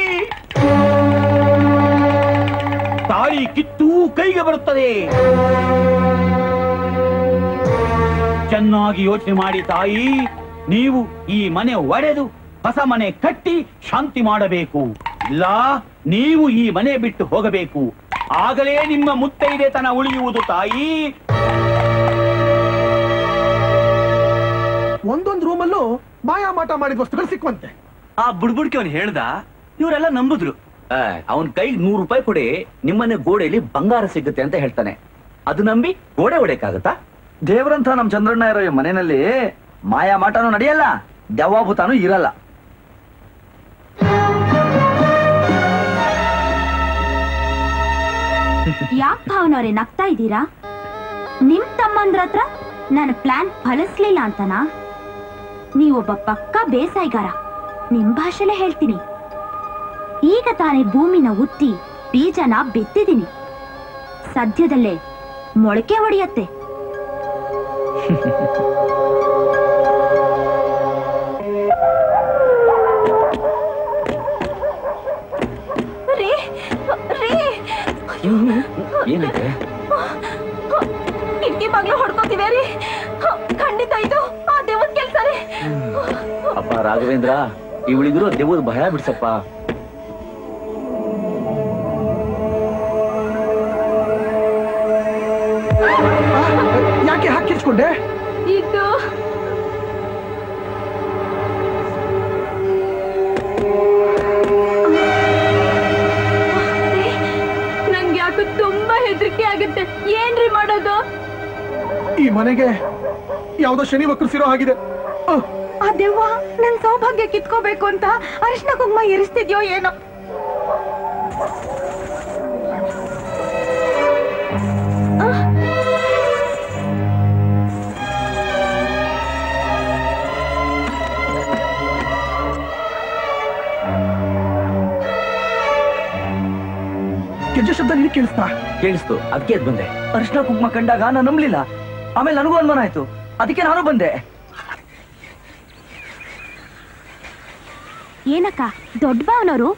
ತಾಳಿ ಕಿತ್ತು ಕೈಗೆ ಬರುತ್ತದೆ. ಚೆನ್ನಾಗಿ ಯೋಚನೆ ಮಾಡಿ ತಾಯಿ, ನೀವು ಈ ಮನೆ ಒಡೆದು ಹೊಸ ಮನೆ ಕಟ್ಟಿ ಶಾಂತಿ ಮಾಡಬೇಕು. ಇಲ್ಲ, ನೀವು ಈ ಮನೆ ಬಿಟ್ಟು ಹೋಗಬೇಕು. ಆಗಲೇ ನಿಮ್ಮ ಮುತ್ತೈದೆ ತನ ಉಳಿಯುವುದು ತಾಯಿ. ಒಂದೊಂದು ರೂಮಲ್ಲೂ ಮಾಯಾ ಮಾಟ ಮಾಡಿದ ವಸ್ತುಗಳು ಸಿಕ್ಕುವಂತೆ. ಆ ಬುಡ್ಬುಡ್ಕೆ ಅವನು ಹೇಳ್ದ, ಇವರೆಲ್ಲ ನಂಬಿದ್ರು. ಅವನ್ ಕೈಗೆ ನೂರು ರೂಪಾಯಿ ಕೊಡಿ, ನಿಮ್ಮನೆ ಗೋಡೆಯಲ್ಲಿ ಬಂಗಾರ ಸಿಗುತ್ತೆ ಅಂತ ಹೇಳ್ತಾನೆ. ಅದು ನಂಬಿ ಗೋಡೆ ಹೊಡೆಯಕ್ಕಾಗತ್ತಾ? ದೇವರಂತ ನಮ್ ಚಂದ್ರಣ್ಣ ಇರೋ ಈ ಮನೆಯಲ್ಲಿ ಮಾಯಾ ಮಾಟನೂ ನಡೆಯಲ್ಲ, ದೆವ್ವಾಭೂತಾನೂ ಇರಲ್ಲ. ಯಾಕೆ ಭಾವನವ್ರೆ ನಗ್ತಾ ಇದ್ದೀರಾ? ನಿಮ್ ತಮ್ಮಂದ್ರ ಹತ್ರ ನನ್ನ ಪ್ಲಾನ್ ಫಲಿಸ್ಲಿಲ್ಲ ಅಂತನಾ? ನೀವೊಬ್ಬ ಪಕ್ಕಾ ಬೇಸಾಯಗಾರ, ನಿಮ್ ಭಾಷೆಲೇ ಹೇಳ್ತೀನಿ. ಈಗ ತಾನೇ ಭೂಮಿನ ಉತ್ತಿ ಬೀಜನ ಬಿತ್ತಿದ್ದೀನಿ, ಸದ್ಯದಲ್ಲೇ ಮೊಳಕೆ ಹೊಡೆಯತ್ತೆ. ಏನಿದೆ? ಕಿಟಕಿ ಬಾಗ್ಲು ಹೊಡ್ಕೋತಿದೆ ರೀ. ಖಂಡಿತ ಇದು ಆ ದೇವದ ಕೆಲಸ ರೀ. ಅಪ್ಪ ರಾಘವೇಂದ್ರ, ಇವಳಿದ್ರು ದೇವದ ಭಯ ಬಿಡ್ಸಪ್ಪ. ಯಾಕೆ ಹಾಕಿಸ್ಕೊಂಡೆ? ಇದು ಆಗುತ್ತೆ. ಏನ್ರಿ ಮಾಡೋದು? ಈ ಮನೆಗೆ ಯಾವ್ದೋ ಶನಿ ವಕ್ರಿಸಿರೋ ಹಾಗಿದೆ. ಆ ದೆವ್ವ ನನ್ ಸೌಭಾಗ್ಯ ಕಿತ್ಕೋಬೇಕು ಅಂತ ಅರಿಶಿನ ಕುಂಕುಮ ಇರಿಸ್ತಿದ್ಯೋ ಏನೋ. ಗೆಜ್ಜೆ ಶಬ್ದ ನಿನಗೆ ಕೇಳಿಸ್ತಾ? ಕೇಳಿಸ್ತು, ಅದಕ್ಕೆ ಎದ್ದು ಬಂದೆ. ಅರ್ಶನ ಕುಂಕುಮ ಕಂಡಾಗ ನಾನು ನಂಬಲಿಲ್ಲ, ಆಮೇಲೆ ನನಗೂ ಅನುಮಾನ ಆಯ್ತು, ಅದಕ್ಕೆ ನಾನು ಬಂದೆ. ಏನಕ್ಕ ದೊಡ್ಡ ಬಾವನವರು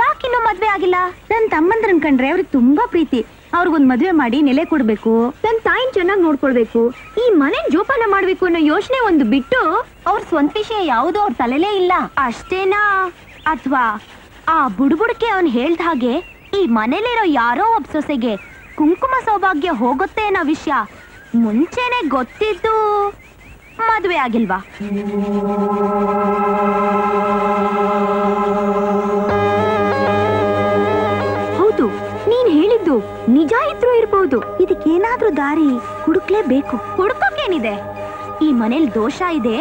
ಯಾಕಿನ್ನೂ ಮದ್ವೆ ಆಗಿಲ್ಲ? ನನ್ನ ತಮ್ಮಂದ್ರನ್ ಕಂಡ್ರೆ ಅವ್ರಿಗೆ ತುಂಬಾ ಪ್ರೀತಿ, ಅವ್ರಿಗೊಂದ್ ಮದ್ವೆ ಮಾಡಿ ನೆಲೆ ಕೊಡ್ಬೇಕು, ನನ್ನ ತಾಯಿನ ಚೆನ್ನಾಗಿ ನೋಡ್ಕೊಳ್ಬೇಕು, ಈ ಮನೆ ಜೋಪಾನ ಮಾಡ್ಬೇಕು ಅನ್ನೋ ಯೋಚನೆ ಒಂದು ಬಿಟ್ಟು ಅವ್ರ ಸ್ವಂತ ವಿಷಯ ಯಾವುದೋ ಅವ್ರ ತಲೆಲೇ ಇಲ್ಲ ಅಷ್ಟೇನಾ? ಅಥವಾ ಆ ಬುಡ್ಬುಡ್ಕೆ ಅವ್ನ್ ಹೇಳ್ದ ಹಾಗೆ ಈ ಮನೇಲಿರೋ ಯಾರೋ ಒಬ್ಬ ಸೊಸೆಗೆ ಕುಂಕುಮ ಸೌಭಾಗ್ಯ ಹೋಗುತ್ತೆ ಅನ್ನೋ ವಿಷಯ ಮುಂಚೆನೆ ಗೊತ್ತಿದ್ದು ಮದ್ವೆ ಆಗಿಲ್ವಾ? ನಿಜ ಇದ್ರೂ ಇರಬಹುದು, ಇದಕ್ಕೇನಾದ್ರೂ ದಾರಿ ಹುಡುಕ್ಲೇಬೇಕು. ಹುಡುಕಕ್ಕೇನಿದೆ, ಈ ಮನೇಲಿ ದೋಷ ಇದೆ,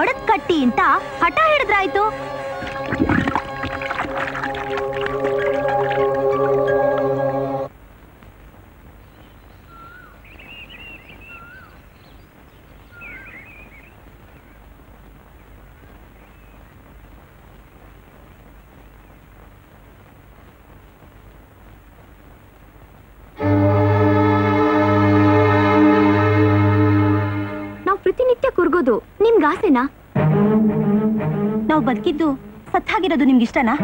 ಒಡದ್ ಕಟ್ಟಿ ಅಂತ ಹಠ ಹಿಡಿದ್ರಾಯ್ತು. ನಿಮ್ಗೆ ಆಸೆನಾ? ನಾವು ಬದುಕಿದ್ದು ಸತ್ತಾಗಿರೋದು ನಿಮ್ಗೆ ಇಷ್ಟನಾ?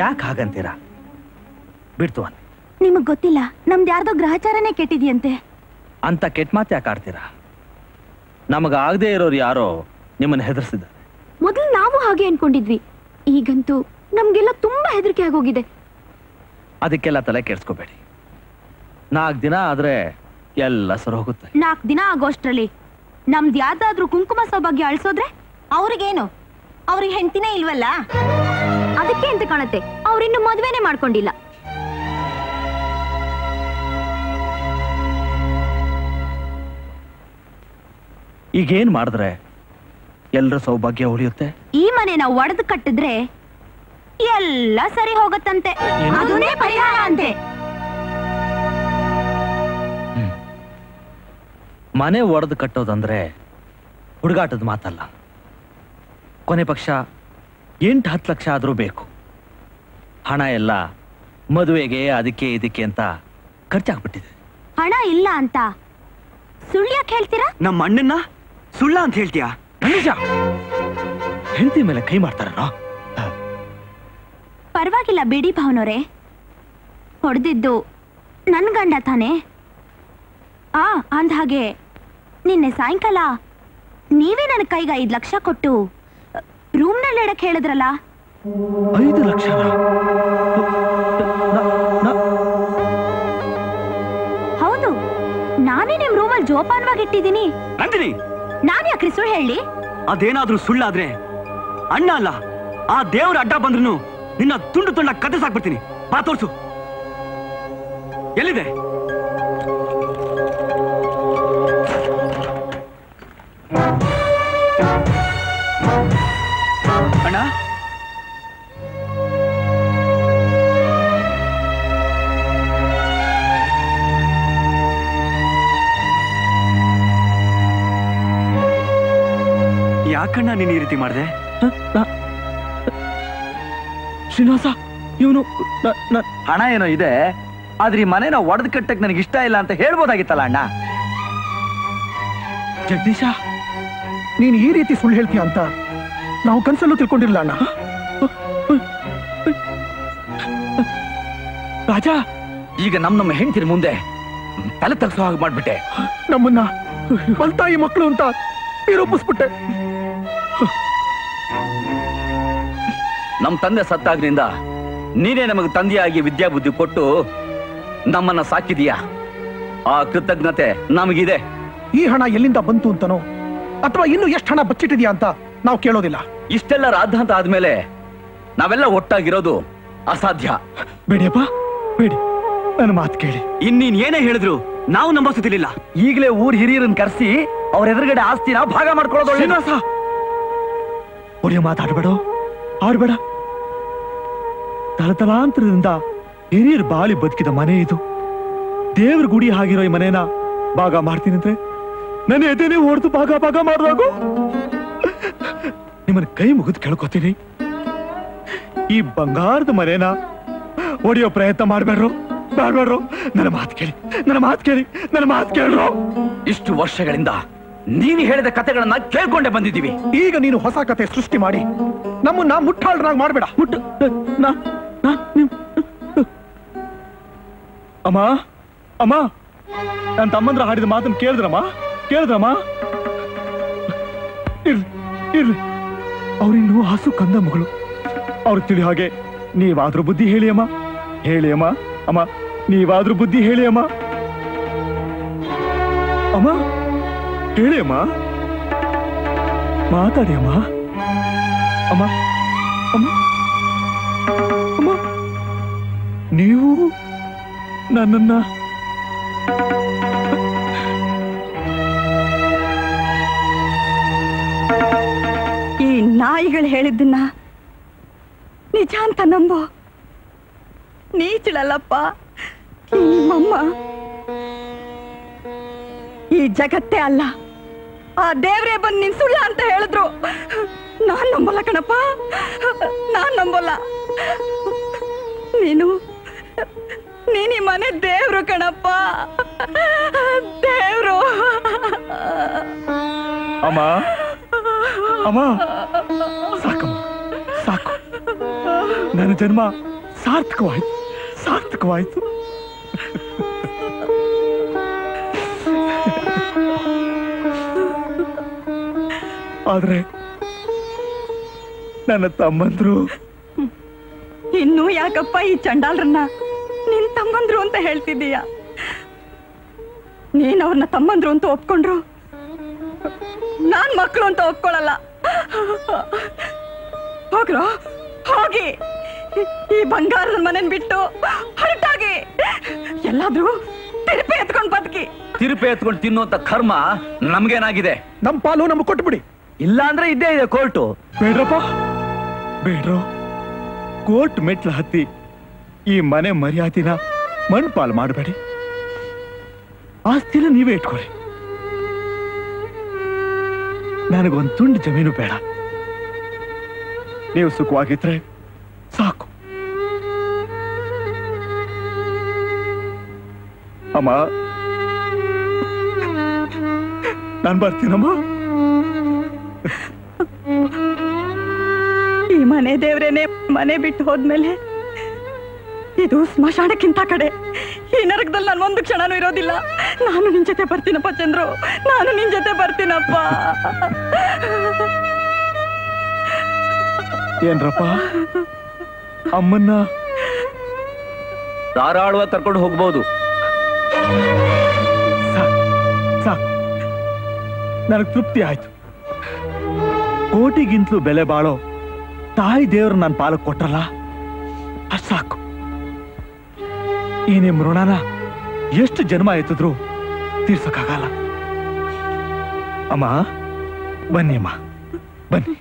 ಯಾಕೆ ಹಾಗಂತೀರಾ? ಬಿಡ್ತು, ನಿಮಗ್ ಗೊತ್ತಿಲ್ಲ ನಮ್ದು ಯಾರ್ದೋ ಗ್ರಹಚಾರನೇ ಕೆಟ್ಟಿದ್ಯಂತೆ ಅಂತ. ಕೆಟ್ಟ ಮಾತು ಯಾಕೆ ಆಡ್ತೀರಾ? ನಮಗ ಆಗದೆ ಇರೋರು ಯಾರೋ ನಿಮ್ಮನ್ನ ಹೆದರ್ಸಿದ್ದಾರೆ. ಮೊದಲು ನಾವು ಹಾಗೆ ಅನ್ಕೊಂಡಿದ್ವಿ, ಈಗಂತೂ ನಮ್ಗೆಲ್ಲ ತುಂಬಾ ಹೆದರಿಕೆ ಆಗೋಗಿದೆ. ಅದಕ್ಕೆಲ್ಲ ತಲೆ ಕೆಡ್ಸ್ಕೋಬೇಡಿ, ನಾಲ್ಕು ದಿನ ಆದ್ರೆ ಎಲ್ಲ ಸರಿ ಹೋಗುತ್ತೆ. ನಾಲ್ಕು ದಿನ ಆಗೋಷ್ಟರಲ್ಲಿ ನಮ್ದು ಯಾವ್ದಾದ್ರೂ ಕುಂಕುಮ ಸೌಭಾಗ್ಯ ಅಳಿಸೋದ್ರೆ ಅವ್ರಿಗೇನು? ಅವ್ರಿಗೆ ಹೆಂಡತಿನೇ ಇಲ್ವಲ್ಲ, ಅದಕ್ಕೆ ಅಂತ ಕಾಣತ್ತೆ ಅವ್ರಿನ್ನು ಮದ್ವೆನೆ ಮಾಡ್ಕೊಂಡಿಲ್ಲ. ಈಗೇನ್ ಮಾಡಿದ್ರೆ ಎಲ್ರ ಸೌಭಾಗ್ಯ ಉಳಿಯುತ್ತೆ? ಈ ಮನೆ ನಾವು ಒಡೆದು ಕಟ್ಟಿದ್ರೆ ಎಲ್ಲ ಸರಿ ಹೋಗತ್ತಂತೆ, ಅದನ್ನೇ ಪರಿಹಾರ ಅಂತೆ. ಮನೆ ಒಡೆದು ಕಟ್ಟೋದಂದ್ರೆ ಹುಡುಗಾಟದ ಮಾತಲ್ಲ, ಕೊನೆ ಪಕ್ಷ ಎಂಟು ಹತ್ತು ಲಕ್ಷ ಆದರೂ ಬೇಕು. ಹಣ ಎಲ್ಲ ಮದುವೆಗೆ ಅದಕ್ಕೆ ಇದಕ್ಕೆ ಅಂತ ಖರ್ಚಾಗ್ಬಿಟ್ಟಿದೆ. ಹಣ ಇಲ್ಲ ಅಂತ ಸುಳ್ಳ್ಯಾಕೆ ಹೇಳ್ತೀರಾ? ನಮ್ಮ ಅಣ್ಣನ್ನ ಸುಳ್ಳ ಅಂತ ಹೇಳ್ತೀಯಾ? ಹೆಂಡತಿ ಮೇಲೆ ಕೈ ಮಾಡ್ತಾರನೋ? ಪರವಾಗಿಲ್ಲ ಬಿಡಿ ಭಾವನವ್ರೆ, ಹೊಡೆದಿದ್ದು ನನ್ನ ಗಂಡ ತಾನೆ. ಆ ಅಂದ ಹಾಗೆ ನಿನ್ನೆ ಸಾಯಂಕಾಲ ನೀವೇ ನನ್ನ ಕೈಗೆ ಐದು ಲಕ್ಷ ಕೊಟ್ಟು ರೂಮ್ನಲ್ಲಿ ಇಡಕ್ಕೆ ಹೇಳಿದ್ರಲ್ಲ? ಐದು ಲಕ್ಷ? ಹೌದು, ನಾನೇ ನಿಮ್ ರೂಮಲ್ಲಿ ಜೋಪಾನವಾಗಿ ಇಟ್ಟಿದ್ದೀನಿ. ನಾನ್ ಯಾಕ್ರಿ ಸುಳ್ಳು ಹೇಳಿ? ಅದೇನಾದ್ರೂ ಸುಳ್ಳಾದ್ರೆ ಅಣ್ಣ ಅಲ್ಲ ಆ ದೇವ್ರ ಅಡ್ಡ ಬಂದ್ರು ನಿನ್ನ ತುಂಡು ತುಂಡ ಕತೆ ಸಾಕ್ಬಿಡ್ತೀನಿ. ಬಾ ತೋರ್ಸು, ಎಲ್ಲಿದೆ? ಅಣ್ಣ, ಯಾಕಣ್ಣ ನೀನು ಈ ರೀತಿ ಮಾಡಿದೆ? ಶ್ರೀನಿವಾಸ, ಇವನು ಹಣ ಏನೋ ಇದೆ, ಆದ್ರೆ ಈ ಮನೇನ ಒಡೆದು ಕಟ್ಟಕ್ಕೆ ನನಗೆ ಇಷ್ಟ ಇಲ್ಲ ಅಂತ ಹೇಳ್ಬೋದಾಗಿತ್ತಲ್ಲ ಅಣ್ಣ? ಜಗದೀಶ, ನೀನು ಈ ರೀತಿ ಸುಳ್ಳು ಹೇಳ್ತೀಯ ಅಂತ ನಾವು ಕನಸಲ್ಲೂ ತಿಳ್ಕೊಂಡಿರಲಿಲ್ಲ ಅಣ್ಣ. ರಾಜಾ, ಈಗ ನಮ್ಮ ನಮ್ಮ ಹೆಂಡತಿನ ಮುಂದೆ ತಲೆ ತಗ್ಸೋ ಹಾಗೆ ಮಾಡ್ಬಿಟ್ಟೆ, ನಮ್ಮನ್ನ ಬಲ್ತಾಯಿ ಮಕ್ಕಳು ಅಂತ ನಿರೂಪಿಸ್ಬಿಟ್ಟೆ. ನಮ್ಮ ತಂದೆ ಸತ್ತಾಗ್ರಿಂದ ನೀನೇ ನಮಗೆ ತಂದೆಯಾಗಿ ವಿದ್ಯಾಬುದ್ಧಿ ಕೊಟ್ಟು ನಮ್ಮನ್ನ ಸಾಕಿದೀಯಾ, ಆ ಕೃತಜ್ಞತೆ ನಮಗಿದೆ. ಈ ಹಣ ಎಲ್ಲಿಂದ ಬಂತು ಅಂತನೋ ಅಥವಾ ಇನ್ನು ಎಷ್ಟು ಹಣ ಬಚ್ಚಿಟ್ಟಿದ್ಯಾ ಅಂತ ನಾವು ಕೇಳೋದಿಲ್ಲ. ಇಷ್ಟೆಲ್ಲ ರಾಧಾಂತ ಆದ್ಮೇಲೆ ನಾವೆಲ್ಲ ಒಟ್ಟಾಗಿರೋದು ಅಸಾಧ್ಯ. ಬೇಡಿಯಪ್ಪ ಬೇಡಿ, ನನ್ನ ಮಾತು ಕೇಳಿ. ಇನ್ನೀನ್ ಏನೇ ಹೇಳಿದ್ರು ನಾವು ನಂಬಿಸುತ್ತಿರಲಿಲ್ಲ. ಈಗಲೇ ಊರ್ ಹಿರಿಯರನ್ನ ಕರೆಸಿ ಅವ್ರ ಎದುರುಗಡೆ ಆಸ್ತಿನ ಭಾಗ ಮಾಡ್ಕೊಳ್ಳೋದು. ಶ್ರೀನಿವಾಸ, ಒಳ್ಳೆಯ ಮಾತಾಡ್ಬೇಡ ಆಡ್ಬೇಡ. ತಲತಲಾಂತರದಿಂದ ಹಿರಿಯರ್ ಬಾಳಿ ಬದುಕಿದ ಮನೆ ಇದು, ದೇವ್ರ ಗುಡಿ ಆಗಿರೋ ಈ ಮನೇನ ಭಾಗ ಮಾಡ್ತೀನಿ ಅಂದ್ರೆ ನನ್ನ ಎದೇನೆ ಹೊಡೆದು ಭಾಗ ಭಾಗ ಮಾಡುವಾಗ ನಿಮ್ಮನ್ನ ಕೈ ಮುಗಿದು ಕೇಳ್ಕೊತೀನಿ, ಈ ಬಂಗಾರದ ಮನೇನ ಓಡಿಯೋ ಪ್ರಯತ್ನ ಮಾಡಬೇಡ್ರು ಮಾಡಬೇಡ್ರು ನನ್ನ ಮಾತು ಕೇಳಿ ನನ್ನ ಮಾತು ಕೇಳಿ ನನ್ನ ಮಾತು ಕೇಳ್ರು. ಇಷ್ಟು ವರ್ಷಗಳಿಂದ ನೀನು ಹೇಳಿದ ಕಥೆಗಳನ್ನ ಕೇಳ್ಕೊಂಡೆ ಬಂದಿದ್ದೀವಿ. ಈಗ ನೀನು ಹೊಸ ಕಥೆ ಸೃಷ್ಟಿ ಮಾಡಿ ನಮ್ಮನ್ನ ಮುಟ್ಟಾಳರಾಗಿ ಮಾಡಬೇಡ. ಮುಟ್ಟು ನಾ ನಾ ಅಮ್ಮ ಅಮ್ಮ ನನ್ನ ತಮ್ಮಂದ್ರ ಹಾಡಿದ ಮಾತನ್ನ ಕೇಳಿದ್ರಮ್ಮ ಕೇಳಿದ್ರಮ್ಮ. ಇರ್ರಿ ಇರ್ರಿ ಅವ್ರಿನ್ನೂ ಹಸು ಕಂದ ಮಗಳು ಅವ್ರು ತಿಳಿ ಹಾಗೆ ನೀವಾದ್ರೂ ಬುದ್ಧಿ ಹೇಳಿ ಅಮ್ಮ ಹೇಳಿ ಅಮ್ಮ ಅಮ್ಮ ನೀವಾದ್ರೂ ಬುದ್ಧಿ ಹೇಳಿ ಅಮ್ಮ ಅಮ್ಮ ಹೇಳಿ ಅಮ್ಮ ಮಾತಾಡಿ ಅಮ್ಮ ಅಮ್ಮ ಅಮ್ಮ ಅಮ್ಮ ನೀವು ನನ್ನನ್ನ ಈ ನಾಯಿಗಳು ಹೇಳಿದ್ದನ್ನ ನಿಜ ಅಂತ ನಂಬು. ನೀಚಳಲ್ಲಪ್ಪ ನಿಮ್ಮಮ್ಮ. ಈ ಜಗತ್ತೇ ಅಲ್ಲ ಆ ದೇವ್ರೇ ಬಂದು ನಿನ್ ಸುಳ್ಳ ಅಂತ ಹೇಳಿದ್ರು. ನಾನ್ ನಂಬಲ್ಲ ಕಣಪ್ಪ, ನಾನ್ ನಂಬಲ್ಲ. ನೀನು ನೀನ್ ಈ ಮನೆ ದೇವ್ರು ಕಣಪ್ಪ, ದೇವ್ರು. ಅಮ್ಮ ಅಮ್ಮ ಸಾಕಮ್ಮ ಸಾಕು, ನನ್ನ ಜನ್ಮ ಸಾರ್ಥಕವಾಯ್ತು ಸಾರ್ಥಕವಾಯ್ತು. ಆದ್ರೆ ನನ್ನ ತಮ್ಮಂದ್ರು ಇನ್ನೂ ಯಾಕಪ್ಪ ಈ ಚಂಡಾಲ್ರನ್ನ ನಿನ್ ತಮ್ಮಂದ್ರು ಅಂತ ಹೇಳ್ತಿದ್ದೀಯ? ನೀನ್ ಅವ್ರನ್ನ ತಮ್ಮಂದ್ರು ಅಂತ ಒಪ್ಕೊಂಡ್ರು, ನಾನ್ ಮಕ್ಕಳು ಅಂತ ಒಪ್ಕೊಳ್ಳಲ್ಲ. ಹೋಗ್ರೋ ಹೋಗಿ ಈ ಬಂಗಾರದ ಮನೇನ್ ಬಿಟ್ಟು ಹೊರಟಾಗಿ ಎಲ್ಲಾದ್ರೂ ತಿರುಪೆ ಎತ್ಕೊಂಡು ಬದುಕಿ. ತಿರುಪೆ ಎತ್ಕೊಂಡು ತಿನ್ನುವಂತ ಕರ್ಮ ನಮ್ಗೇನಾಗಿದೆ? ನಮ್ ಪಾಲು ನಮ್ಗೆ ಕೊಟ್ಬಿಡಿ, ಇಲ್ಲ ಅಂದ್ರೆ ಇದೇ ಇದೆ ಕೋರ್ಟು. ಬೇಡ್ರಪ್ಪ ಬೇಡ್ರೋ, ಕೋರ್ಟ್ ಮೆಟ್ಲ ಹತ್ತಿ ಈ ಮನೆ ಮರ್ಯಾದಿನ ಮಣ್ ಪಾಲು ಮಾಡಬೇಡಿ. ಆಸ್ತಿನ ನೀವೇ ಇಟ್ಕೊಡಿ, ನನಗೊಂದು ತುಂಡು ಜಮೀನು ಬೇಡ. ನೀವು ಸುಖವಾಗಿದ್ರೆ ಸಾಕು. ಅಮ್ಮ ನಾನು ಬರ್ತೀನಮ್ಮ. ಈ ಮನೆ ದೇವ್ರೇನೆ ಮನೆ ಬಿಟ್ಟು ಹೋದ್ಮೇಲೆ ಇದು ಸ್ಮಶಾನಕ್ಕಿಂತ ಕಡೆ. ಈ ನರಕದಲ್ಲಿ ನಾನು ಒಂದು ಕ್ಷಣನೂ ಇರೋದಿಲ್ಲ. ನಾನು ನಿನ್ ಜೊತೆ ಬರ್ತೀನಪ್ಪ ಚಂದ್ರು, ನಾನು ನಿನ್ ಜೊತೆ ಬರ್ತೀನಪ್ಪ. ಏನ್ರಪ್ಪ ಅಮ್ಮನ್ನ ಧಾರಾಳುವ ಕರ್ಕೊಂಡು ಹೋಗ್ಬಹುದು. ನನಗ್ ತೃಪ್ತಿ ಆಯ್ತು. ಕೋಟಿಗಿಂತಲೂ ಬೆಲೆ ಬಾಳೋ ತಾಯಿ ದೇವರು ನನ್ನ ಪಾಲಕ್ ಕೊಟ್ರಲ್ಲ, ಅಷ್ಟು ಸಾಕು. ಈ ನಿಮ್ಮ ಋಣನ ಎಷ್ಟು ಜನ್ಮ ಆಯ್ತಿದ್ರು ತೀರ್ಸಕ್ಕಾಗಲ್ಲ. ಅಮ್ಮ ಬನ್ನಿ ಅಮ್ಮ ಬನ್ನಿ.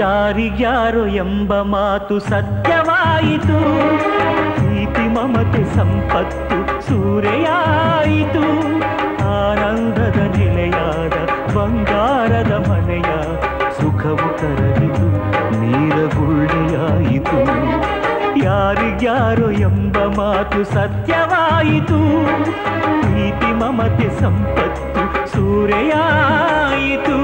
ಯಾರಿಗ್ಯಾರೋ ಎಂಬ ಮಾತು ಸತ್ಯವಾಯಿತು, ಪ್ರೀತಿ ಮಮತೆ ಸಂಪತ್ತು ಸೂರೆಯಾಯಿತು. ಆನಂದದ ನೆಲೆಯಾದ ಬಂಗಾರದ ಮನೆಯ ಸುಖವು ಕರಗಿತು ನೀರಗುಳ್ಳೆಯಾಯಿತು. ಯಾರಿಗ್ಯಾರೋ ಎಂಬ ಮಾತು ಸತ್ಯವಾಯಿತು, ಪ್ರೀತಿ ಮಮತೆ ಸಂಪತ್ತು ಸೂರೆಯಾಯಿತು.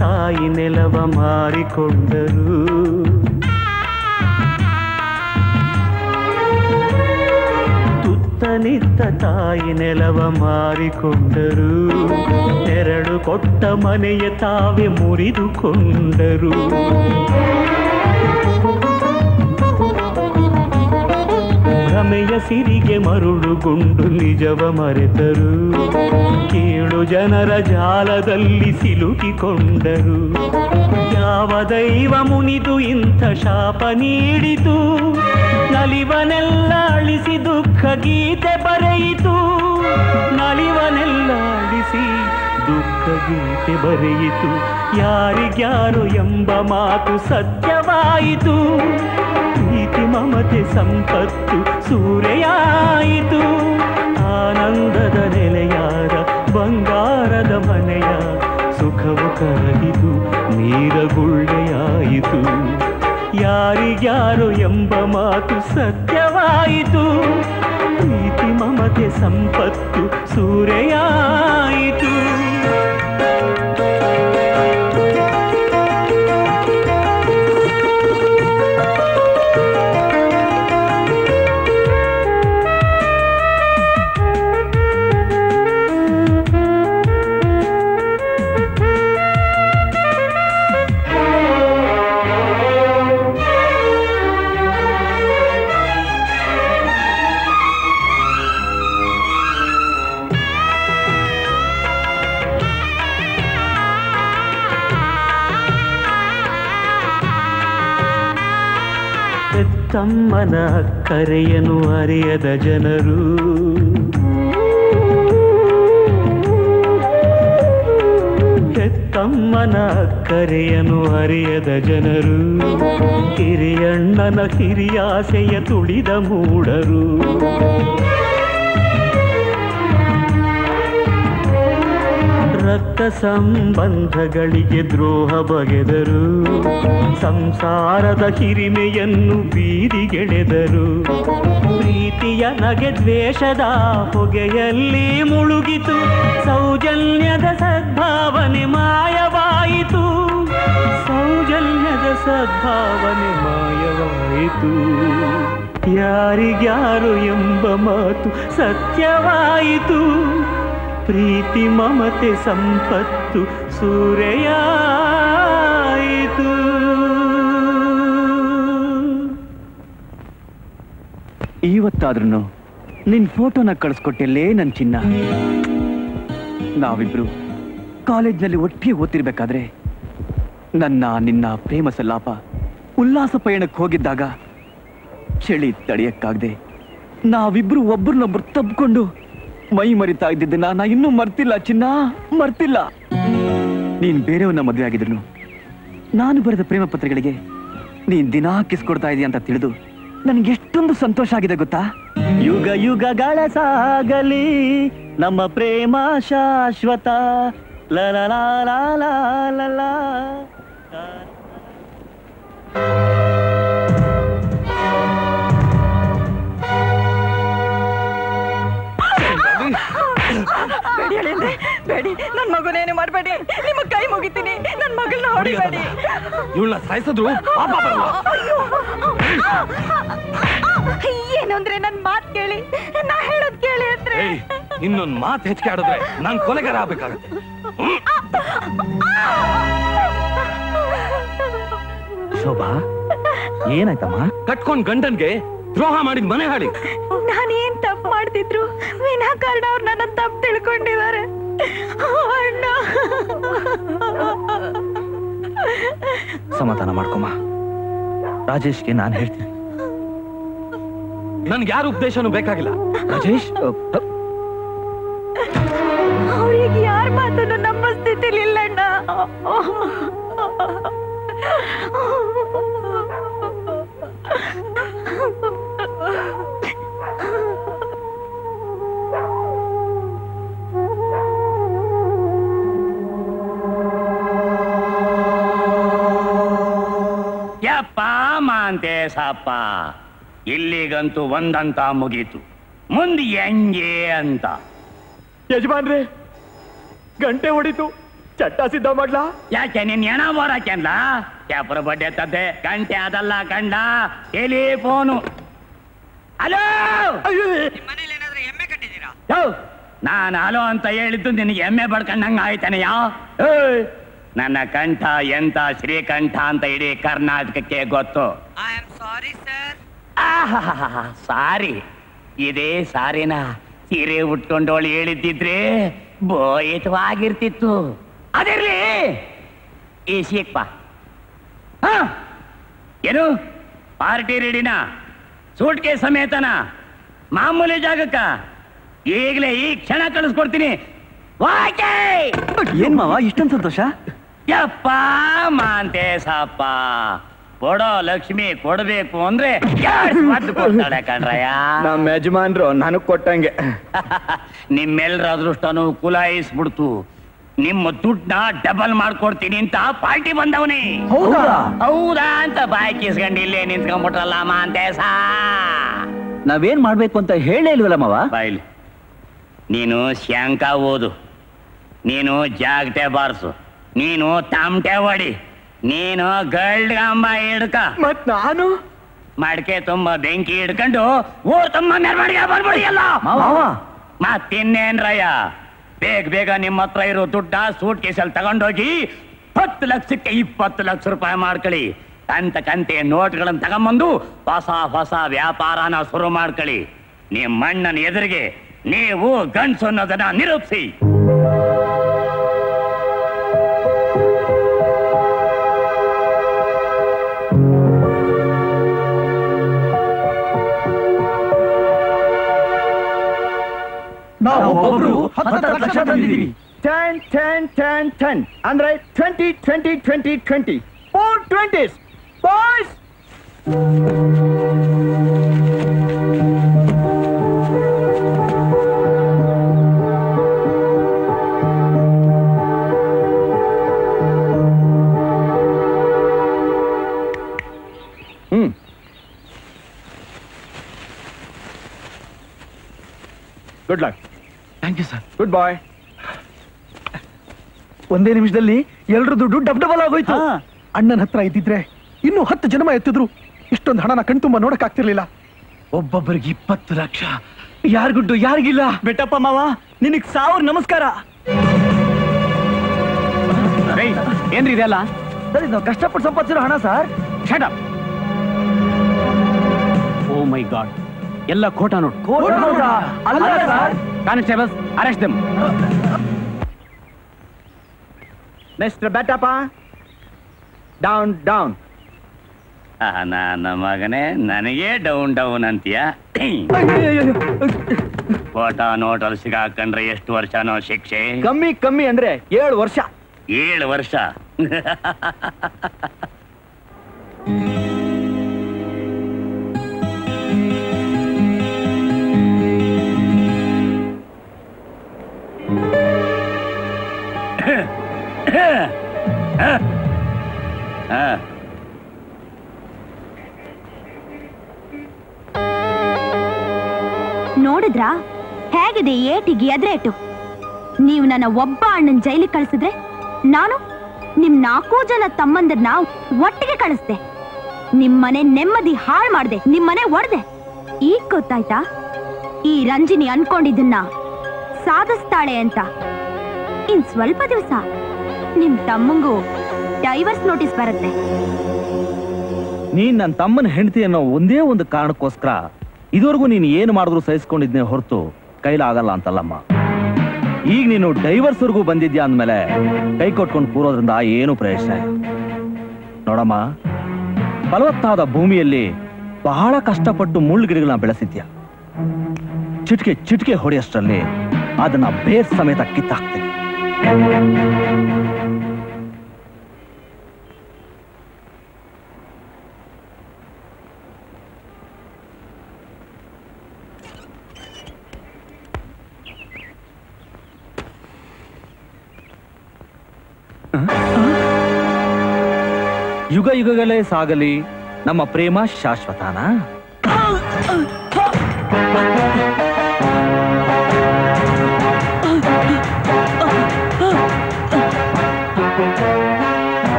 ತಾಯಿ ನೆಲವ ಮಾರಿಕೊಂಡರು ನಿತ್ತ ತಾಯಿ ನೆಲವ ಮಾರಿಕೊಂಡರು. ತೆರಳು ಕೊಟ್ಟ ಮನೆಯ ತಾವೇ ಮುರಿದುಕೊಂಡರು. ಭ್ರಮೆಯ ಸಿರಿಗೆ ಮರುಳುಗೊಂಡು ನಿಜವ ಮರೆತರು. ಕೇಳು ಜನರ ಜಾಲದಲ್ಲಿ ಸಿಲುಕಿಕೊಂಡರು. ಯಾವ ದೈವ ಮುನಿದು ಇಂಥ ಶಾಪ ನೀಡಿತು? ನಲಿವನೆಲ್ಲ ಅಳಿಸಿ ದುಃಖ ಗೀತೆ ಬರೆಯಿತು. ನಲಿವನೆಲ್ಲ ಅಳಿಸಿ ದುಃಖ ಗೀತೆ ಬರೆಯಿತು. ಯಾರಿಗ್ಯಾರು ಎಂಬ ಮಾತು ಸತ್ಯವಾಯಿತು. ಪ್ರೀತಿ ಮಮತೆ ಸಂಪತ್ತು ಸೂರೆಯಾಯಿತು. ಆನಂದದ ನೆಲೆಯಾದ ಬಂಗಾರದ ಮನೆಯ ಸುಖವು ಕರಗಿತು, ನೀರಗುಳ್ಳೆಯಾಯಿತು. ಯಾರಿಗ್ಯಾರು ಎಂಬ ಮಾತು ಸತ್ಯವಾಯಿತು. ಪ್ರೀತಿ ಮಮತೆ ಸಂಪತ್ತು ಸೂರೆಯಾಯಿತು. ತಮ್ಮನ ಕರೆಯನ್ನು ಅರಿಯದ ಜನರು ತಮ್ಮನ ಕರೆಯನ್ನು ಅರಿಯದ ಜನರು ಹಿರಿಯಣ್ಣನ ಹಿರಿಯಾಸೆಯ ತುಳಿದ ಮೂಡರು. ರಕ್ತ ಸಂಬಂಧಗಳಿಗೆ ದ್ರೋಹ ಬಗೆದರು. ಸಂಸಾರದ ಹಿರಿಮೆಯನ್ನು ಬೀದಿಗೆಳೆದರು. ಪ್ರೀತಿಯ ನಗೆ ದ್ವೇಷದ ಹೊಗೆಯಲ್ಲಿ ಮುಳುಗಿತು. ಸೌಜನ್ಯದ ಸದ್ಭಾವನೆ ಮಾಯವಾಯಿತು. ಸೌಜನ್ಯದ ಸದ್ಭಾವನೆ ಮಾಯವಾಯಿತು. ಯಾರಿಗ್ಯಾರು ಎಂಬ ಮಾತು ಸತ್ಯವಾಯಿತು. ಪ್ರೀತಿ ಮಮತೆ ಸಂಪತ್ತು ಸೂರೆಯಾಯಿತು. ಇವತ್ತಾದ್ರೂ ನಿನ್ ಫೋಟೋನ ಕಳಿಸ್ಕೊಟ್ಟೆಲ್ಲೇ ನನ್ ಚಿನ್ನ. ನಾವಿಬ್ರು ಕಾಲೇಜ್ನಲ್ಲಿ ಒಟ್ಟಿಗೆ ಓದ್ತಿರ್ಬೇಕಾದ್ರೆ ನನ್ನ ನಿನ್ನ ಪ್ರೇಮ ಸಲ್ಲಾಪ ಉಲ್ಲಾಸ ಪಯಣಕ್ಕೆ ಹೋಗಿದ್ದಾಗ ಚಳಿ ತಡೆಯಕ್ಕಾಗದೆ ನಾವಿಬ್ರು ಒಬ್ರನ್ನೊಬ್ರು ತಬ್ಕೊಂಡು ಮೈ ಮರಿತಾ ಇದ್ದಿದ್ದನ್ನ ನಾ ಇನ್ನೂ ಮರ್ತಿಲ್ಲ ಚಿನ್ನ, ಮರ್ತಿಲ್ಲ. ನೀನ್ ಬೇರೆಯವನ್ನ ಮದುವೆ ಆಗಿದ್ರು ನಾನು ಬರೆದ ಪ್ರೇಮ ಪತ್ರಗಳಿಗೆ ನೀನ್ ದಿನಾ ಕಿಸ್ ಕೊಡ್ತಾ ಇದೀಯ ಅಂತ ತಿಳಿದು ನನ್ಗೆ ಎಷ್ಟೊಂದು ಸಂತೋಷ ಆಗಿದೆ ಗೊತ್ತಾ. ಯುಗ ಯುಗಗಳ ಸಾಗಲಿ ನಮ್ಮ ಪ್ರೇಮ ಶಾಶ್ವತ. ಬೇಡಿ ಅಳಿಯಂದೆ, ಬೇಡಿ. ನನ್ನ ಮಗನೇನು ಮಾಡಬೇಡಿ, ನಿಮ್ಮ ಕೈ ಮುಗಿತೀನಿ. ನನ್ನ ಮಗಳನ್ನ ಹೊಡಿಬೇಡಿ. ಇವಳನ್ನ ಸಾಯಿಸಿದ್ರು ಪಾಪ ಬರಲ್ಲ. ಏನು ಅಂದ್ರೆ ನನ್ನ ಮಾತು ಕೇಳಿ, ನಾ ಹೇಳೋದು ಕೇಳಿ ಅಂದ್ರೆ ಇನ್ನೊಂದು ಮಾತು ಹೆಚ್ಚಿಗೆ ಆಡಿದ್ರೆ ನಾನು ಕೊಲೆಗಾರ ಆಗಬೇಕಾಗುತ್ತೆ. ಶೋಭಾ, ಏನಾಯ್ತಮ್ಮ? ಕಟ್ಕೊಂಡ್ ಗಂಡನ್ಗೆ ದ್ರೋಹ ಮಾಡಿದ ಮನೆ ಹಾಳಿ. ನಾನೇನ್ ತಪ್ಪು ಮಾಡ್ತಿದ್ರು, ವಿನಾಕಾರಣ ಅವ್ರು ನನ್ನ ತಪ್ಪು ತಿಳ್ಕೊಂಡಿದ್ದಾರೆ. ಸಮಾಧಾನ ಮಾಡ್ಕೊಮ್ಮ. ರಾಜೇಶ್ಗೆ ನಾನು ಹೇಳ್ತೀನಿ. ನನ್ಗೆ ಯಾರು ಉಪದೇಶನೂ ಬೇಕಾಗಿಲ್ಲ. ರಾಜೇಶ್ ಅವ್ರಿಗೆ ಯಾರ ಮಾತನ್ನು ನಮ್ಮ ಸ್ಥಿತಿಲಿ ಇಲ್ಲಣ್ಣ. ಯಪ್ಪ ಮಾಂತೇಶಪ್ಪ, ಇಲ್ಲಿಗಂತೂ ಒಂದಂತ ಮುಗೀತು, ಮುಂದೆ ಹೆಂಗೆ ಅಂತ. ಯಜಮಾನ್ರೆ, ಗಂಟೆ ಹೊಡಿತು, ಚಟ್ಟ ಸಿದ್ಧ ಮಾಡ್ಲಾ? ಯಾಕೆ ನಿನ್ ಹೆಣ ಮಾರಾಕೆನ್ಲ? ಕ್ಯಾಪುರ ಬಡ್ಡೆ ತದ್ದೆ ಗಂಟೆ ಅದಲ್ಲ ಕಂಡ, ಟೆಲಿಫೋನು. ಹಲೋ, ನಿಮ್ಮನೇಲಿ ಏನಾದ್ರೂ ಎಮ್ ನಾನು ಹಲೋ ಅಂತ ಹೇಳಿದ್ದು ನಿನಗೆ ಎಮ್ಮೆ ಬಡ್ಕೊಂಡಂಗ ಆಯ್ತಾನೆಯಾ? ನನ್ನ ಕಂಠ ಎಂತ ಶ್ರೀಕಂಠ ಅಂತ ಇಡೀ ಕರ್ನಾಟಕಕ್ಕೆ ಗೊತ್ತು. I am sorry sir. ಸಾರಿ ಇದೇ ಸಾರಿನ ಸೀರೆ ಉಟ್ಕೊಂಡೋಳು ಹೇಳಿದ್ದಿದ್ರೆ ಬೋಯಿತವಾಗಿರ್ತಿತ್ತು. ಅದಿರ್ಲಿ, ಏಸಿಯಪ್ಪ ಏನು ಪಾರ್ಟಿ ರೆಡಿನ? ಸೂಟ್ಗೆ ಸಮೇತನ ಮಾಮೂಲಿ ಜಾಗಕ್ಕ ಈಗಲೇ ಈ ಕ್ಷಣ ಕಳಿಸ್ಕೊಡ್ತೀನಿ. ಏನ್ ಮಾವ ಇಷ್ಟೊಂದು ಸಂತೋಷ? ಯಪ್ಪ ಮಾಂತೇಶಪ್ಪ ಕೊಡೋ ಲಕ್ಷ್ಮಿ ಕೊಡಬೇಕು ಅಂದ್ರೆ ಕೊಡ್ತಾಳೆ ಕಣ್ರಯ್ಯ. ನಮ್ಮ ಯಜಮಾನ್ರು ನನಗ್ ಕೊಟ್ಟಂಗೆ. ನಿಮ್ಮೆಲ್ಲರ ಅದೃಷ್ಟನು ಕುಲಾಯಿಸ್ಬಿಡ್ತು. ನಿಮ್ಮ ದುಡ್ಡನ್ನ ಡಬಲ್ ಮಾಡ್ಕೊಡ್ತೀನಿ ಅಂತ ಪಾರ್ಟಿ ಬಂದವನೇ. ಹೌದಾ ಅಂತ ಬಾಯಿ ಕಿಸ್ಕೊಂಡು ಇಲ್ಲೇ ನಿಂತ್ಕೊಂಡ್ಬಿಟ್ರಲ್ಲ ಮಾಂತೇಶ. ನಾವೇನ್ ಮಾಡ್ಬೇಕು ಅಂತ ಹೇಳೇ ಇಲ್ವಲ್ಲ ಮಾವ? ಬಾಯ್ಲಿ, ನೀನು ಶಂಕ ಓದು, ನೀನು ಜಾಗಟೆ ಬಾರಿಸು, ನೀನು ತಮಟೆ ಹೊಡಿ, ನೀನು ಗಲ್ಡ್ ಕಂಬ ಹಿಡ್ಕ, ಮತ್ ನಾನು ಮಡಕೆ ತುಂಬ ಬೆಂಕಿ ಹಿಡ್ಕೊಂಡು ಊರ್ ತುಂಬ ಮೆರವಣಿಗೆ ಬರ್ಬಿಡಿಯಲ್ಲ. ಮತ್ತಿನ್ನೇನ್ರಯ್ಯ, ಬೇಗ ಬೇಗ ನಿಮ್ಮ ಹತ್ರ ಇರೋ ದುಡ್ಡ ಸೂಟ್ ಕೇಸಲ್ಲಿ ತಗೊಂಡೋಗಿ ಹತ್ತು ಲಕ್ಷಕ್ಕೆ ಇಪ್ಪತ್ತು ಲಕ್ಷ ರೂಪಾಯಿ ಮಾಡ್ಕೊಳ್ಳಿ. ಕಂತ ಕಂತೆ ನೋಟ್ಗಳನ್ನ ತಗೊಂಬಂದು ಹೊಸ ಹೊಸ ವ್ಯಾಪಾರನ ಶುರು ಮಾಡ್ಕೊಳ್ಳಿ. ನಿಮ್ಮ ಅಣ್ಣನ ಎದುರಿಗೆ ನೀವು ಗಂಡ್ಸು ಅನ್ನೋದನ್ನ ನಿರೂಪಿಸಿ. ನಾವು ಒಬ್ಬರು ಹತ್ತು ಲಕ್ಷ ತಂದಿದ್ದೀವಿ. ಟೆನ್ ಟೆನ್ ಟೆನ್ ಟೆನ್ ಅಂದ್ರೆ twenty twenty twenty twenty four twenties boys. Good luck. Thank you sir. Good boy. ಒಂದೇ ನಿಮಿಷದಲ್ಲಿ ಎಲ್ರ ದುಡ್ಡು ಡಬ್ ಡಬಲ್ ಆಗೋಯ್ತು. ಅಣ್ಣನ ಹತ್ರ ಇದ್ದಿದ್ರೆ ಇನ್ನೂ ಹತ್ತು ಜನ್ಮ ಎತ್ತಿದ್ರು ಇಷ್ಟೊಂದು ಹಣನ ಕಣ್ತುಂಬ ನೋಡಕ್ ಆಗ್ತಿರ್ಲಿಲ್ಲ. ಒಬ್ಬೊಬ್ಬರಿಗೆ ಇಪ್ಪತ್ತು ಲಕ್ಷ, ಯಾರ್ ಗುಡ್ಡು ಯಾರಿಗಿಲ್ಲ. ಬೆಟ್ಟಪ್ಪ ಮಾವ, ನಿನಗ್ ಸಾವಿರ ನಮಸ್ಕಾರ. ಏನ್ರಿ ಇದೆಲ್ಲ? ಸರಿ, ನಾವು ಕಷ್ಟಪಟ್ಟು ಸಂಪಾದಿಸಿರೋ ಹಣ sir. Shut up. Oh my god, ಎಲ್ಲ ಖೋಟಾ note. Constables, arrest them. Mister Bettappa, down down. ನನ್ನ ಮಗನೇ, ನನಗೆ ಡೌನ್ ಡೌನ್ ಅಂತೀಯ? ಖೋಟಾ ನೋಟ್ ಅಲ್ಲಿ ಸಿಗಾಕಂಡ್ರೆ ಎಷ್ಟು ವರ್ಷನೋ ಶಿಕ್ಷೆ? ಕಮ್ಮಿ ಕಮ್ಮಿ ಅಂದ್ರೆ ಏಳು ವರ್ಷ. ಏಳು ವರ್ಷ? ನೋಡಿದ್ರಾ ಹೇಗಿದೆ ಏಟಿಗೆ ಎದ್ರೇಟು? ನೀವು ನನ್ನ ಒಬ್ಬ ಅಣ್ಣನ ಜೈಲಿಗೆ ಕಳಿಸಿದ್ರೆ ನಾನು ನಿಮ್ ನಾಲ್ಕು ಜನ ತಮ್ಮಂದಿರ್ನ ಒಟ್ಟಿಗೆ ಕಳಿಸ್ದೆ. ನಿಮ್ಮನೆ ನೆಮ್ಮದಿ ಹಾಳು ಮಾಡ್ದೆ, ನಿಮ್ಮನೆ ಒಡ್ದೆ. ಈಗ ಗೊತ್ತಾಯ್ತಾ ಈ ರಂಜಿನಿ ಅನ್ಕೊಂಡಿದ್ದನ್ನ ಸಾಧಿಸ್ತಾಳೆ ಅಂತ. ಇನ್ ಸ್ವಲ್ಪ ದಿವಸ ನಿಮ್ ತಮ್ಮಂಗೂ ಡೈವರ್ಸ್ ನೋಟಿಸ್ ಬರುತ್ತೆ. ನೀನ್ ನನ್ನ ತಮ್ಮನ ಹೆಂಡತಿ ಅನ್ನೋ ಒಂದೇ ಒಂದು ಕಾರಣಕ್ಕೋಸ್ಕರ ಇದುವರೆಗೂ ನೀನು ಏನು ಮಾಡಿದ್ರು ಸಹಿಸ್ಕೊಂಡಿದ್ನೇ ಹೊರತು ಕೈಲಾಗಲ್ಲ ಅಂತಲ್ಲಮ್ಮ. ಈಗ ನೀನು ಡೈವರ್ಸ್ವರೆಗೂ ಬಂದಿದ್ಯಾ ಅಂದಮೇಲೆ ಕೈ ಕೊಟ್ಕೊಂಡು ಕೂರೋದ್ರಿಂದ ಏನು ಪ್ರಯೋಜನ? ನೋಡಮ್ಮ, ಫಲವತ್ತಾದ ಭೂಮಿಯಲ್ಲಿ ಬಹಳ ಕಷ್ಟಪಟ್ಟು ಮುಳ್ಳು ಗಿಡಗಳನ್ನ ಬೆಳೆಸಿದ್ಯಾ. ಚಿಟಿಕೆ ಚಿಟಿಕೆ ಹೊಡೆಯಷ್ಟರಲ್ಲಿ ಅದನ್ನ ಬೇರ್ ಸಮೇತ ಕಿತ್ತಾಕ್ತೀನಿ. ಯುಗ ಯುಗಗಳೇ ಸಾಗಲಿ ನಮ್ಮ ಪ್ರೇಮ ಶಾಶ್ವತನ.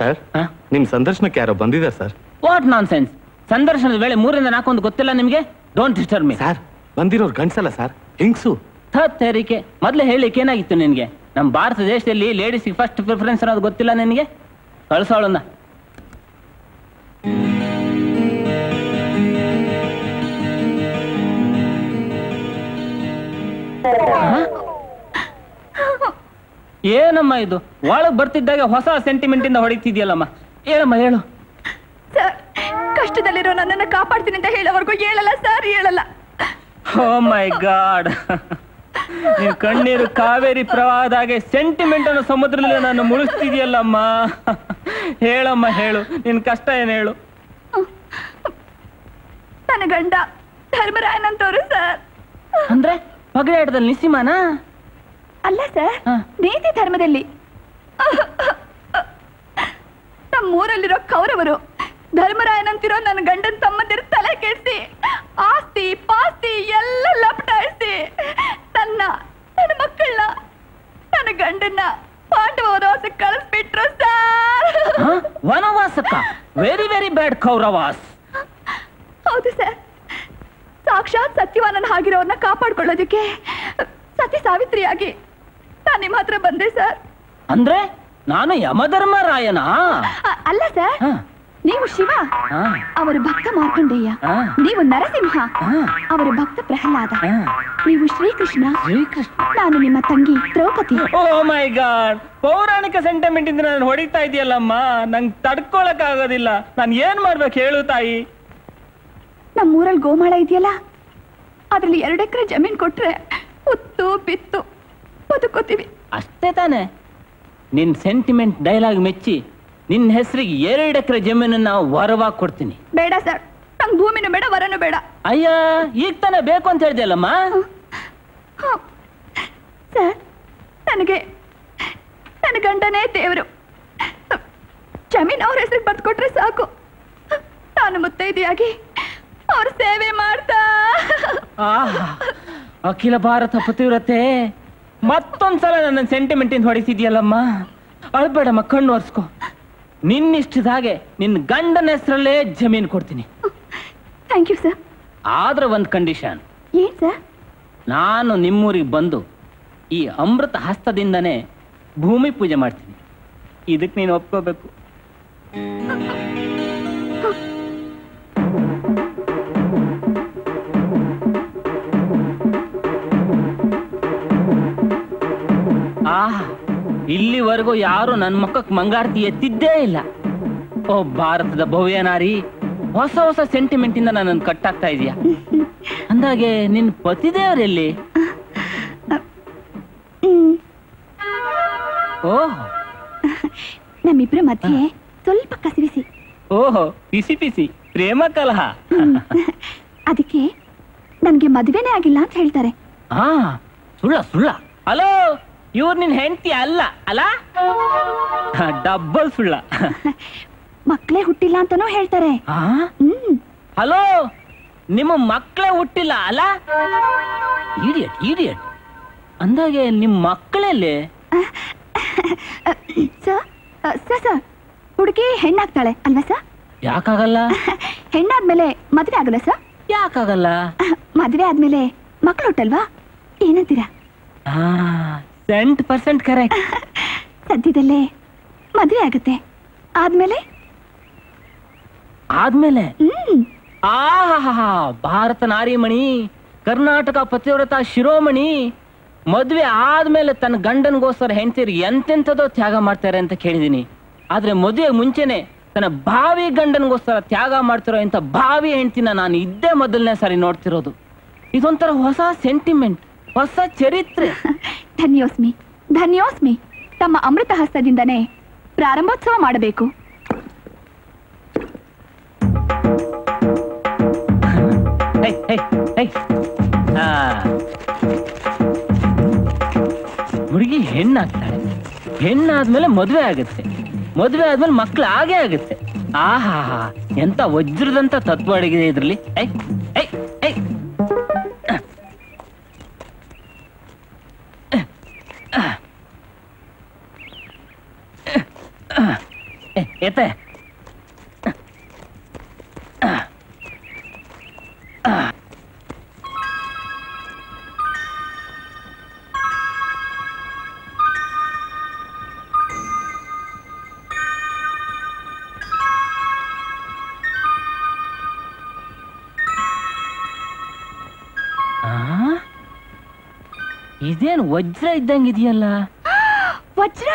Sir, ನಿಮ್ಮ ಸಂದರ್ಶನಕ್ಕೆ ಯಾರೋ ಬಂದಿದ್ದಾರೆ ಸರ್. What nonsense. ಸಂದರ್ಶನದ ವೇಳೆ ಮೂರರಿಂದ ನಾಲ್ಕು ಒಂದು ಗೊತ್ತಿಲ್ಲ ನಿಮಗೆ. Don't disturb me. ಸರ್, ಬಂದಿರೋರು ಗಂಡಸಲ್ಲ ಸರ್, ಹೆಂಗಸು. ತತ್ತರಿಕೆ. ಮೊದಲೇ ಹೇಳಿಕೆ ಏನಾಗಿತ್ತು ನಿನಗೆ? ನಮ್ಮ ಭಾರತ ದೇಶದಲ್ಲಿ ಲೇಡೀಸ್ ಗೆ ಫಸ್ಟ್ ಪ್ರಿಫರೆನ್ಸ್ ಅನ್ನೋದು ಗೊತ್ತಿಲ್ಲ ನಿನಗೆ? ಕಳಿಸೋಳನ್ನ. ಏನಮ್ಮ ಇದು? ಒಳಗೆ ಬರ್ತಿದ್ದಾಗ ಹೊಸ ಸೆಂಟಿಮೆಂಟ್ ಇಂದ ಹೊಡಿತಿದ್ಯಲ್ಲಮ್ಮ. ಏನಮ್ಮ ಹೇಳು? ಸರ್, ಕಷ್ಟದಲ್ಲಿರೋ ನನ್ನನ್ನು ಕಾಪಾಡ್ತೀನಿ ಅಂತ ಹೇಳೋವರೆಗೂ ಹೇಳಲ್ಲ ಸರ್, ಹೇಳಲ್ಲ. ಓ ಮೈ ಗಾಡ್, ನಿನ್ನ ಕಣ್ಣೀರು ಕಾವೇರಿ ಪ್ರವಾಹದಾಗೆ ಸೆಂಟಿಮೆಂಟ್ ಅನ್ನು ಸಮುದ್ರದಲ್ಲಿ ನಾನು ಮುಳುಗಿಸ್ತಿದ್ಯಲ್ಲಮ್ಮ. ಹೇಳಮ್ಮ, ಹೇಳು, ನಿನ್ನ ಕಷ್ಟ ಏನು ಹೇಳು? ನನ್ನ ಗಂಡ ಧರ್ಮರಾಯನಂತವರು ಸರ್. ಅಂದ್ರೆ ಪಗಡಾಟದಲ್ಲಿ ನಿಸಿಮಾನ? ಅಲ್ಲ ಸರ್, ನೀತಿ ಧರ್ಮದಲ್ಲಿ. ನಮ್ಮೂರಲ್ಲಿರೋ ಕೌರವರು ಧರ್ಮರಾಯನಂತಿರೋ ನನ್ನ ಗಂಡನ ತಮ್ಮಂದಿರು ತಲೆ ಕೆಡಿಸಿ ಆಸ್ತಿ ಪಾಸ್ತಿ ಎಲ್ಲ ಲಪಟಾಯಿಸಿ ತನ್ನ ನನ್ನ ಮಕ್ಕಳನ್ನ ನನ್ನ ಗಂಡನ್ನ ಪಾಂಡವ ವನವಾಸಕ್ಕೆ ಕಳಿಸ್ಬಿಟ್ರು ಸರ್. ವನವಾಸಕ್ಕ? Very very bad Kauravas. ಹೌದು ಸರ್, ಸಾಕ್ಷಾತ್ ಸತ್ಯವಾನನ ಆಗಿರೋರನ್ನ ಕಾಪಾಡ್ಕೊಳ್ಳೋದಕ್ಕೆ ಸತಿ ಸಾವಿತ್ರಿಯಾಗಿ ನಾನು ನಿಮ್ಮ ಹತ್ರ ಬಂದೆ ಸರ್. ಅಂದ್ರೆ ನಾನು ಯಮಧರ್ಮರಾಯನ? ಅಲ್ಲ ಸರ್, ನೀವು ಶಿವ, ಅವರ ಭಕ್ತ ಮಾರ್ಕಂಡೇಯ. ನೀವು ನರಸಿಂಹ, ಅವರ ಭಕ್ತ ಪ್ರಹ್ಲಾದ. ನೀವು ಶ್ರೀಕೃಷ್ಣ, ನಾನು ನಿಮ್ಮ ತಂಗಿ ದ್ರೌಪದಿ. ಓ ಮೈ ಗಾಡ್, ಪೌರಾಣಿಕ ಸೆಂಟಿಮೆಂಟ್ ಇಂದ ನಾನು ಹೊಡಿತಾ ಇದೆಯಲ್ಲಮ್ಮ, ನಂಗೆ ತಡ್ಕೊಳಕ್ ಆಗೋದಿಲ್ಲ. ನಾನು ಏನ್ ಮಾಡ್ಬೇಕು ಹೇಳು ತಾಯಿ? ನಮ್ಮೂರಲ್ಲಿ ಗೋಮಾಳ ಇದೆಯಲ್ಲ, ಅದ್ರಲ್ಲಿ ಎರಡು ಎಕರೆ ಜಮೀನ್ ಕೊಟ್ರೆ ಉತ್ತು ಬಿತ್ತು ಬದುಕೋತೀವಿ ಅಷ್ಟೇ ತಾನೆ. ನಿನ್ ಸೆಂಟಿಮೆಂಟ್ ಡೈಲಾಗ್ ಮೆಚ್ಚಿ ನಿನ್ನ ಹೆಸರಿಗೆ ಎರಡು ಎಕರೆ ಜಮೀನನ್ನ ವರವಾಗಿ ಕೊಡ್ತೀನಿ. ಬೇಡ ಸರ್, ನಂಗೆ ಭೂಮಿನೂ ಬೇಡ, ವರನೂ ಬೇಡ. ಅಯ್ಯ, ಈಗ ತಾನೇ ಬೇಕು ಅಂತ ಹೇಳಿದೆಯಲ್ಲಮ್ಮ. ಸರ್, ನನಗೆ ನನ್ನ ಗಂಡನೇ ದೇವರು. ಜಮೀನ್ ಅವ್ರ ಹೆಸರಿಗೆ ಬದುಕೊಟ್ರೆ ಸಾಕು, ನಾನು ಮುತ್ತೈದೆಯಾಗಿ ಅವ್ರ ಸೇವೆ ಮಾಡ್ತಾ. ಅಖಿಲ ಭಾರತ ಪತಿವ್ರತೆ, ಮತ್ತೊಂದ್ಸಲ ನನ್ನ ಸೆಂಟಿಮೆಂಟ್ ಇಂದ ಹೊಡಿಸಿದ್ಯಲ್ಲಮ್ಮ. ಅಳ್ಬೇಡಮ್ಮ, ಕಣ್ಣು ಒರೆಸ್ಕೊ. ನಿನ್ನಿಷ್ಟದಾಗೆ ನಿನ್ನ ಗಂಡನ ಹೆಸರಲ್ಲೇ ಜಮೀನು ಕೊಡ್ತೀನಿ. Thank you sir. ಆದ್ರೆ ಒಂದು ಕಂಡೀಷನ್. ಏನ್ ಸರ್? ನಾನು ನಿಮ್ಮೂರಿಗೆ ಬಂದು ಈ ಅಮೃತ ಹಸ್ತದಿಂದನೇ ಭೂಮಿ ಪೂಜೆ ಮಾಡ್ತೀನಿ. ಇದಕ್ಕೆ ನೀನು ಒಪ್ಕೋಬೇಕು. ಆಹಾ, ಇಲ್ಲಿವರೆಗೂ ಯಾರು ನನ್ನ ಮಕ್ಕಕ್ಕೆ ಮಂಗಾರತಿ ಎತ್ತಿದ್ದೇ ಇಲ್ಲ. ಓ ಭಾರತದ ಭವ್ಯ ನಾರಿ, ಹೊಸ ಹೊಸ ಸೆಂಟಿಮೆಂಟ್ ಇಂದ ನನ್ನನ್ನು ಕಟ್ಟಾಗ್ತಾ ಇದೀಯ. ಅಂದಾಗೆ ನಿನ್ನ ಪತಿದೇವರೆಲ್ಲಿ? ಓಹ್, ನಮ್ಮಿಬ್ರ ಮಧ್ಯೆ ಸ್ವಲ್ಪ ಕಸಿವಿಸಿ. ಓಹೋ, ಪಿಸಿ ಪಿಸಿ ಪ್ರೇಮ ಕಲಹ. ಅದಕ್ಕೆ ನನ್ಗೆ ಮದುವೆನೇ ಆಗಿಲ್ಲ ಅಂತ ಹೇಳ್ತಾರೆ. ಹಾ, ಸುಳ್ಳ ಸುಳ್ಳ. ಹಲೋ, ಇವ್ರು ನಿನ್ ಹೆಂಡತಿ ಅಲ್ಲ ಅಲ್ಲ? ಡಬ್ಬಲ್ ಸುಳ್ಳ. ಮಕ್ಕಳೇ ಹುಟ್ಟಿಲ್ಲ ಅಂತಾನೂ ಹೇಳ್ತಾರೆ. ಹಲೋ, ನಿಮ್ಮ ಮಕ್ಕಳೇ ಹುಟ್ಟಿಲ್ಲ ಅಲ್ಲ? Idiot idiot. ಅಂದಾಗೆ ನಿಮ್ಮ ಮಕ್ಕಳಲ್ಲಿ ಹುಡುಗಿ ಹೆಣ್ಣಾಗ್ತಾಳೆ ಅಲ್ವಾ ಸರ್? ಯಾಕಾಗಲ್ಲ? ಹೆಣ್ಣಾದ್ಮೇಲೆ ಮದ್ವೆ ಆಗಲ್ಲ ಸರ್. ಯಾಕಾಗಲ್ಲ? ಮದ್ವೆ ಆದ್ಮೇಲೆ ಮಕ್ಕಳು ಹುಟ್ಟಲ್ವಾ? ಏನಂತೀರಾ? ಎಂಟು ಪರ್ಸೆಂಟ್ ಕರೆಕ್ಟ್. ಸದ್ಯದಲ್ಲೇ ಮದುವೆ ಆಗುತ್ತೆ. ಆದ್ಮೇಲೆ ಆದ್ಮೇಲೆ ಆಹಾ, ಭಾರತ ನಾರಿಮಣಿ, ಕರ್ನಾಟಕ ಪತಿವ್ರತ ಶಿರೋಮಣಿ. ಮದುವೆ ಆದ್ಮೇಲೆ ತನ್ನ ಗಂಡನಿಗೋಸ್ಕರ ಹೆಂಡತಿರು ಎಂತೆಂಥದೋ ತ್ಯಾಗ ಮಾಡ್ತಾರೆ ಅಂತ ಕೇಳಿದೀನಿ. ಆದ್ರೆ ಮದುವೆ ಮುಂಚೆನೆ ತನ್ನ ಭಾವಿ ಗಂಡನಿಗೋಸ್ಕರ ತ್ಯಾಗ ಮಾಡ್ತಿರೋ ಇಂಥ ಭಾವಿ ಹೆಂಡತಿನ ನಾನು ಇದ್ದೇ ಮೊದಲನೇ ಸಾರಿ ನೋಡ್ತಿರೋದು. ಇದೊಂಥರ ಹೊಸ ಸೆಂಟಿಮೆಂಟ್, ಹೊಸ ಚರಿತ್ರೆ. ಧನ್ಯೋಸ್ಮಿ ಧನ್ಯೋಸ್ಮಿ. ತಮ್ಮ ಅಮೃತ ಹಸ್ತದಿಂದನೇ ಪ್ರಾರಂಭೋತ್ಸವ ಮಾಡಬೇಕು. ಹುಡುಗಿ ಹೆಣ್ಣಾಗ್ತಾಳೆ, ಹೆಣ್ಣಾದ್ಮೇಲೆ ಮದುವೆ ಆಗುತ್ತೆ, ಮದುವೆ ಆದ್ಮೇಲೆ ಮಕ್ಕಳು ಆಗೇ ಆಗುತ್ತೆ. ಆಹಾ, ಎಂತ ವಜ್ರದಂತ ತತ್ವ ಅಡಗಿದೆ ಇದ್ರಲ್ಲಿ. ಐ ಐ ಐ ஏத்த ಇದೇನು ವಜ್ರ ಇದ್ದಂಗೆ ಇದೆಯಲ್ಲ? ವಜ್ರ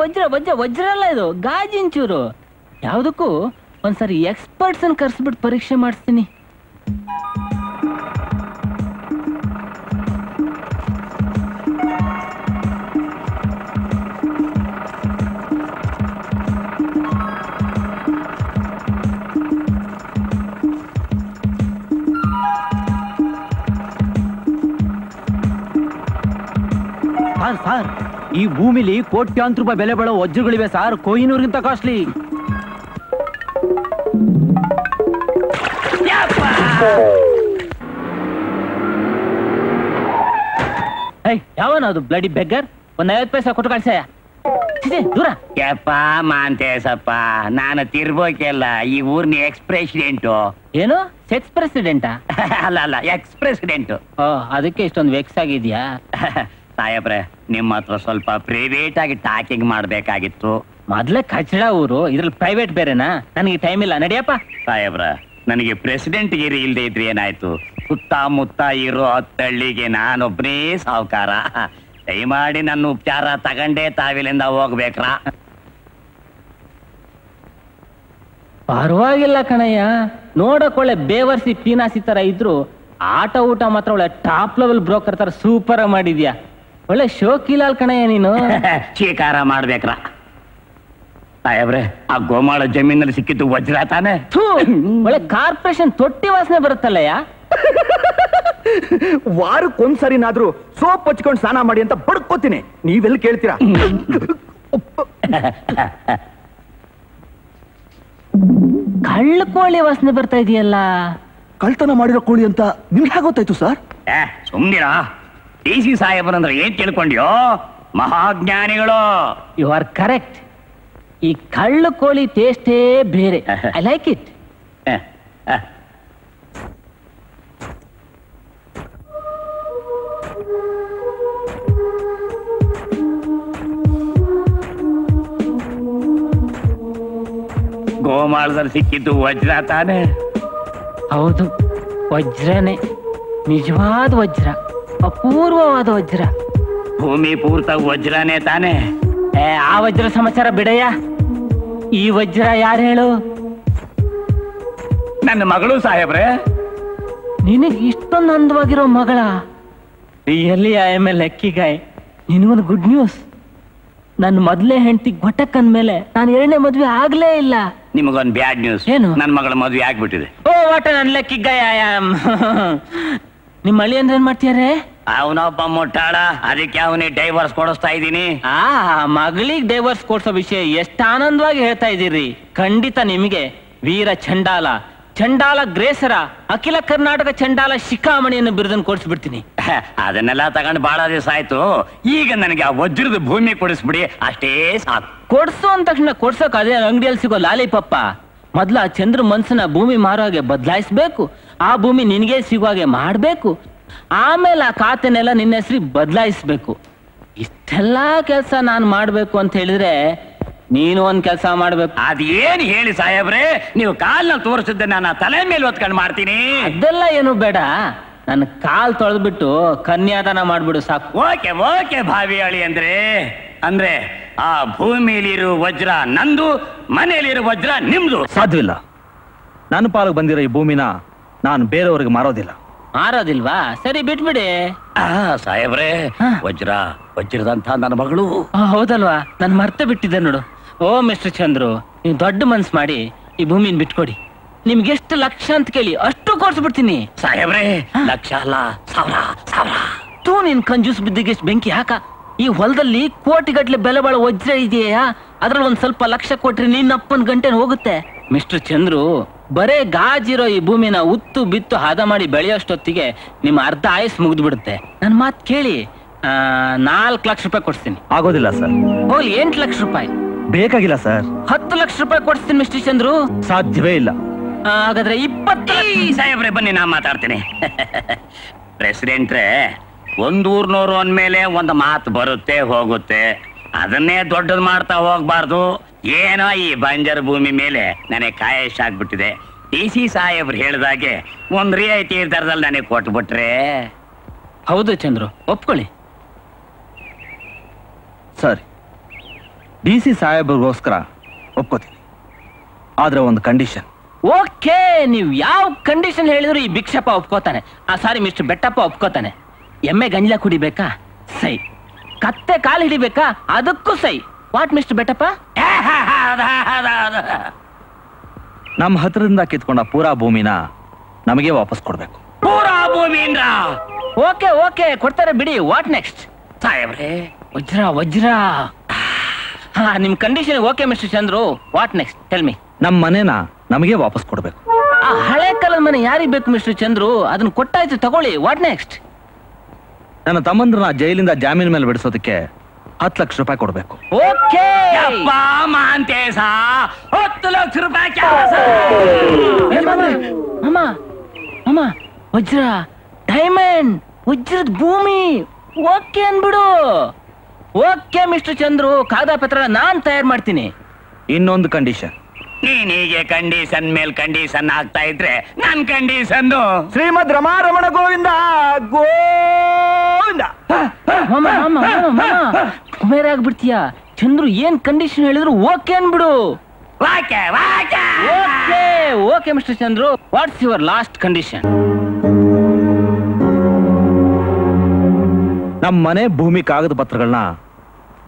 ವಜ್ರ ವಜ್ರ ವಜ್ರ ಅಲ್ಲ, ಇದು ಗಾಜಿನ ಚೂರು. ಯಾವುದಕ್ಕೂ ಒಂದ್ಸರಿ ಎಕ್ಸ್ಪರ್ಟ್ಸ್ ಅನ್ನು ಕರೆಸ್ಬಿಟ್ಟು ಪರೀಕ್ಷೆ ಮಾಡಿಸ್ತೀನಿ. ಸಾರ್, ಈ ಭೂಮಿಲಿ ಕೋಟ್ಯಾಂತರ ರೂಪಾಯಿ ಬೆಲೆ ಬಾಳುವ ವಜ್ರಗಳಿವೆ ಸಾರ್, ಕೊಹಿನೂರಿಗಿಂತ ಕಾಸ್ಟ್ಲಿ. ಯಾವನ ಅದು ಬ್ಲಡಿ ಬೆಗ್ಗರ್, ಒಂದ್ ಐವತ್ತು ಪೈಸಾ ಕೊಟ್ಟು ಕಳ್ಸಯ್ಯ ದೂರ. ಯಪ್ಪ ಮಾಂತೇಶಪ್ಪ, ನಾನು ತಿರ್ಬೋಕೆಲ್ಲ ಈ ಊರ್ನ ಎಕ್ಸ್ ಪ್ರೆಸಿಡೆಂಟು. ಏನು ಸೆಕ್ಸ್ ಪ್ರೆಸಿಡೆಂಟಾ? ಅಲ್ಲ ಅಲ್ಲ, ಎಕ್ಸ್ ಪ್ರೆಸಿಡೆಂಟು. ಅದಕ್ಕೆ ಇಷ್ಟೊಂದು ವೆಕ್ಸ್ ಆಗಿದ್ಯಾ? ಸಾಯಬ್ರೆ, ನಿಮ್ಮ ಹತ್ರ ಸ್ವಲ್ಪ ಪ್ರೈವೇಟ್ ಆಗಿ ಟಾಕಿಂಗ್ ಮಾಡ್ಬೇಕಾಗಿತ್ತು. ಮೊದ್ಲೇ ಕಚಡ ಊರು, ಇದ್ರಲ್ಲಿ ಪ್ರೈವೇಟ್ ಬೇರೆನಾ? ನನಗೆ ಟೈಮ್ ಇಲ್ಲ, ನಡಿಯಪ್ಪ. ಸಾಯಬ್ರ, ನನಗೆ ಪ್ರೆಸಿಡೆಂಟ್ ಗಿರಿ ಇಲ್ದೆ ಇದ್ರೆ ಏನಾಯ್ತು? ಸುತ್ತಮುತ್ತ ಇರೋ ಹತ್ತಳ್ಳಿಗೆ ನಾನೊಬ್ನೇ ಸಾವುಕಾರ. ದಯಮಾಡಿ ನನ್ನ ಉಪಚಾರ ತಗೊಂಡೇ ತಾವಿಲಿಂದ ಹೋಗ್ಬೇಕ್ರಾ? ಪರವಾಗಿಲ್ಲ ಕಣಯ್ಯ, ನೋಡಕ್ ಒಳ್ಳೆ ಬೇವರ್ಸಿ ಪೀನಾಸಿ ತರ ಇದ್ರು, ಆಟ ಊಟ ಮಾತ್ರ ಒಳ್ಳೆ ಟಾಪ್ ಲೆವೆಲ್ ಬ್ರೋಕರ್ ತರ ಸೂಪರ್ ಮಾಡಿದ್ಯಾ. ಒಳ್ಳೆ ಶೋಕಿಲಾಲ್ ಕಣಯ್ಯ ನೀನು. ಸ್ವೀಕಾರ ಮಾಡ್ಬೇಕ್ರ ಸಾಯಬ್ರೆ, ಆ ಗೋಮಾಳ ಜಮೀನಲ್ಲಿ ಸಿಕ್ಕಿದ್ದು ವಜ್ರ ತಾನೆ. ಒಳ್ಳೆ ಕಾರ್ಪೊರೇಷನ್ ತೊಟ್ಟಿ ವಾಸನೆ ಬರುತ್ತಲ್ಲಯ್ಯ. ವಾರಕ್ಕೊಂದ್ಸರಿನಾದ್ರೂ ಸೋಪ್ ಹಚ್ಕೊಂಡು ಸ್ನಾನ ಮಾಡಿ ಅಂತ ಬಡ್ಕೋತೀನಿ, ನೀವೆಲ್ಲ ಕೇಳ್ತೀರಾ? ಕಳ್ಳ ಕೋಳಿ ವಾಸನೆ ಬರ್ತಾ ಇದೆಯಲ್ಲ, ಕಳ್ತನ ಮಾಡಿರೋ ಕೋಳಿ ಅಂತ ನಿಮ್ಗೆ ಹೇಗೆ ಗೊತ್ತಾಯ್ತು ಸರ್? ಸುಮ್ನಿರಾ, ಡಿಸಿ ಸಾಹೇಬ್ರಂದ್ರೆ ಏನ್ ತಿಳ್ಕೊಂಡ್ಯೋ? ಮಹಾಜ್ಞಾನಿಗಳು. You are correct. ಈ ಕಳ್ಳ ಕೋಳಿ ಟೇಸ್ಟೇ ಬೇರೆ. I like it. ಗೋಮಾಳದಲ್ಲಿ ಸಿಕ್ಕಿದ್ದು ವಜ್ರ ತಾನೆ. ಹೌದು, ವಜ್ರನೇ, ನಿಜವಾದ ವಜ್ರ, ಅಪೂರ್ವವಾದ ವಜ್ರ, ಭೂಮಿ ಪೂರ್ತ ವಜ್ರನೇ ತಾನೆ. ಆ ವಜ್ರ ಸಮಾಚಾರ ಬಿಡಯ್ಯ, ಈ ವಜ್ರ ಯಾರು ಹೇಳು? ನನ್ನ ಮಗಳು ಸಾಹೇಬ್ರೆ. ನಿನಗೆ ಇಷ್ಟೊಂದು ಅಂದವಾಗಿರೋ ಮಗಳ? Really I am a lucky guy. ನಿನಗೊಂದು ಗುಡ್ ನ್ಯೂಸ್, ನನ್ನ ಮೊದಲೇ ಹೆಂಡತಿ ಘಟಕ್ ಅಂದ್ಮೇಲೆ ನಾನು ಎರಡನೇ ಮದ್ವೆ ಆಗ್ಲೇ ಇಲ್ಲ. ನಿಮಗೊಂದು ಬ್ಯಾಡ್ ನ್ಯೂಸ್. ಏನು? ನನ್ನ ಮಗಳ ಮದ್ವೆ ಆಗ್ಬಿಟ್ಟಿದೆ. ಓ ವಾಟ್ ನನ್ನ ಲಕ್ಕಿ ಗಾಯ್ ಐ ಆಮ್. ನಿಮ್ಮ ಅಳಿ ಅಂದ್ರೆ ಏನ್ ಮಾಡ್ತೀಯಾರೆ? ಅವನೊಬ್ಬ ಮೊಟ್ಟಾಳ, ಅದಕ್ಕೆ ಅವನಿಗೆ ಡೈವರ್ಸ್ ಕೊಡಿಸ್ತಾ ಇದ್ದೀನಿ. ಆ ಮಗಳಿಗೆ ಡೈವರ್ಸ್ ಕೊಡ್ಸೋ ವಿಷಯ ಎಷ್ಟು ಆನಂದವಾಗಿ ಹೇಳ್ತಾ ಇದ್ದೀರಿ. ಖಂಡಿತ ನಿಮಗೆ ವೀರ ಚಂಡಾಲ, ಚಂಡಾಲ ಗ್ರೇಸರ, ಅಖಿಲ ಕರ್ನಾಟಕ ಚಂಡಾಲ ಶಿಖಾಮಣಿಯನ್ನು ಬಿರುದನ್ನು ಕೊಡಿಸ್ಬಿಡ್ತೀನಿ. ಅದನ್ನೆಲ್ಲ ತಗೊಂಡು ಬಹಳ ದಿವಸ ಆಯ್ತು. ಈಗ ನನಗೆ ಆ ವಜ್ರದ ಭೂಮಿ ಕೊಡಿಸ್ಬಿಡಿ, ಅಷ್ಟೇ ಸಾಕು. ಕೊಡ್ಸೋ ಅಂದ ತಕ್ಷಣ ಕೊಡ್ಸೋಕ್ ಅದೇ ಅಂಗಡಿಯಲ್ಲಿ ಸಿಗೋ ಲಾಲಿಪಪ್ಪ. ಮೊದ್ಲು ಆ ಚಂದ್ರ ಮನ್ಸನ್ನ ಭೂಮಿ ಮಾರೋ ಹಾಗೆ ಬದಲಾಯಿಸ್ಬೇಕು, ಆ ಭೂಮಿ ನಿನಗೆ ಸಿಗುವಾಗೆ ಮಾಡಬೇಕು, ಆಮೇಲೆ ಆ ಖಾತೆನೆಲ್ಲ ನಿನ್ನ ಹೆಸರಿ ಬದಲಾಯಿಸ್ಬೇಕು. ಇಷ್ಟೆಲ್ಲ ಕೆಲಸ ನಾನು ಮಾಡಬೇಕು ಅಂತ ಹೇಳಿದ್ರೆ ನೀನು ಒಂದ್ ಕೆಲಸ ಮಾಡ್ಬೇಕು. ಅದೇನು ಹೇಳಿ ಸಾಹೇಬ್ರೆ? ನೀವು ಕಾಲ್ನ ತೋರಿಸಿದ್ದೆ ನಾನು ತಲೆ ಮೇಲೆ ಹೊತ್ಕೊಂಡು ಮಾಡ್ತೀನಿ. ಅದೆಲ್ಲ ಏನು ಬೇಡ, ನನ್ನ ಕಾಲ್ ತೊಳೆದ್ಬಿಟ್ಟು ಕನ್ಯಾದಾನ ಮಾಡ್ಬಿಡು ಸಾಕು. ಓಕೆ ಓಕೆ ಭಾವಿ ಅಳಿ. ಅಂದ್ರೆ ಅಂದ್ರೆ ಆ ಭೂಮಿಲಿರೋ ವಜ್ರ ನಂದು, ಮನೆಯಲ್ಲಿರೋ ವಜ್ರ ನಿಮ್ದು. ಸಾಧ್ಯವಿಲ್ಲ, ನನ್ನ ಪಾಲಿಗೆ ಬಂದಿರೋ ಈ ಭೂಮಿನ ನಾನು ಬೇರೆಯವ್ರಿಗೆ ಮಾರೋದಿಲ್ಲ. ಮಾರೋದಿಲ್ವಾ? ಸರಿ ಬಿಟ್ಬಿಡಿ. ಸಾಹೇಬ್ರೆ, ವಜ್ರ ವಜ್ರದಂತ ನನ್ನ ಮಗಳು. ಹೌದಲ್ವಾ, ನಾನು ಮರ್ತ ಬಿಟ್ಟಿದ್ದೆ ನೋಡು. ಓ ಮಿಸ್ಟರ್ ಚಂದ್ರು, ನೀವು ದೊಡ್ಡ ಮನ್ಸು ಮಾಡಿ ಈ ಭೂಮಿನ ಬಿಟ್ಕೊಡಿ. ನಿಮ್ಗೆ ಎಷ್ಟು ಲಕ್ಷ ಅಂತ ಕೇಳಿ ಅಷ್ಟು ಕೊಡ್ಸ್ಬಿಡ್ತೀನಿ. ಸಾಹೇಬ್ರೆ, ಲಕ್ಷ ಅಲ್ಲ, ಸಾವಿರ ಸಾವಿರ. ತೂ ನೀನ್ ಕಂಜೂಸ್ ಬಿದ್ದಿಗೆ ಎಷ್ಟು ಬೆಂಕಿ ಹಾಕ. ಈ ಹೊಲದಲ್ಲಿ ಕೋಟಿ ಗಟ್ಟಲೆ ಬೆಲೆ ಬಾಳೋ ವಜ್ರ ಇದೆಯಾ? ಅದ್ರಲ್ಲಿ ಒಂದ್ ಸ್ವಲ್ಪ ಲಕ್ಷ ಕೊಟ್ರಿ ನಿನ್ನ ಅಪ್ಪನ ಗಂಟೆ ಹೋಗುತ್ತೆ. ಮಿಸ್ಟರ್ ಚಂದ್ರು, ಬರೇ ಗಾಜಿರೋ ಈ ಭೂಮಿನ ಉತ್ತು ಬಿತ್ತು ಹದ ಮಾಡಿ ಬೆಳೆಯೋಷ್ಟೊತ್ತಿಗೆ ನಿಮ್ಮ ಅರ್ಧ ಆಯಸ್ ಮುಗಿದು ಬಿಡುತ್ತೆ. ನನ್ನ ಮಾತು ಕೇಳಿ, ನಾಲ್ಕು ಲಕ್ಷ ರೂಪಾಯಿ ಕೊಡ್ತೀನಿ. ಆಗೋದಿಲ್ಲ ಸರ್. ಹೋಗ್ಲಿ, ಎಂಟು ಲಕ್ಷ ರೂಪಾಯಿ. ಬೇಕಾಗಿಲ್ಲ ಸರ್. ಹತ್ತು ಲಕ್ಷ ರೂಪಾಯಿ ಕೊಡ್ತೀನಿ ಮಿಸ್ಟರ್ ಚಂದ್ರು. ಸಾಧ್ಯವೇ ಇಲ್ಲ. ಹಾಗಾದ್ರೆ ಇಪ್ಪತ್ತು ಸಾಹೇಬ್ರೆ ಬನ್ನಿ ನಾ ಮಾತಾಡ್ತೀನಿ. ಪ್ರೆಸಿಡೆಂಟ್ರೆ, ಒಂದೂರ್ನೂರು ಅಂದ್ಮೇಲೆ ಒಂದು ಮಾತು ಬರುತ್ತೆ ಹೋಗುತ್ತೆ, ಅದನ್ನೇ ದೊಡ್ಡದು ಮಾಡ್ತಾ ಹೋಗ್ಬಾರ್ದು. ಏನೋ ಈ ಬಂಜರ್ ಭೂಮಿ ಮೇಲೆ ನನಗೆ ಕಾಯಶ್ ಆಗ್ಬಿಟ್ಟಿದೆ. ಡಿ ಸಿ ಸಾಹೇಬ್ರು ಹೇಳಿದಾಗೆ ಒಂದು ರಿಯಾಯಿತಿ ದರದಲ್ಲಿ ನನಗೆ ಕೊಟ್ಬಿಟ್ರೆ. ಹೌದು ಚಂದ್ರು, ಒಪ್ಕೊಳ್ಳಿ ಸರ್. ಡಿ ಸಿ ಸಾಹೇಬ್ರಿಗೋಸ್ಕರ ಒಪ್ಕೋತೀನಿ, ಆದ್ರೆ ಒಂದು ಕಂಡೀಷನ್. ಓಕೆ, ನೀವು ಯಾವ ಕಂಡೀಷನ್ ಹೇಳಿದ್ರು ಈ ಭಿಕ್ಷಪ್ಪ ಒಪ್ಕೋತಾನೆ. ಆ ಸಾರಿ ಮಿಸ್ಟರ್ ಬೆಟ್ಟಪ್ಪ ಒಪ್ಕೋತಾನೆ. ಎಮ್ಮೆ ಗಂಜಲ ಕುಡಿಬೇಕಾ? ಸೈ. ಕತ್ತೆ ಕಾಲು ಹಿಡಿಬೇಕಾ? ಅದಕ್ಕೂ ಸೈ. What mister Bettappa? ನಮ್ಮ ಹತ್ರದಿಂದ ಕಿತ್ಕೊಂಡ ಪೂರಾ ಭೂಮಿನ ನಮಗೆ ವಾಪಸ್ ಕೊಡ್ಬೇಕು. ಪೂರಾ ಭೂಮಿನ? ಓಕೆ ಓಕೆ, ಕೊಡ್ತಾರೆ ಬಿಡಿ. What next? ಸಾಹೇಬ್ರೆ, ವಜ್ರ ವಜ್ರ. ಹಾ, ನಿಮ್ condition okay mister Chandru. What next? Tell me. ನಮ್ಮ ಮನೇನ ನಮಗೆ ವಾಪಸ್ ಕೊಡ್ಬೇಕು. ಆ ಹಳೆ ಕಾಲದ ಮನೆ ಯಾರಿಗ್ ಬೇಕು ಮಿಸ್ಟರ್ ಚಂದ್ರು? ಅದನ್ನ ಕೊಟ್ಟಾಯ್ತು, ತಗೊಳ್ಳಿ. What next? ನನ್ನ ತಮ್ಮಂದ್ರನ್ನ ಜೈಲಿಂದ ಜಾಮೀನ್ ಮೇಲೆ ಬಿಡಿಸೋದಕ್ಕೆ ಹತ್ತು ಲಕ್ಷ ರೂಪಾಯಿ ಕೊಡ್ಬೇಕು. ಓಕೆ. ಹತ್ತು ಲಕ್ಷ ರೂಪಾಯಿ ವಜ್ರ ಡೈಮಂಡ್ ವಜ್ರದ ಭೂಮಿ. ಓಕೆ ಅನ್ಬಿಡು. ಓಕೆ ಮಿಸ್ಟರ್ ಚಂದ್ರು, ಕಾಗದ ಪತ್ರ ನಾನ್ ತಯಾರು ಮಾಡ್ತೀನಿ. ಇನ್ನೊಂದು ಕಂಡೀಷನ್. ನೀನ್ ಹೀಗೆ ಕಂಡೀಷನ್ ಮೇಲ್ ಕಂಡೀಷನ್ ಆಗ್ತಾ ಇದ್ರೆ ನನ್ ಕಂಡೀಷನ್ ಶ್ರೀಮದ್ ರಮಾ ರಮಣ ಗೋವಿಂದ ಗೋವಿಂದ ಕುಮೇರ್ ಆಗ್ಬಿಡ್ತೀಯ ಚಂದ್ರು. ಏನ್ ಕಂಡೀಷನ್ ಹೇಳಿದ್ರು ಓಕೆ ಅನ್ಬಿಡು. Okay okay okay mister Chandru, what's your last condition? ನಮ್ ಮನೆ ಭೂಮಿ ಕಾಗದ ಪತ್ರಗಳನ್ನ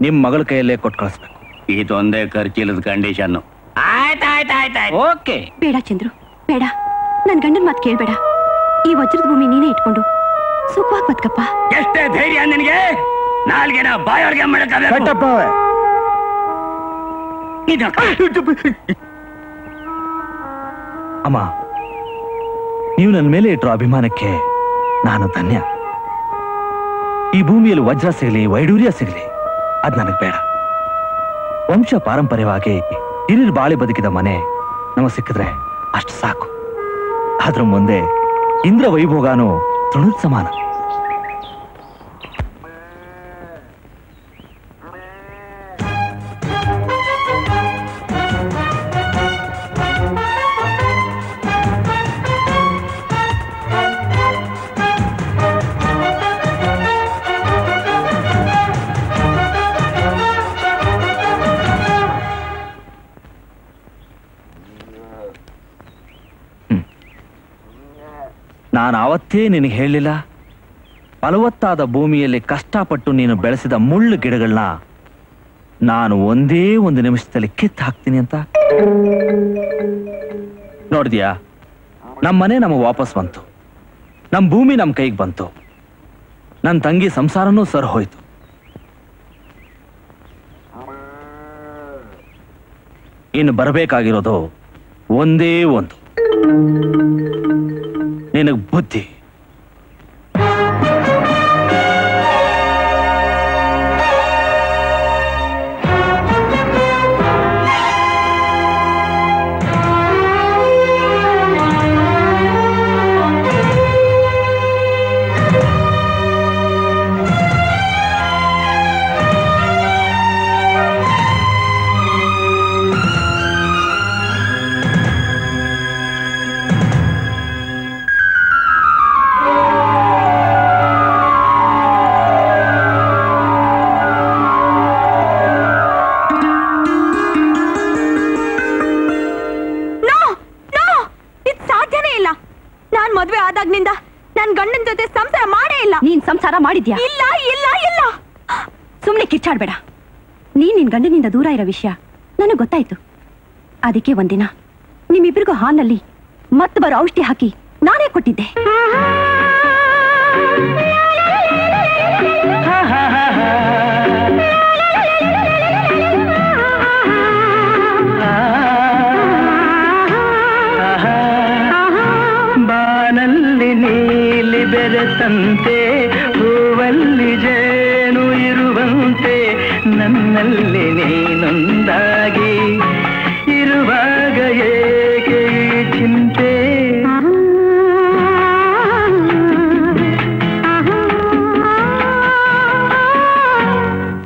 ನಿಮ್ ಮಗಳ ಕೈಯಲ್ಲೇ ಕೊಟ್ಟು ಕಳಿಸ್ಬೇಕು. ಇದೊಂದೇ ಖರ್ಚಿಲ್ಲದ ಕಂಡೀಷನ್. ಬೇಡ ಚಂದ್ರು, ಬೇಡ. ನನ್ ಗಂಡನ್ ಮಾತು ಕೇಳ್ಬೇಡ. ಈ ವಜ್ರದ ಭೂಮಿ ನೀನೇ ಇಟ್ಕೊಂಡು ಸುಖವಾಗಿ ಬದುಕಪ್ಪ. ಎಷ್ಟೇ ಧೈರ್ಯ ನಿನಗೆ? ನಾಲ್ಗೆ ನಾ ಬಾಯೋರ್ಗೆ ಮಾಡಕಪ್ಪ. ಅಮ್ಮ, ನೀವು ನನ್ನ ಮೇಲೆ ಇಟ್ಟರೋ ಅಭಿಮಾನಕ್ಕೆ ನಾನು ಧನ್ಯ. ಈ ಭೂಮಿಯಲ್ಲಿ ವಜ್ರ ಸಿಗಲಿ ವೈಡೂರ್ಯ ಸಿಗಲಿ ಅದ್ ನನಗೆ ಬೇಡ. ವಂಶ ಪಾರಂಪರ್ಯವಾಗಿ ಹಿರಿಯರು ಬಾಳಿ ಬದುಕಿದ ಮನೆ ನಮಗೆ ಸಿಕ್ಕಿದ್ರೆ ಅಷ್ಟು ಸಾಕು. ಅದ್ರ ಮುಂದೆ ಇಂದ್ರ ವೈಭೋಗಾನು ತೃಣದ ಸಮಾನ. ನಾನು ಆವತ್ತೇ ನಿನಗೆ ಹೇಳಿಲ್ಲ, ಫಲವತ್ತಾದ ಭೂಮಿಯಲ್ಲಿ ಕಷ್ಟಪಟ್ಟು ನೀನು ಬೆಳೆಸಿದ ಮುಳ್ಳು ಗಿಡಗಳನ್ನ ನಾನು ಒಂದೇ ಒಂದು ನಿಮಿಷದಲ್ಲಿ ಕಿತ್ತು ಹಾಕ್ತೀನಿ ಅಂತ? ನೋಡಿದ್ಯಾ, ನಮ್ಮ ಮನೆ ನಮಗೆ ವಾಪಸ್ ಬಂತು, ನಮ್ಮ ಭೂಮಿ ನಮ್ಮ ಕೈಗೆ ಬಂತು, ನನ್ನ ತಂಗಿ ಸಂಸಾರನೂ ಸರ್ ಹೋಯ್ತು. ಇನ್ನು ಬರಬೇಕಾಗಿರೋದು ಒಂದೇ ಒಂದು ನಿನಗೆ ಬುದ್ಧಿ. ಇಲ್ಲ ಇಲ್ಲ ಇಲ್ಲ, ಸುಮ್ನೆ ಕಿರ್ಚಾಡ್ಬೇಡ. ನೀನ್ ನಿನ್ ಗಂಡನಿಂದ ದೂರ ಇರೋ ವಿಷಯ ನನಗೆ ಗೊತ್ತಾಯ್ತು. ಅದಕ್ಕೆ ಒಂದಿನ ನಿಮ್ಮಿಬ್ರಿಗೂ ಹಾಲ್ನಲ್ಲಿ ಮತ್ತೆ ಬರೋ ಔಷಧಿ ಹಾಕಿ ನಾನೇ ಕೊಟ್ಟಿದ್ದೆ. ಬಾನಲ್ಲಿ ನೀಲಿ ಬೆರೆತಂತೆ, ನನ್ನಲ್ಲಿ ನನ್ನಲ್ಲಿ ನೀನೊಂದಾಗಿ ಇರುವಾಗ ಏಕೆ ಚಿಂತೆ?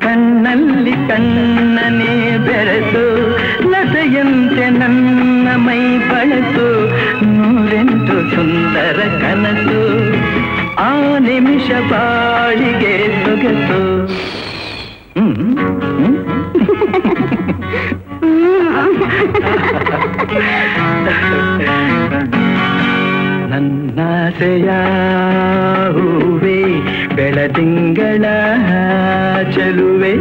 ಕಣ್ಣಲ್ಲಿ ಕಣ್ಣನೇ ಬೆರೆತು ನಸೆಯಂತೆ ನನ್ನ ಮೈ ಬಳತು ನೂರೆಂಟು ಸುಂದರ ಕನಸು ಆ ನಿಮಿಷ ಬಾಳಿಗೆ ಸೊಗಸು. ನನ್ನಾಸೆಯ ಹೂವೆ ಬೆಳದಿಂಗಳ ಚೆಲುವೆ.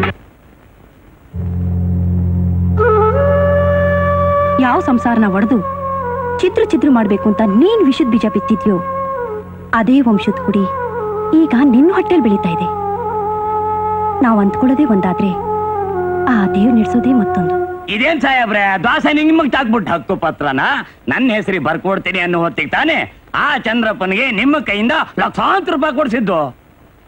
ಯಾವ ಸಂಸಾರನ ಒಡೆದು ಚಿತ್ರ ಚಿತ್ರ ಮಾಡಬೇಕು ಅಂತ ನೀನ್ ವಿಷದ ಬೀಜ ಬಿತ್ತಿದ್ಯೋ ಅದೇ ವಂಶದ ಕುಡಿ ಈಗ ನಿನ್ನ ಹೊಟ್ಟೆಲಿ ಬೆಳೀತಾ ಇದೆ. ನಾವು ಅಂದ್ಕೊಳ್ಳೋದೇ ಒಂದಾದ್ರೆ ಆ ದೇವ್ ನಡೆಸೋದೇ ಮತ್ತೊಂದು. ಇದೇನ್ ಸಾಹೇಬ್ರೆ ದಾಸೆ ನಿಮಗ್ ತಾಕ್ಬಿಟ್ಟು ಹಕ್ಕು ಪತ್ರನ ನನ್ನ ಹೆಸರಿ ಬರ್ಕೊಡ್ತೀನಿ ಅನ್ನೋ ಹೊತ್ತಿಗೆ ತಾನೆ ಆ ಚಂದ್ರಪ್ಪನಿಗೆ ನಿಮ್ಮ ಕೈಯಿಂದ ಲಕ್ಷಾಂತರ ರೂಪಾಯಿ ಕೊಡ್ಸಿದ್ದು.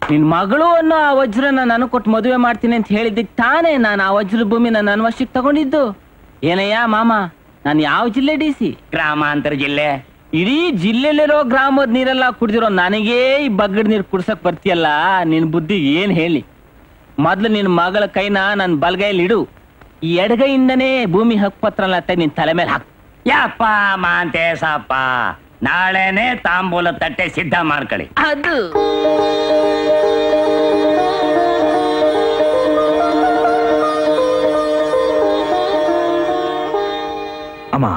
ನಿನ್ ಮಗಳು ಅನ್ನೋ ಆ ವಜ್ರನ ನಾನು ಕೊಟ್ಟು ಮದುವೆ ಮಾಡ್ತೀನಿ ಅಂತ ಹೇಳಿದ್ದಕ್ಕೆ ತಾನೇ ನಾನು ಆ ವಜ್ರ ಭೂಮಿ ನನ್ನ ವಶಕ್ಕೆ ತಗೊಂಡಿದ್ದು. ಏನಯ್ಯ ಮಾಮ, ನಾನು ಯಾವ ಜಿಲ್ಲೆ ಡಿ ಸಿ ಗ್ರಾಮಾಂತರ ಜಿಲ್ಲೆ, ಇಡೀ ಜಿಲ್ಲೆಲಿರೋ ಗ್ರಾಮದ ನೀರೆಲ್ಲ ಕುಡ್ದಿರೋ ನನಗೇ ಈ ಬಗ್ಗದ ನೀರು ಕುಡ್ಸಕ್ ಬರ್ತೀಯಲ್ಲ, ನಿನ್ ಬುದ್ಧಿ ಏನ್ ಹೇಳಿ. ಮೊದ್ಲು ನಿನ್ ಮಗಳ ಕೈನ ನನ್ ಬಲಗೈಲಿ ಇಡು, ಈ ಎಡಗೈಯಿಂದನೇ ಭೂಮಿ ಹಕ್ಕು ಪತ್ರನ ನಿನ್ ತಲೆ ಮೇಲೆ ಹಾಕ್. ಯಪ್ಪ ಮಾಂತೇಶಪ್ಪ, ನಾಳೆನೆ ತಾಂಬೂಲ ತಟ್ಟೆ ಸಿದ್ಧ ಮಾಡ್ಕೊಳ್ಳಿ. ಅದು ಅಮ್ಮ,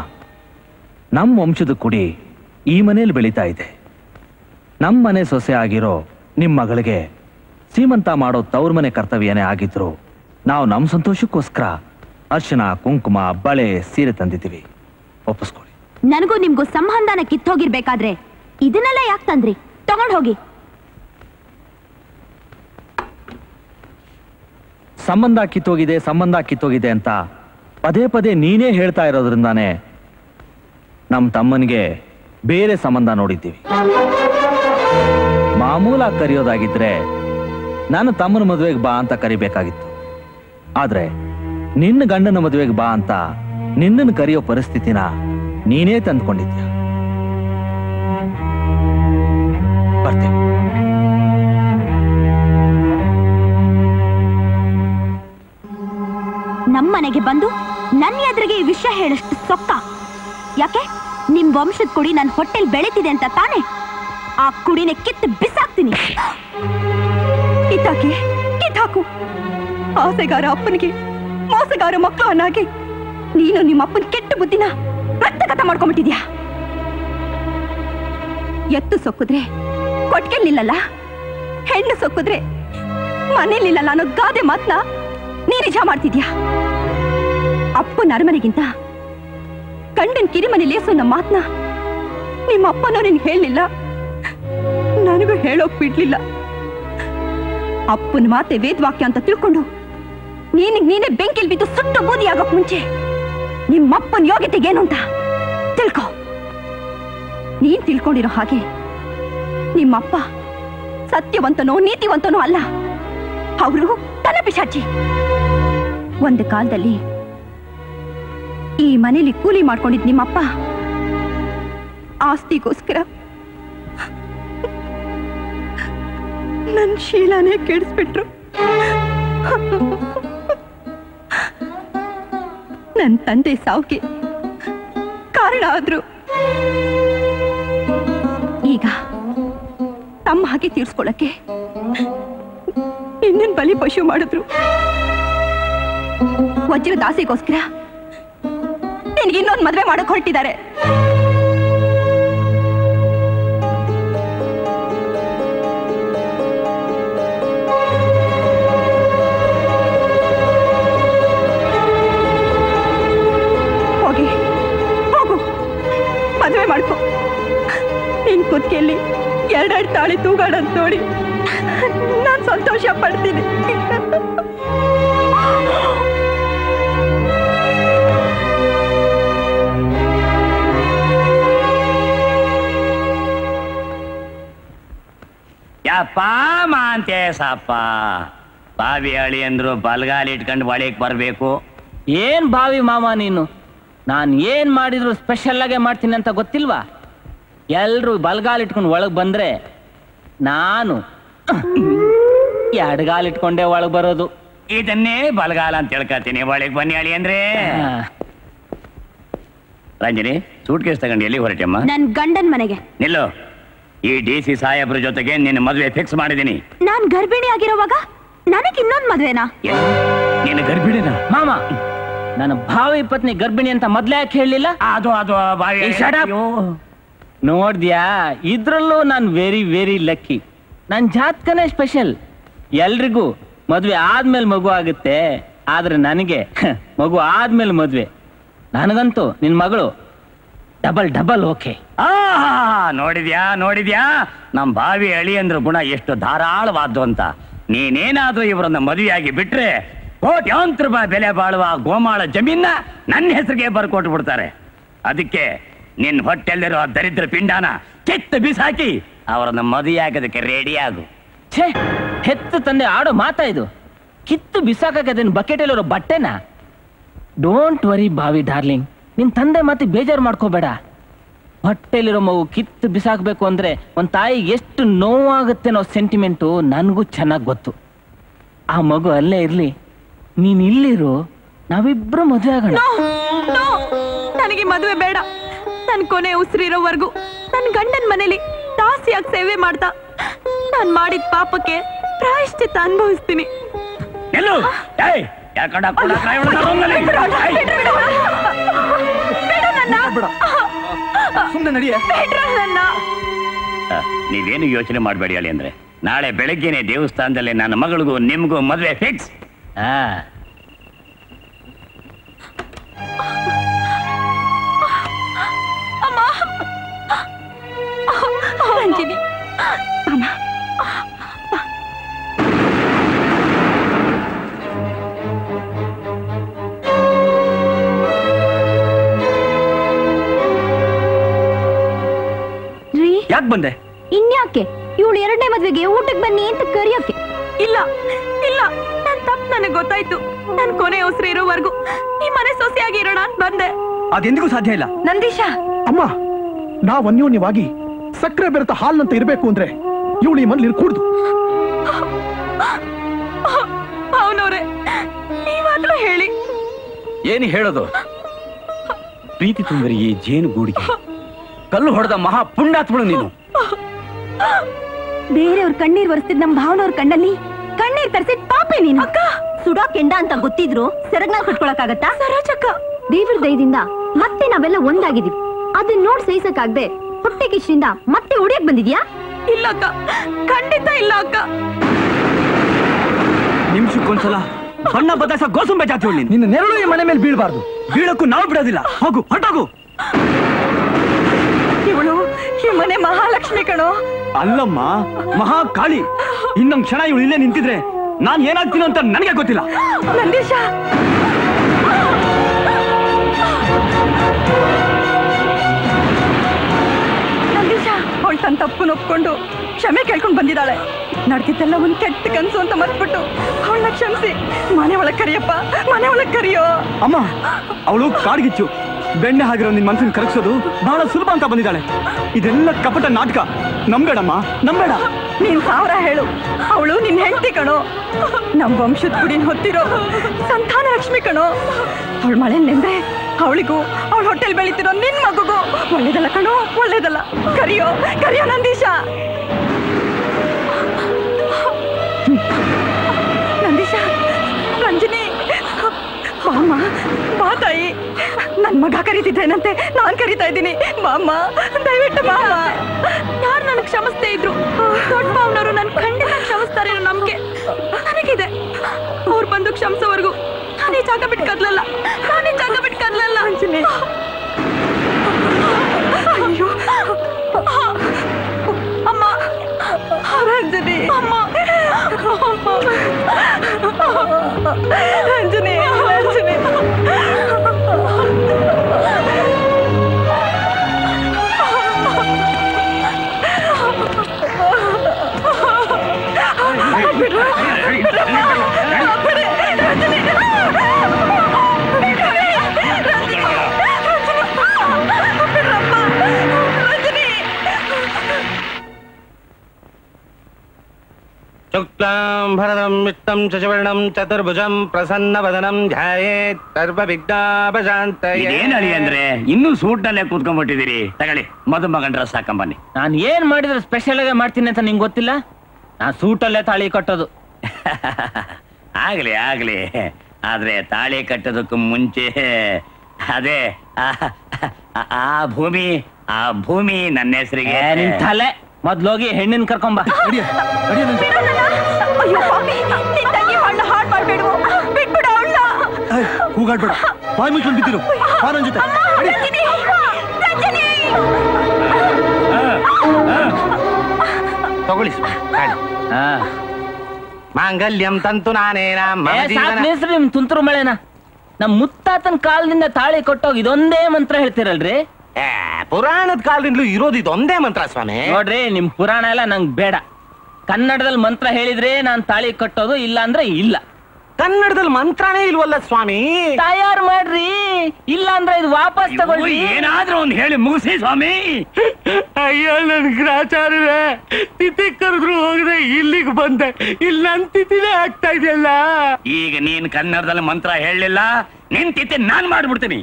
ನಮ್ಮ ವಂಶದ ಕುಡಿ ಈ ಮನೇಲಿ ಬೆಳೀತಾ ಇದೆ. ನಮ್ಮ ಮನೆ ಸೊಸೆ ಆಗಿರೋ ನಿಮ್ಮ ಮಗಳಿಗೆ ಸೀಮಂತ ಮಾಡೋ ತವ್ರ ಮನೆ ಕರ್ತವ್ಯನೇ ಆಗಿದ್ರು ನಾವು ನಮ್ಮ ಸಂತೋಷಕ್ಕೋಸ್ಕರ ಅರ್ಶನ, ಕುಂಕುಮ, ಬಳೆ, ಸೀರೆ ತಂದಿದ್ದೀವಿ. ಒಪ್ಪಿಸ್ಕೊಳ್ಳಿ. ನನಗೂ ನಿಮ್ಗೂ ಸಂಬಂಧನ ಕಿತ್ತೋಗಿರ್ಬೇಕಾದ್ರೆ ಇದನ್ನೆಲ್ಲ ಯಾಕೆ ತಂದ್ರಿ? ತಗೊಂಡು ಹೋಗಿ. ಸಂಬಂಧ ಕಿತ್ತೋಗಿದೆ ಸಂಬಂಧ ಕಿತ್ತೋಗಿದೆ ಅಂತ ಪದೇ ಪದೇ ನೀನೇ ಹೇಳ್ತಾ ಇರೋದ್ರಿಂದಾನೆ ನಮ್ಮ ತಮ್ಮನಿಗೆ ಬೇರೆ ಸಂಬಂಧ ನೋಡಿದ್ದೀವಿ. ಮಾಮೂಲಾಗಿ ಕರೆಯೋದಾಗಿದ್ರೆ ನಾನು ತಮ್ಮನ ಮದುವೆಗೆ ಬಾ ಅಂತ ಕರಿಬೇಕಾಗಿತ್ತು, ಆದ್ರೆ ನಿನ್ನ ಗಂಡನ ಮದುವೆಗೆ ಬಾ ಅಂತ ನಿನ್ನನ್ನು ಕರೆಯೋ ಪರಿಸ್ಥಿತಿನ ನೀನೇ ತಂದ್ಕೊಂಡಿದ್ಯ. ಬರ್ತೇನೆ. ನಮ್ಮ ಮನೆಗೆ ಬಂದು ನನ್ನ ಎದುರಿಗೆ ಈ ವಿಷಯ ಹೇಳಷ್ಟು ಸೊಕ್ಕ ಯಾಕೆ? ನಿಮ್ ವಂಶದ ಕುಡಿ ನನ್ನ ಹೊಟ್ಟೆಲ್ ಬೆಳೀತಿದೆ ಅಂತ ತಾನೆ ಆ ಕುಡಿನ ಕಿತ್ತು ಬಿಸಾಕ್ತೀನಿ. ಕಿತ್ತಾಕಿ ಕಿತ್ತಾಕು. ಆಸೆಗಾರ ಅಪ್ಪನಿಗೆ ಮೋಸಗಾರ ಮಕ್ಕಳು ಅನ್ನಾಗಿ ನೀನು ನಿಮ್ಮ ಅಪ್ಪನ ಕೆಟ್ಟ ಬುದ್ಧಿನ ರಕ್ತಗತ ಮಾಡ್ಕೊಂಡ್ಬಿಟ್ಟಿದ್ಯಾ. ಎತ್ತು ಸೊಕ್ಕಿದ್ರೆ ಕೊಟ್ಕೆಲಿಲ್ಲಲ್ಲ, ಹೆಣ್ಣು ಸೊಕ್ಕಿದ್ರೆ ಮನೇಲಿಲ್ಲಲ್ಲ ಅನ್ನೋ ಗಾದೆ ಮಾತನ್ನ ನೀ ನಿಜ ಮಾಡ್ತಿದ್ಯಾ. ಅಪ್ಪನ ಅರಮನೆಗಿಂತ ಗಂಡನ್ ಕಿರಿಮನೇಲಿ ಸೊನ್ನ ಮಾತನ್ನ ನಿಮ್ಮ ಅಪ್ಪನೋ ನಿನ್ ಹೇಳಲಿಲ್ಲ, ನನಗೂ ಹೇಳೋಕ್ ಬಿಡ್ಲಿಲ್ಲ. ಅಪ್ಪನ ಮಾತೆ ವೇದವಾಕ್ಯ ಅಂತ ತಿಳ್ಕೊಂಡು ನೀನಿಗೆ ನೀನೇ ಬೆಂಕಿಲ್ ಬಿದ್ದು ಸುಟ್ಟು ಬೂದಿ ಆಗೋಕ್ ಮುಂಚೆ ನಿಮ್ಮಪ್ಪನ ಯೋಗ್ಯತೆಗೇನು ಅಂತ ತಿಳ್ಕೊ. ನೀನ್ ತಿಳ್ಕೊಂಡಿರೋ ಹಾಗೆ ನಿಮ್ಮಪ್ಪ ಸತ್ಯವಂತನೋ ನೀತಿವಂತನೋ ಅಲ್ಲ, ಅವರು ತನ್ನ ಪಿಶಾಚಿ. ಒಂದು ಕಾಲದಲ್ಲಿ ಈ ಮನೇಲಿ ಕೂಲಿ ಮಾಡ್ಕೊಂಡಿದ್ ನಿಮ್ಮಪ್ಪ ಆಸ್ತಿಗೋಸ್ಕರ ನನ್ನ ಶೀಲಾನೇ ಕೆಡಿಸ್ಬಿಟ್ರು. ನನ್ನ ತಂದೆ ಸಾವುಗೆ ಕಾರಣ ಆದ್ರು. ಈಗ ತಮ್ಮ ಹಾಗೆ ತೀರ್ಸ್ಕೊಳಕ್ಕೆ ಇನ್ನೇನ್ ಬಲಿ ಪಶು ಮಾಡಿದ್ರು. ವಜ್ರದ ಆಸೆಗೋಸ್ಕರ ನಿನಗೆ ಇನ್ನೊಂದು ಮದುವೆ ಮಾಡಕ್ ಹೊರಟಿದ್ದಾರೆ. ಮದುವೆ ಮಾಡ್ಕೊ. ನಿನ್ ಕುತ್ತಿಗೆಯಲ್ಲಿ ಎರಡೆರಡು ತಾಳಿ ತೂಗಾಡೋದು ನೋಡಿ ನಾನು ಸಂತೋಷ ಪಡ್ತೀನಿ. ಯಾಪ ಮಾಂತೇಶಪ್ಪ, ಬಾವಿ ಅಳಿ ಅಂದ್ರು ಬಲಗಾಲ ಇಟ್ಕೊಂಡು ಬಳಿಗೆ ಬರಬೇಕು. ಏನ್ ಬಾವಿ ಮಾಮ ನೀನು, ನಾನು ಏನ್ ಮಾಡಿದ್ರು ಸ್ಪೆಷಲ್ ಆಗೇ ಮಾಡ್ತೀನಿ ಅಂತ ಗೊತ್ತಿಲ್ವಾ? ಎಲ್ರು ಬಲಗಾಲ ಇಟ್ಕೊಂಡು ಒಳಗೆ ಬಂದ್ರೆ ನಾನು ಎಡಗಾಲ ಇಟ್ಕೊಂಡೆ ಒಳಗೆ ಬರೋದು. ಇದನ್ನೇ ಬಲಗಾಲ ಅಂತ ಹೇಳ್ಕೊತೀನಿ. ಒಳಗೆ ಬನ್ನಿ ಅಳಿ ಅಂದ್ರೆ. ರಂಜನಿ, ಸೂಟ್ ಕೇಸ್ ತಗೊಂಡು ಎಲ್ಲಿ ಹೊರಟಮ್ಮ? ನನ್ನ ಗಂಡನ ಮನೆಗೆ. ನಿಲ್ಲು, ಈ ಡಿ ಸಿ ಸಾಹೇಬ್ರ ಜೊತೆಗೆ ನಿನ್ನ ಮದುವೆ ಫಿಕ್ಸ್ ಮಾಡಿದೀನಿ. ನಾನು ಗರ್ಭಿಣಿ ಆಗಿರೋವಾಗ ನನಗೆ ಇನ್ನೊಂದು ಮದುವೆನಾ? ನೀನು ಗರ್ಭಿಣಿನಾ? ಮಾಮ, ನನ್ನ ಭಾವಿ ಪತ್ನಿ ಗರ್ಭಿಣಿ ಅಂತ ಮೊದಲೇ ಯಾಕೆ ಹೇಳಲಿಲ್ಲ? ಅದು ಅದು ನೋಡ್ದ್ಯಾ, ಇದ್ರಲ್ಲೂ ನಾನು ವೆರಿ ವೆರಿ ಲಕ್ಕಿ. ನನ್ನ ಜಾತಕನೇ ಸ್ಪೆಷಲ್. ಎಲ್ರಿಗೂ ಮದುವೆ ಆದ್ಮೇಲೆ ಮಗು ಆಗುತ್ತೆ, ಆದ್ರೆ ನನಗೆ ಮಗು ಆದ್ಮೇಲೆ ಮದುವೆ. ನನಗಂತೂ ನಿನ್ ಮಗಳು ಡಬಲ್ ಡಬಲ್ ಓಕೆ. ನೋಡಿದ್ಯಾ ನೋಡಿದ್ಯಾ ನಮ್ ಬಾವಿ ಅಳಿ ಅಂದ್ರ ಗುಣ ಎಷ್ಟು ಧಾರಾಳವಾದ್ದು ಅಂತ. ನೀನೇನಾದ್ರೂ ಇವರನ್ನ ಮದುವೆಯಾಗಿ ಬಿಟ್ರೆ ಕೋಟ್ಯಾಂತರ ರೂಪಾಯಿ ಬೆಲೆ ಬಾಳುವ ಗೋಮಾಳ ಜಮೀನ ನನ್ನ ಹೆಸರಿಗೆ ಬರ್ಕೊಟ್ಟು ಬಿಡ್ತಾರೆ. ಅದಕ್ಕೆ ನಿನ್ ಹೊಟ್ಟೆಲ್ಲಿರೋ ದರಿದ್ರ ಪಿಂಡಾನ ಕೆತ್ತ ಬಿಸಾಕಿ ಅವರನ್ನ ಮದುವೆಯಾಗೋದಕ್ಕೆ ರೆಡಿ ಆಗು. ಛೇ, ಹೆತ್ತ ತಂದೆ ಆಡೋ ಮಾತಾ ಇದು? ಕಿತ್ತು ಬಿಸಾಕದನ್ ಬಕೆಟಲ್ಲಿರೋ ಬಟ್ಟೆನಾ? ಡೋಂಟ್ ವರಿ ಭಾವಿ ಡಾರ್ಲಿಂಗ್, ನಿನ್ ತಂದೆ ಮತ್ತೆ ಬೇಜಾರು ಮಾಡ್ಕೋಬೇಡ. ಹೊಟ್ಟೆಲಿರೋ ಮಗು ಕಿತ್ತು ಬಿಸಾಕ್ಬೇಕು ಅಂದ್ರೆ ಒಂದ್ ತಾಯಿ ಎಷ್ಟು ನೋವಾಗುತ್ತೆ ಅನ್ನೋ ಸೆಂಟಿಮೆಂಟು ನನಗೂ ಚೆನ್ನಾಗಿ ಗೊತ್ತು. ಆ ಮಗು ಅಲ್ಲೇ ಇರ್ಲಿ, ನೀನ್ ಇಲ್ಲಿರು, ನಾವಿಬ್ರು ಮದುವೆ ಆಗೋಣ. ನನಗೆ ಮದುವೆ ಬೇಡ. ನನ್ ಕೊನೆ ಉಸಿರಿರೋವರೆಗೂ ನನ್ನ ಗಂಡನ ಮನೇಲಿ ದಾಸಿಯಾಗಿ ಸೇವೆ ಮಾಡ್ತಾ ನಾನ್ ಮಾಡಿದ ಪಾಪಕ್ಕೆ ಪ್ರಾಯಶ್ಚಿತ್ತ ಅನುಭವಿಸ್ತೀನಿ. ನೀವೇನು ಯೋಚನೆ ಮಾಡಬೇಡಿ ಅಳಿ ಅಂದ್ರೆ, ನಾಳೆ ಬೆಳಗ್ಗೆನೆ ದೇವಸ್ಥಾನದಲ್ಲಿ ನನ್ನ ಮಗಳಿಗೂ ನಿಮ್ಗೂ ಮದುವೆ ಫಿಕ್ಸ್. ಯಾಕೆ ಬಂದೆ? ಇನ್ಯಾಕೆ, ಇವಳು ಎರಡನೇ ಮದ್ವೆಗೆ ಊಟಕ್ಕೆ ಬನ್ನಿ ಅಂತ ಕರಿಯೋಕೆ. ಇಲ್ಲ ಇಲ್ಲ, ನನ್ ತಪ್ಪು ನನಗೆ ಗೊತ್ತಾಯ್ತು. ನನ್ ಕೊನೆ ಹೊಸರು ಇರೋವರೆಗೂ ಈ ಮನೆ ಸೊಸೆಯಾಗಿ ಇರೋಣ ಅಂತ ಬಂದೆ. ಅದೆಂದಿಗೂ ಸಾಧ್ಯ ಇಲ್ಲ ನಂದೀಶ. ಅಮ್ಮ, ನಾವ್ ಅನ್ಯೋನ್ಯವಾಗಿ ಸಕ್ಕರೆ ಬೆರೆತ ಹಾಲ್ನಂತ ಇರ್ಬೇಕು ಅಂದ್ರೆ ಇವಳು ಈ ಮನೇಲಿ ಇರ್ಕೂಡ್ದು. ಅವನವ್ರೆ, ನೀವಾದ್ರೂ ಹೇಳಿ. ಏನು ಹೇಳೋದು? ಪ್ರೀತಿ ತುಂಬಿರಿ ಈ ಜೇನು ಗೂಡಿಗೆ ಕಲ್ಲು ಹೊಡೆದ ಮಹಾ ಪುಣ್ಯಾತ್ಮಳು ನೀನು. ಬೇರೆಯವ್ರ ಕಣ್ಣೀರ್ ಒರೆಸ್ತಿದ್ ನಮ್ ಭಾವನವ್ರ ಕಣ್ಣಲ್ಲಿ ಕಣ್ಣೀರ್ ತರಿಸಿದ್ ಪಾಪಿ ನೀನು. ಸುಡೋ ಕೆಂಡ ಅಂತ ಗೊತ್ತಿದ್ರು ಸೆರಗ್ನಾಲ್ ಕಟ್ಕೊಳಕಾಗತ್ತಾ? ಸರೋಜಕ್ಕ, ದೇವ್ರ ದಯದಿಂದ ಮತ್ತೆ ನಾವೆಲ್ಲ ಒಂದಾಗಿದೀವಿ. ಅದನ್ನ ನೋಡ್ ಸಹಿಸಕ್ಕಾಗದೆ ಹೊಟ್ಟೆ ಕಿಚ್ಚಿನಿಂದ ಮತ್ತೆ ಉಡಿಯಕ್ ಬಂದಿದ್ಯಾ? ಇಲ್ಲ ಅಕ್ಕ, ಖಂಡಿತ ಇಲ್ಲ ಅಕ್ಕ. ನಿಮಿಷಕ್ಕೊಂದ್ಸಲ ಬಣ್ಣ ಬದಲಾಯಿಸ ಗೋಸುಂಬೆ ಜಾತಿ. ನಿನ್ನ ನೆರಳು ಈ ಮನೆ ಮೇಲೆ ಬೀಳ್ಬಾರ್ದು. ಬೀಳಕ್ಕೂ ನಾವು ಬಿಡೋದಿಲ್ಲ. ಹೋಗು, ಹೊರಟೋಗು. ಇವಳು ಈ ಮನೆ ಮಹಾಲಕ್ಷ್ಮಿ ಕಣೋ. ಅಲ್ಲಮ್ಮ, ಮಹಾಕಾಳಿ. ಇನ್ನೊಂದ್ ಕ್ಷಣ ಇವಳು ಇಲ್ಲೇ ನಿಂತಿದ್ರೆ ನಾನ್ ಏನಾಗ್ತೀನೋ ಅಂತ ನನಗೆ ಗೊತ್ತಿಲ್ಲ. ನಂದೀಶ, ಅವಳು ತನ್ನ ತಪ್ಪನ್ನು ಒಪ್ಕೊಂಡು ಕ್ಷಮೆ ಕೇಳ್ಕೊಂಡು ಬಂದಿದ್ದಾಳೆ. ನಡೆದಿದ್ದೆಲ್ಲ ಒಂದು ಕೆಟ್ಟ ಕನಸು ಅಂತ ಮರ್ತ್ಬಿಟ್ಟು ಅವಳನ್ನ ಕ್ಷಮಿಸಿ ಮನೆ ಒಳಗೆ ಕರಿಯಪ್ಪ, ಮನೆ ಒಳಗೆ ಕರಿಯೋ. ಅಮ್ಮ, ಅವಳು ಕಾಡ್ಗಿಚ್ಚು ಬೆಣ್ಣೆ ಹಾಗಿರೋ ನಿನ್ ಮನಸ್ಸನ್ನು ಕರಗಿಸೋದು ಬಹಳ ಸುಲಭ ಅಂತ ಬಂದಿದ್ದಾಳೆ. ಇದೆಲ್ಲ ಕಪಟ ನಾಟಕ. ನಂಬೇಡಮ್ಮ, ನಂಬೇಡ. ನೀನ್ ಸಾವಿರ ಹೇಳು, ಅವಳು ನಿನ್ ಹೆಂಡತಿ ಕಣೋ. ನಮ್ ವಂಶದ ಗುಡಿನ ಹೊತ್ತಿರೋ ಸಂತಾನ ಲಕ್ಷ್ಮಿ ಕಣೋ. ಅವಳ ಮಳೆಯಲ್ಲಿ ನೆಂದ್ರೆ ಅವಳಿಗೂ ಅವಳ ಹೊಟ್ಟೆಲ್ ಬೆಳೀತಿರೋ ನಿನ್ ಮಗುಗೂ ಒಳ್ಳೇದಲ್ಲ ಕಣೋ, ಒಳ್ಳೇದಲ್ಲ. ಕರಿಯೋ, ಕರಿಯೋ ನಂದೀಶ. ನಂದೀಶ, ರಂಜಿನಿ, ಬಾಮ್ಮ, ಬಾ ತಾಯಿ. ನನ್ನ ಮಗ ಕರೀತಿದ್ದೇನಂತೆ ನಾನು ಕರೀತಾ ಇದ್ದೀನಿ. ಬಾಮ್ಮ, ದಯವಿಟ್ಟು ಬಾಮ್ಮ. ಯಾರು ನನಗೆ ಕ್ಷಮಿಸ್ತೇ ಇದ್ರು ದೊಡ್ಡ ಬಾವ್ನವರು ನನ್ನ ಖಂಡಿತ ಕ್ಷಮಿಸ್ತಾರೆ. ನಮ್ಗೆ ನನಗಿದೆ ಅವ್ರು ಬಂದು ಕ್ಷಮಿಸೋವರೆಗೂ ನಾನೇ ಜಾಗ ಬಿಟ್ಟು ಕದಲಲ್ಲ, ನಾನೇ ಜಾಗ ಬಿಟ್ಟು ಕದಲಲ್ಲ. ಅಂಜನಿ, ಅಯ್ಯೋ ಅಮ್ಮ, ಅಂಜನಿ, ಅಮ್ಮ, ಅಂಜನಿ, ಅಂಜನಿ. ಬಿಡ್ರ ಬಿಡ್ರಮ್ಮ. भरदं विष्णुं शशिवर्णं चतुर्भुजं प्रसन्नवदनं ध्यायेत् सर्वविघ्नोपशान्तये. ಏನು ಅಳಿ ಅಂದ್ರೆ ಇನ್ನೂ ಸೂಟ್ನಲ್ಲೇ ಕೂತ್ಕೊಂಡ್ಬಿಟ್ಟಿದ್ದೀರಿ. ತಗೊಳ್ಳಿ ಮದುಮಗನ ಡ್ರೆಸ್ ಹಾಕೊಂಡ್ ಬನ್ನಿ. ನಾನು ಏನ್ ಮಾಡಿದ್ರೆ ಸ್ಪೆಷಲ್ ಆಗಿ ಮಾಡ್ತೀನಿ ಅಂತ ನಿಮ್ಗೆ ಗೊತ್ತಿಲ್ಲ? ನಾನು ಸೂಟಲ್ಲೇ ತಾಳಿ ಕಟ್ಟೋದು. ಆಗ್ಲಿ ಆಗ್ಲಿ, ಆದ್ರೆ ತಾಳಿ ಕಟ್ಟೋದಕ್ಕೂ ಮುಂಚೆ ಅದೇ ಆ ಭೂಮಿ ಆ ಭೂಮಿ ನನ್ನ ಹೆಸರಿಗೆ. ನಿಂತಲೆ ಮೊದ್ಲೋಗಿ ಹೆಣ್ಣಿನ ಕರ್ಕೊಂಬ. ಕೂಗಾಡ್ಬೇಡ, ಬಾಯಿ ಮುಚ್ಕೊಂಡು ಬಿದ್ದಿರು. ನನ್ನ ಜೊತೆ ತಗೊಳ್ಳಿ. ಮಾಂಗಲ್ಯಂ ತಂತು ನಾನೇನ ನಿಮ್ ತುಂತುರು ಮಳೆನ. ನಮ್ ಮುತ್ತಾತನ ಕಾಲದಿಂದ ತಾಳಿ ಕೊಟ್ಟೋಗಿ ಇದೊಂದೇ ಮಂತ್ರ ಹೇಳ್ತಿರಲ್ರಿ? ಪುರಾಣದ ಕಾಲದಿಂದಲೂ ಇರೋದು ಇದೊಂದೇ ಮಂತ್ರ ಸ್ವಾಮಿ. ನೋಡ್ರಿ, ನಿಮ್ ಪುರಾಣ ಎಲ್ಲ ನಂಗೆ ಬೇಡ. ಕನ್ನಡದಲ್ಲಿ ಮಂತ್ರ ಹೇಳಿದ್ರೆ ನಾನ್ ತಾಳಿ ಕಟ್ಟೋದು, ಇಲ್ಲ ಅಂದ್ರೆ ಇಲ್ಲ. ಕನ್ನಡದಲ್ಲಿ ಮಂತ್ರನೇ ಇಲ್ವಲ್ಲ ಸ್ವಾಮಿ? ತಯಾರು ಮಾಡ್ರಿ, ಇಲ್ಲ ಅಂದ್ರೆ ಇದು ವಾಪಸ್ ತಗೊಳ್ಳಿ. ಏನಾದ್ರೂ ಒಂದು ಹೇಳಿ ಮುಗಿಸಿ ಸ್ವಾಮಿ. ಅಯ್ಯೋ ನನ್ ಗ್ರಾಚಾರವೇ, ತಿಥಿ ಕರೆದ್ರು ಹೋಗ್ರೆ ಇಲ್ಲಿಗೆ ಬಂದೆ. ಇಲ್ಲಿ ನನ್ ತಿಥಿನೇ ಆಗ್ತಾ ಇದೆಯಲ್ಲ. ಈಗ ನೀನ್ ಕನ್ನಡದಲ್ಲಿ ಮಂತ್ರ ಹೇಳಲಿಲ್ಲ, ನಿನ್ ತಿಥಿ ನಾನ್ ಮಾಡ್ಬಿಡ್ತೀನಿ.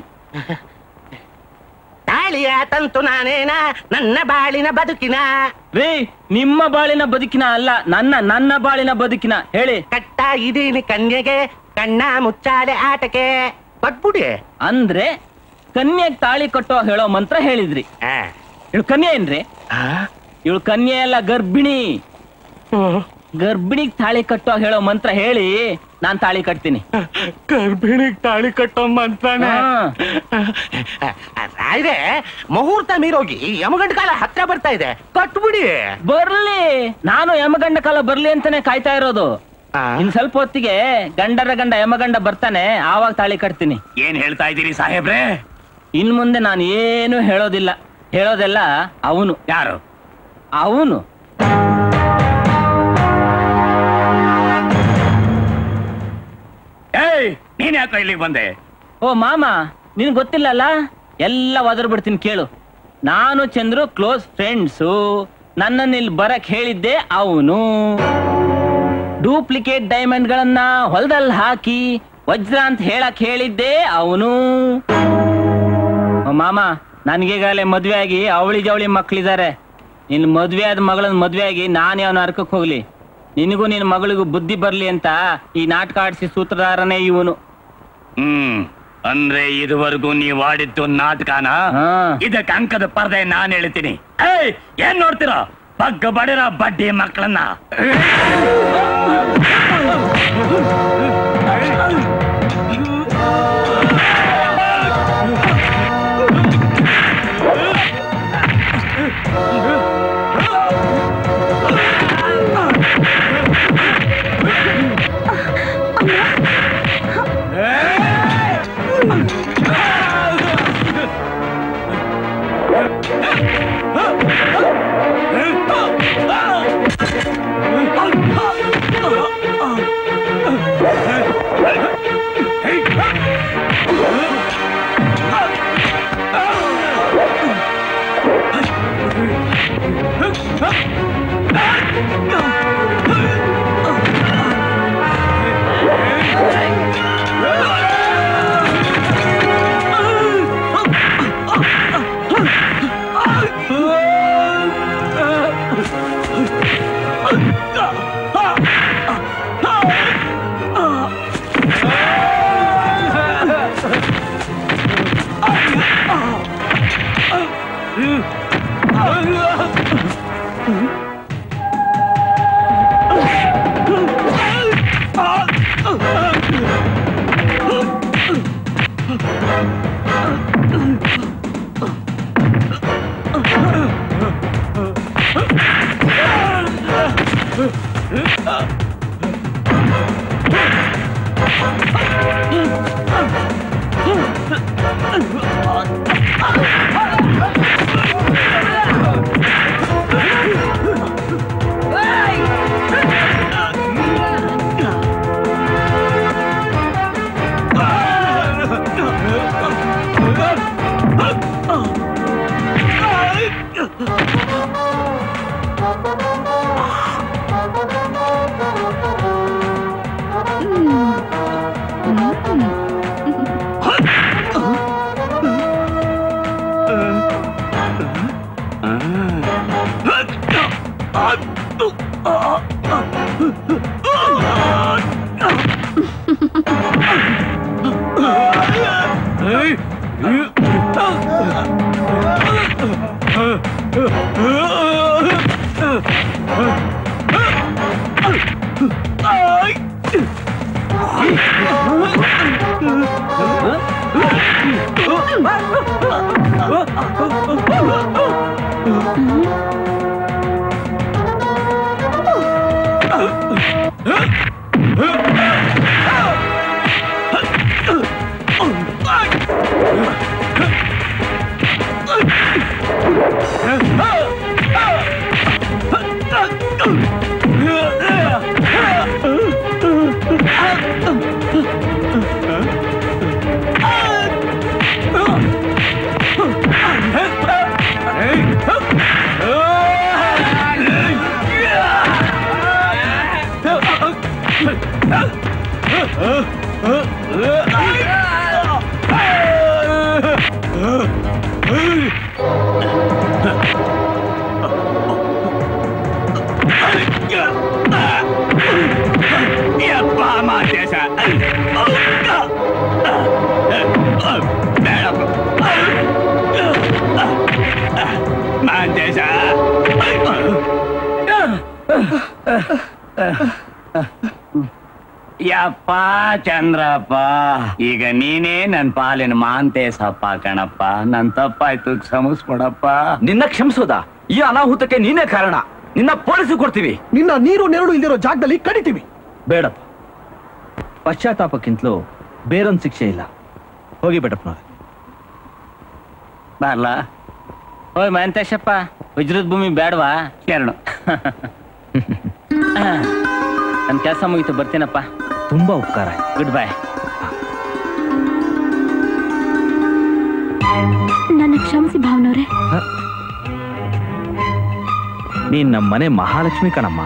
ತಾಳಿಯ ತಂತು ನಾನೇನ ನನ್ನ ಬಾಳಿನ ಬದುಕಿನ. ರೀ, ನಿಮ್ಮ ಬಾಳಿನ ಬದುಕಿನ ಅಲ್ಲ, ನನ್ನ ನನ್ನ ಬಾಳಿನ ಬದುಕಿನ ಹೇಳಿ. ಕಟ್ಟ ಇದೀನಿ ಕನ್ಯೆಗೆ ಕಣ್ಣ ಮುಚ್ಚಾಲೆ ಆಟಕ್ಕೆ ಕಟ್ಬಿಡಿ ಅಂದ್ರೆ ಕನ್ಯೆಗೆ ತಾಳಿ ಕಟ್ಟೋ ಹೇಳೋ ಮಂತ್ರ ಹೇಳಿದ್ರಿ. ಇವಳು ಕನ್ಯೆ ಏನ್ರಿ? ಇವಳು ಕನ್ಯೆ ಅಲ್ಲ, ಗರ್ಭಿಣಿ. ಗರ್ಭಿಣಿಗ್ ತಾಳಿ ಕಟ್ಟೋ ಹೇಳೋ ಮಂತ್ರ ಹೇಳಿ ನಾನ್ ತಾಳಿ ಕಟ್ತೀನಿ. ಗರ್ಭಿಣಿಗ್ ತಾಳಿ ಕಟ್ಟೋ ಮಂತ್ರನೇ? ಇದೆ. ಮುಹೂರ್ತ ಮೀರೋಗಿ ಯಮಗಂಡ ಕಾಲ ಹತ್ರ ಬರ್ತಾ ಇದೆ, ಕಟ್ಬಿಡಿ. ಬರ್ಲಿ, ನಾನು ಯಮಗಂಡ ಕಾಲ ಬರ್ಲಿ ಅಂತಾನೆ ಕಾಯ್ತಾ ಇರೋದು. ಇನ್ ಸ್ವಲ್ಪ ಹೊತ್ತಿಗೆ ಗಂಡರ ಗಂಡ ಯಮಗಂಡ ಬರ್ತಾನೆ, ಆವಾಗ ತಾಳಿ ಕಟ್ತೀನಿ. ಏನ್ ಹೇಳ್ತಾ ಇದ್ದೀರಿ ಸಾಹೇಬ್ರೆ? ಇನ್ ಮುಂದೆ ನಾನು ಏನು ಹೇಳೋದಿಲ್ಲ, ಹೇಳೋದೆಲ್ಲ ಅವನು. ಯಾರು ಅವನು? ನೀನ್ ಯಾಕೋ ಇಲ್ಲಿಗೆ ಬಂದೆ? ಓ ಮಾಮ, ನಿನ್ ಗೊತ್ತಿಲ್ಲಲ್ಲ, ಎಲ್ಲ ಒದರ್ ಬಿಡ್ತೀನಿ ಕೇಳು. ನಾನು ಚಂದ್ರು ಕ್ಲೋಸ್ ಫ್ರೆಂಡ್ಸು. ನನ್ನನ್ನು ಇಲ್ಲಿ ಬರಕ್ ಹೇಳಿದ್ದೆ ಅವನು. ಡೂಪ್ಲಿಕೇಟ್ ಡೈಮಂಡ್ ಗಳನ್ನ ಹೊಲದಲ್ಲಿ ಹಾಕಿ ವಜ್ರ ಅಂತ ಹೇಳಕ್ ಹೇಳಿದ್ದೆ ಅವನು. ಮಾಮ, ನನ್ಗೀಗಾಗಲೇ ಮದ್ವೆ ಆಗಿ ಅವಳಿ ಜವಳಿ ಮಕ್ಳಿದಾರೆ. ನಿನ್ ಮದ್ವೆ ಆದ ಮಗಳನ್ ಮದ್ವೆ ಆಗಿ ನಾನೇ ಅವನ ಅರ್ಕಕ್ ಹೋಗ್ಲಿ? ನಿನಗೂ ನಿನ್ ಮಗಳಿಗೂ ಬುದ್ಧಿ ಬರ್ಲಿ ಅಂತ ಈ ನಾಟಕ ಆಡಿಸಿ ಸೂತ್ರಧಾರನೇ ಇವನು. ಹ್ಮ್ ಅಂದ್ರೆ ಇದುವರೆಗೂ ನೀವ್ ಆಡಿದ್ದು ನಾಟಕನ? ಇದಕ್ಕೆ ಅಂಕದ ಪರ್ದೆ ನಾನ್ ಹೇಳ್ತೀನಿ. ಏನ್ ನೋಡ್ತೀರಾ ಬಗ್ಗ ಬಡಿರ ಬಡ್ಡಿ ಮಕ್ಕಳನ್ನ? ಯಪ್ಪಾ ಚಂದ್ರಪ್ಪ, ಈಗ ನೀನೇ ನನ್ ಪಾಲಿನ ಮಾಂತೇಶಪ್ಪ ಕಣಪ್ಪ. ನನ್ ತಪ್ಪಾಯ್ತು, ಕ್ಷಮಿಸ್ಕೊಡಪ್ಪ. ನಿನ್ನ ಕ್ಷಮಿಸೋದ? ಈ ಅನಾಹುತಕ್ಕೆ ನೀನೇ ಕಾರಣ. ನಿನ್ನ ಪೊಲೀಸು ಕೊಡ್ತೀವಿ, ನಿನ್ನ ನೀರು ನೆರಳು ಇಲ್ದಿರೋ ಜಾಗದಲ್ಲಿ ಕಡಿತೀವಿ. ಬೇಡಪ್ಪ, ಪಶ್ಚಾತ್ತಾಪಕ್ಕಿಂತಲೂ ಬೇರೊಂದು ಶಿಕ್ಷೆ ಇಲ್ಲ. ಹೋಗಿ ಬೇಡಪ್ಪ, ನೋಡಿ ಬಾರ್ಲ. ಓಯ್ ಮಾಂತೇಶಪ್ಪ, ವಜ್ರದ ಭೂಮಿ ಬೇಡವಾ? ಶರಣು, ನನ್ನ ಕೆಲಸ ಮುಗಿತು, ಬರ್ತೇನಪ್ಪ. ತುಂಬಾ ಉಪಕಾರ, ಗುಡ್ ಬೈ. ನನ್ನ ಕ್ಷಮಿಸಿ ಭಾವನವ್ರೆ. ನೀನ್ ನಮ್ಮನೆ ಮಹಾಲಕ್ಷ್ಮಿ ಕಣಮ್ಮ.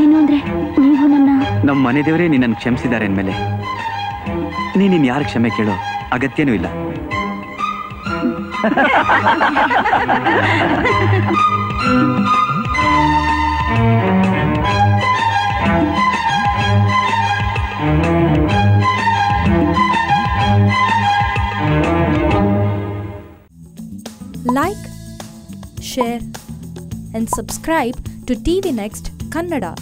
ಏನು ಅಂದ್ರೆ ನೀವು ನನ್ನ ನಮ್ಮ ಮನೆ ದೇವರೇ. ನಿನ್ನನ್ನು ಕ್ಷಮಿಸಿದ್ದಾರೆ ಅಂದಮೇಲೆ ನೀನಿನ್ ಯಾರು ಕ್ಷಮೆ ಕೇಳೋ ಅಗತ್ಯನೂ ಇಲ್ಲ. Like, share and subscribe to T V Next Kannada.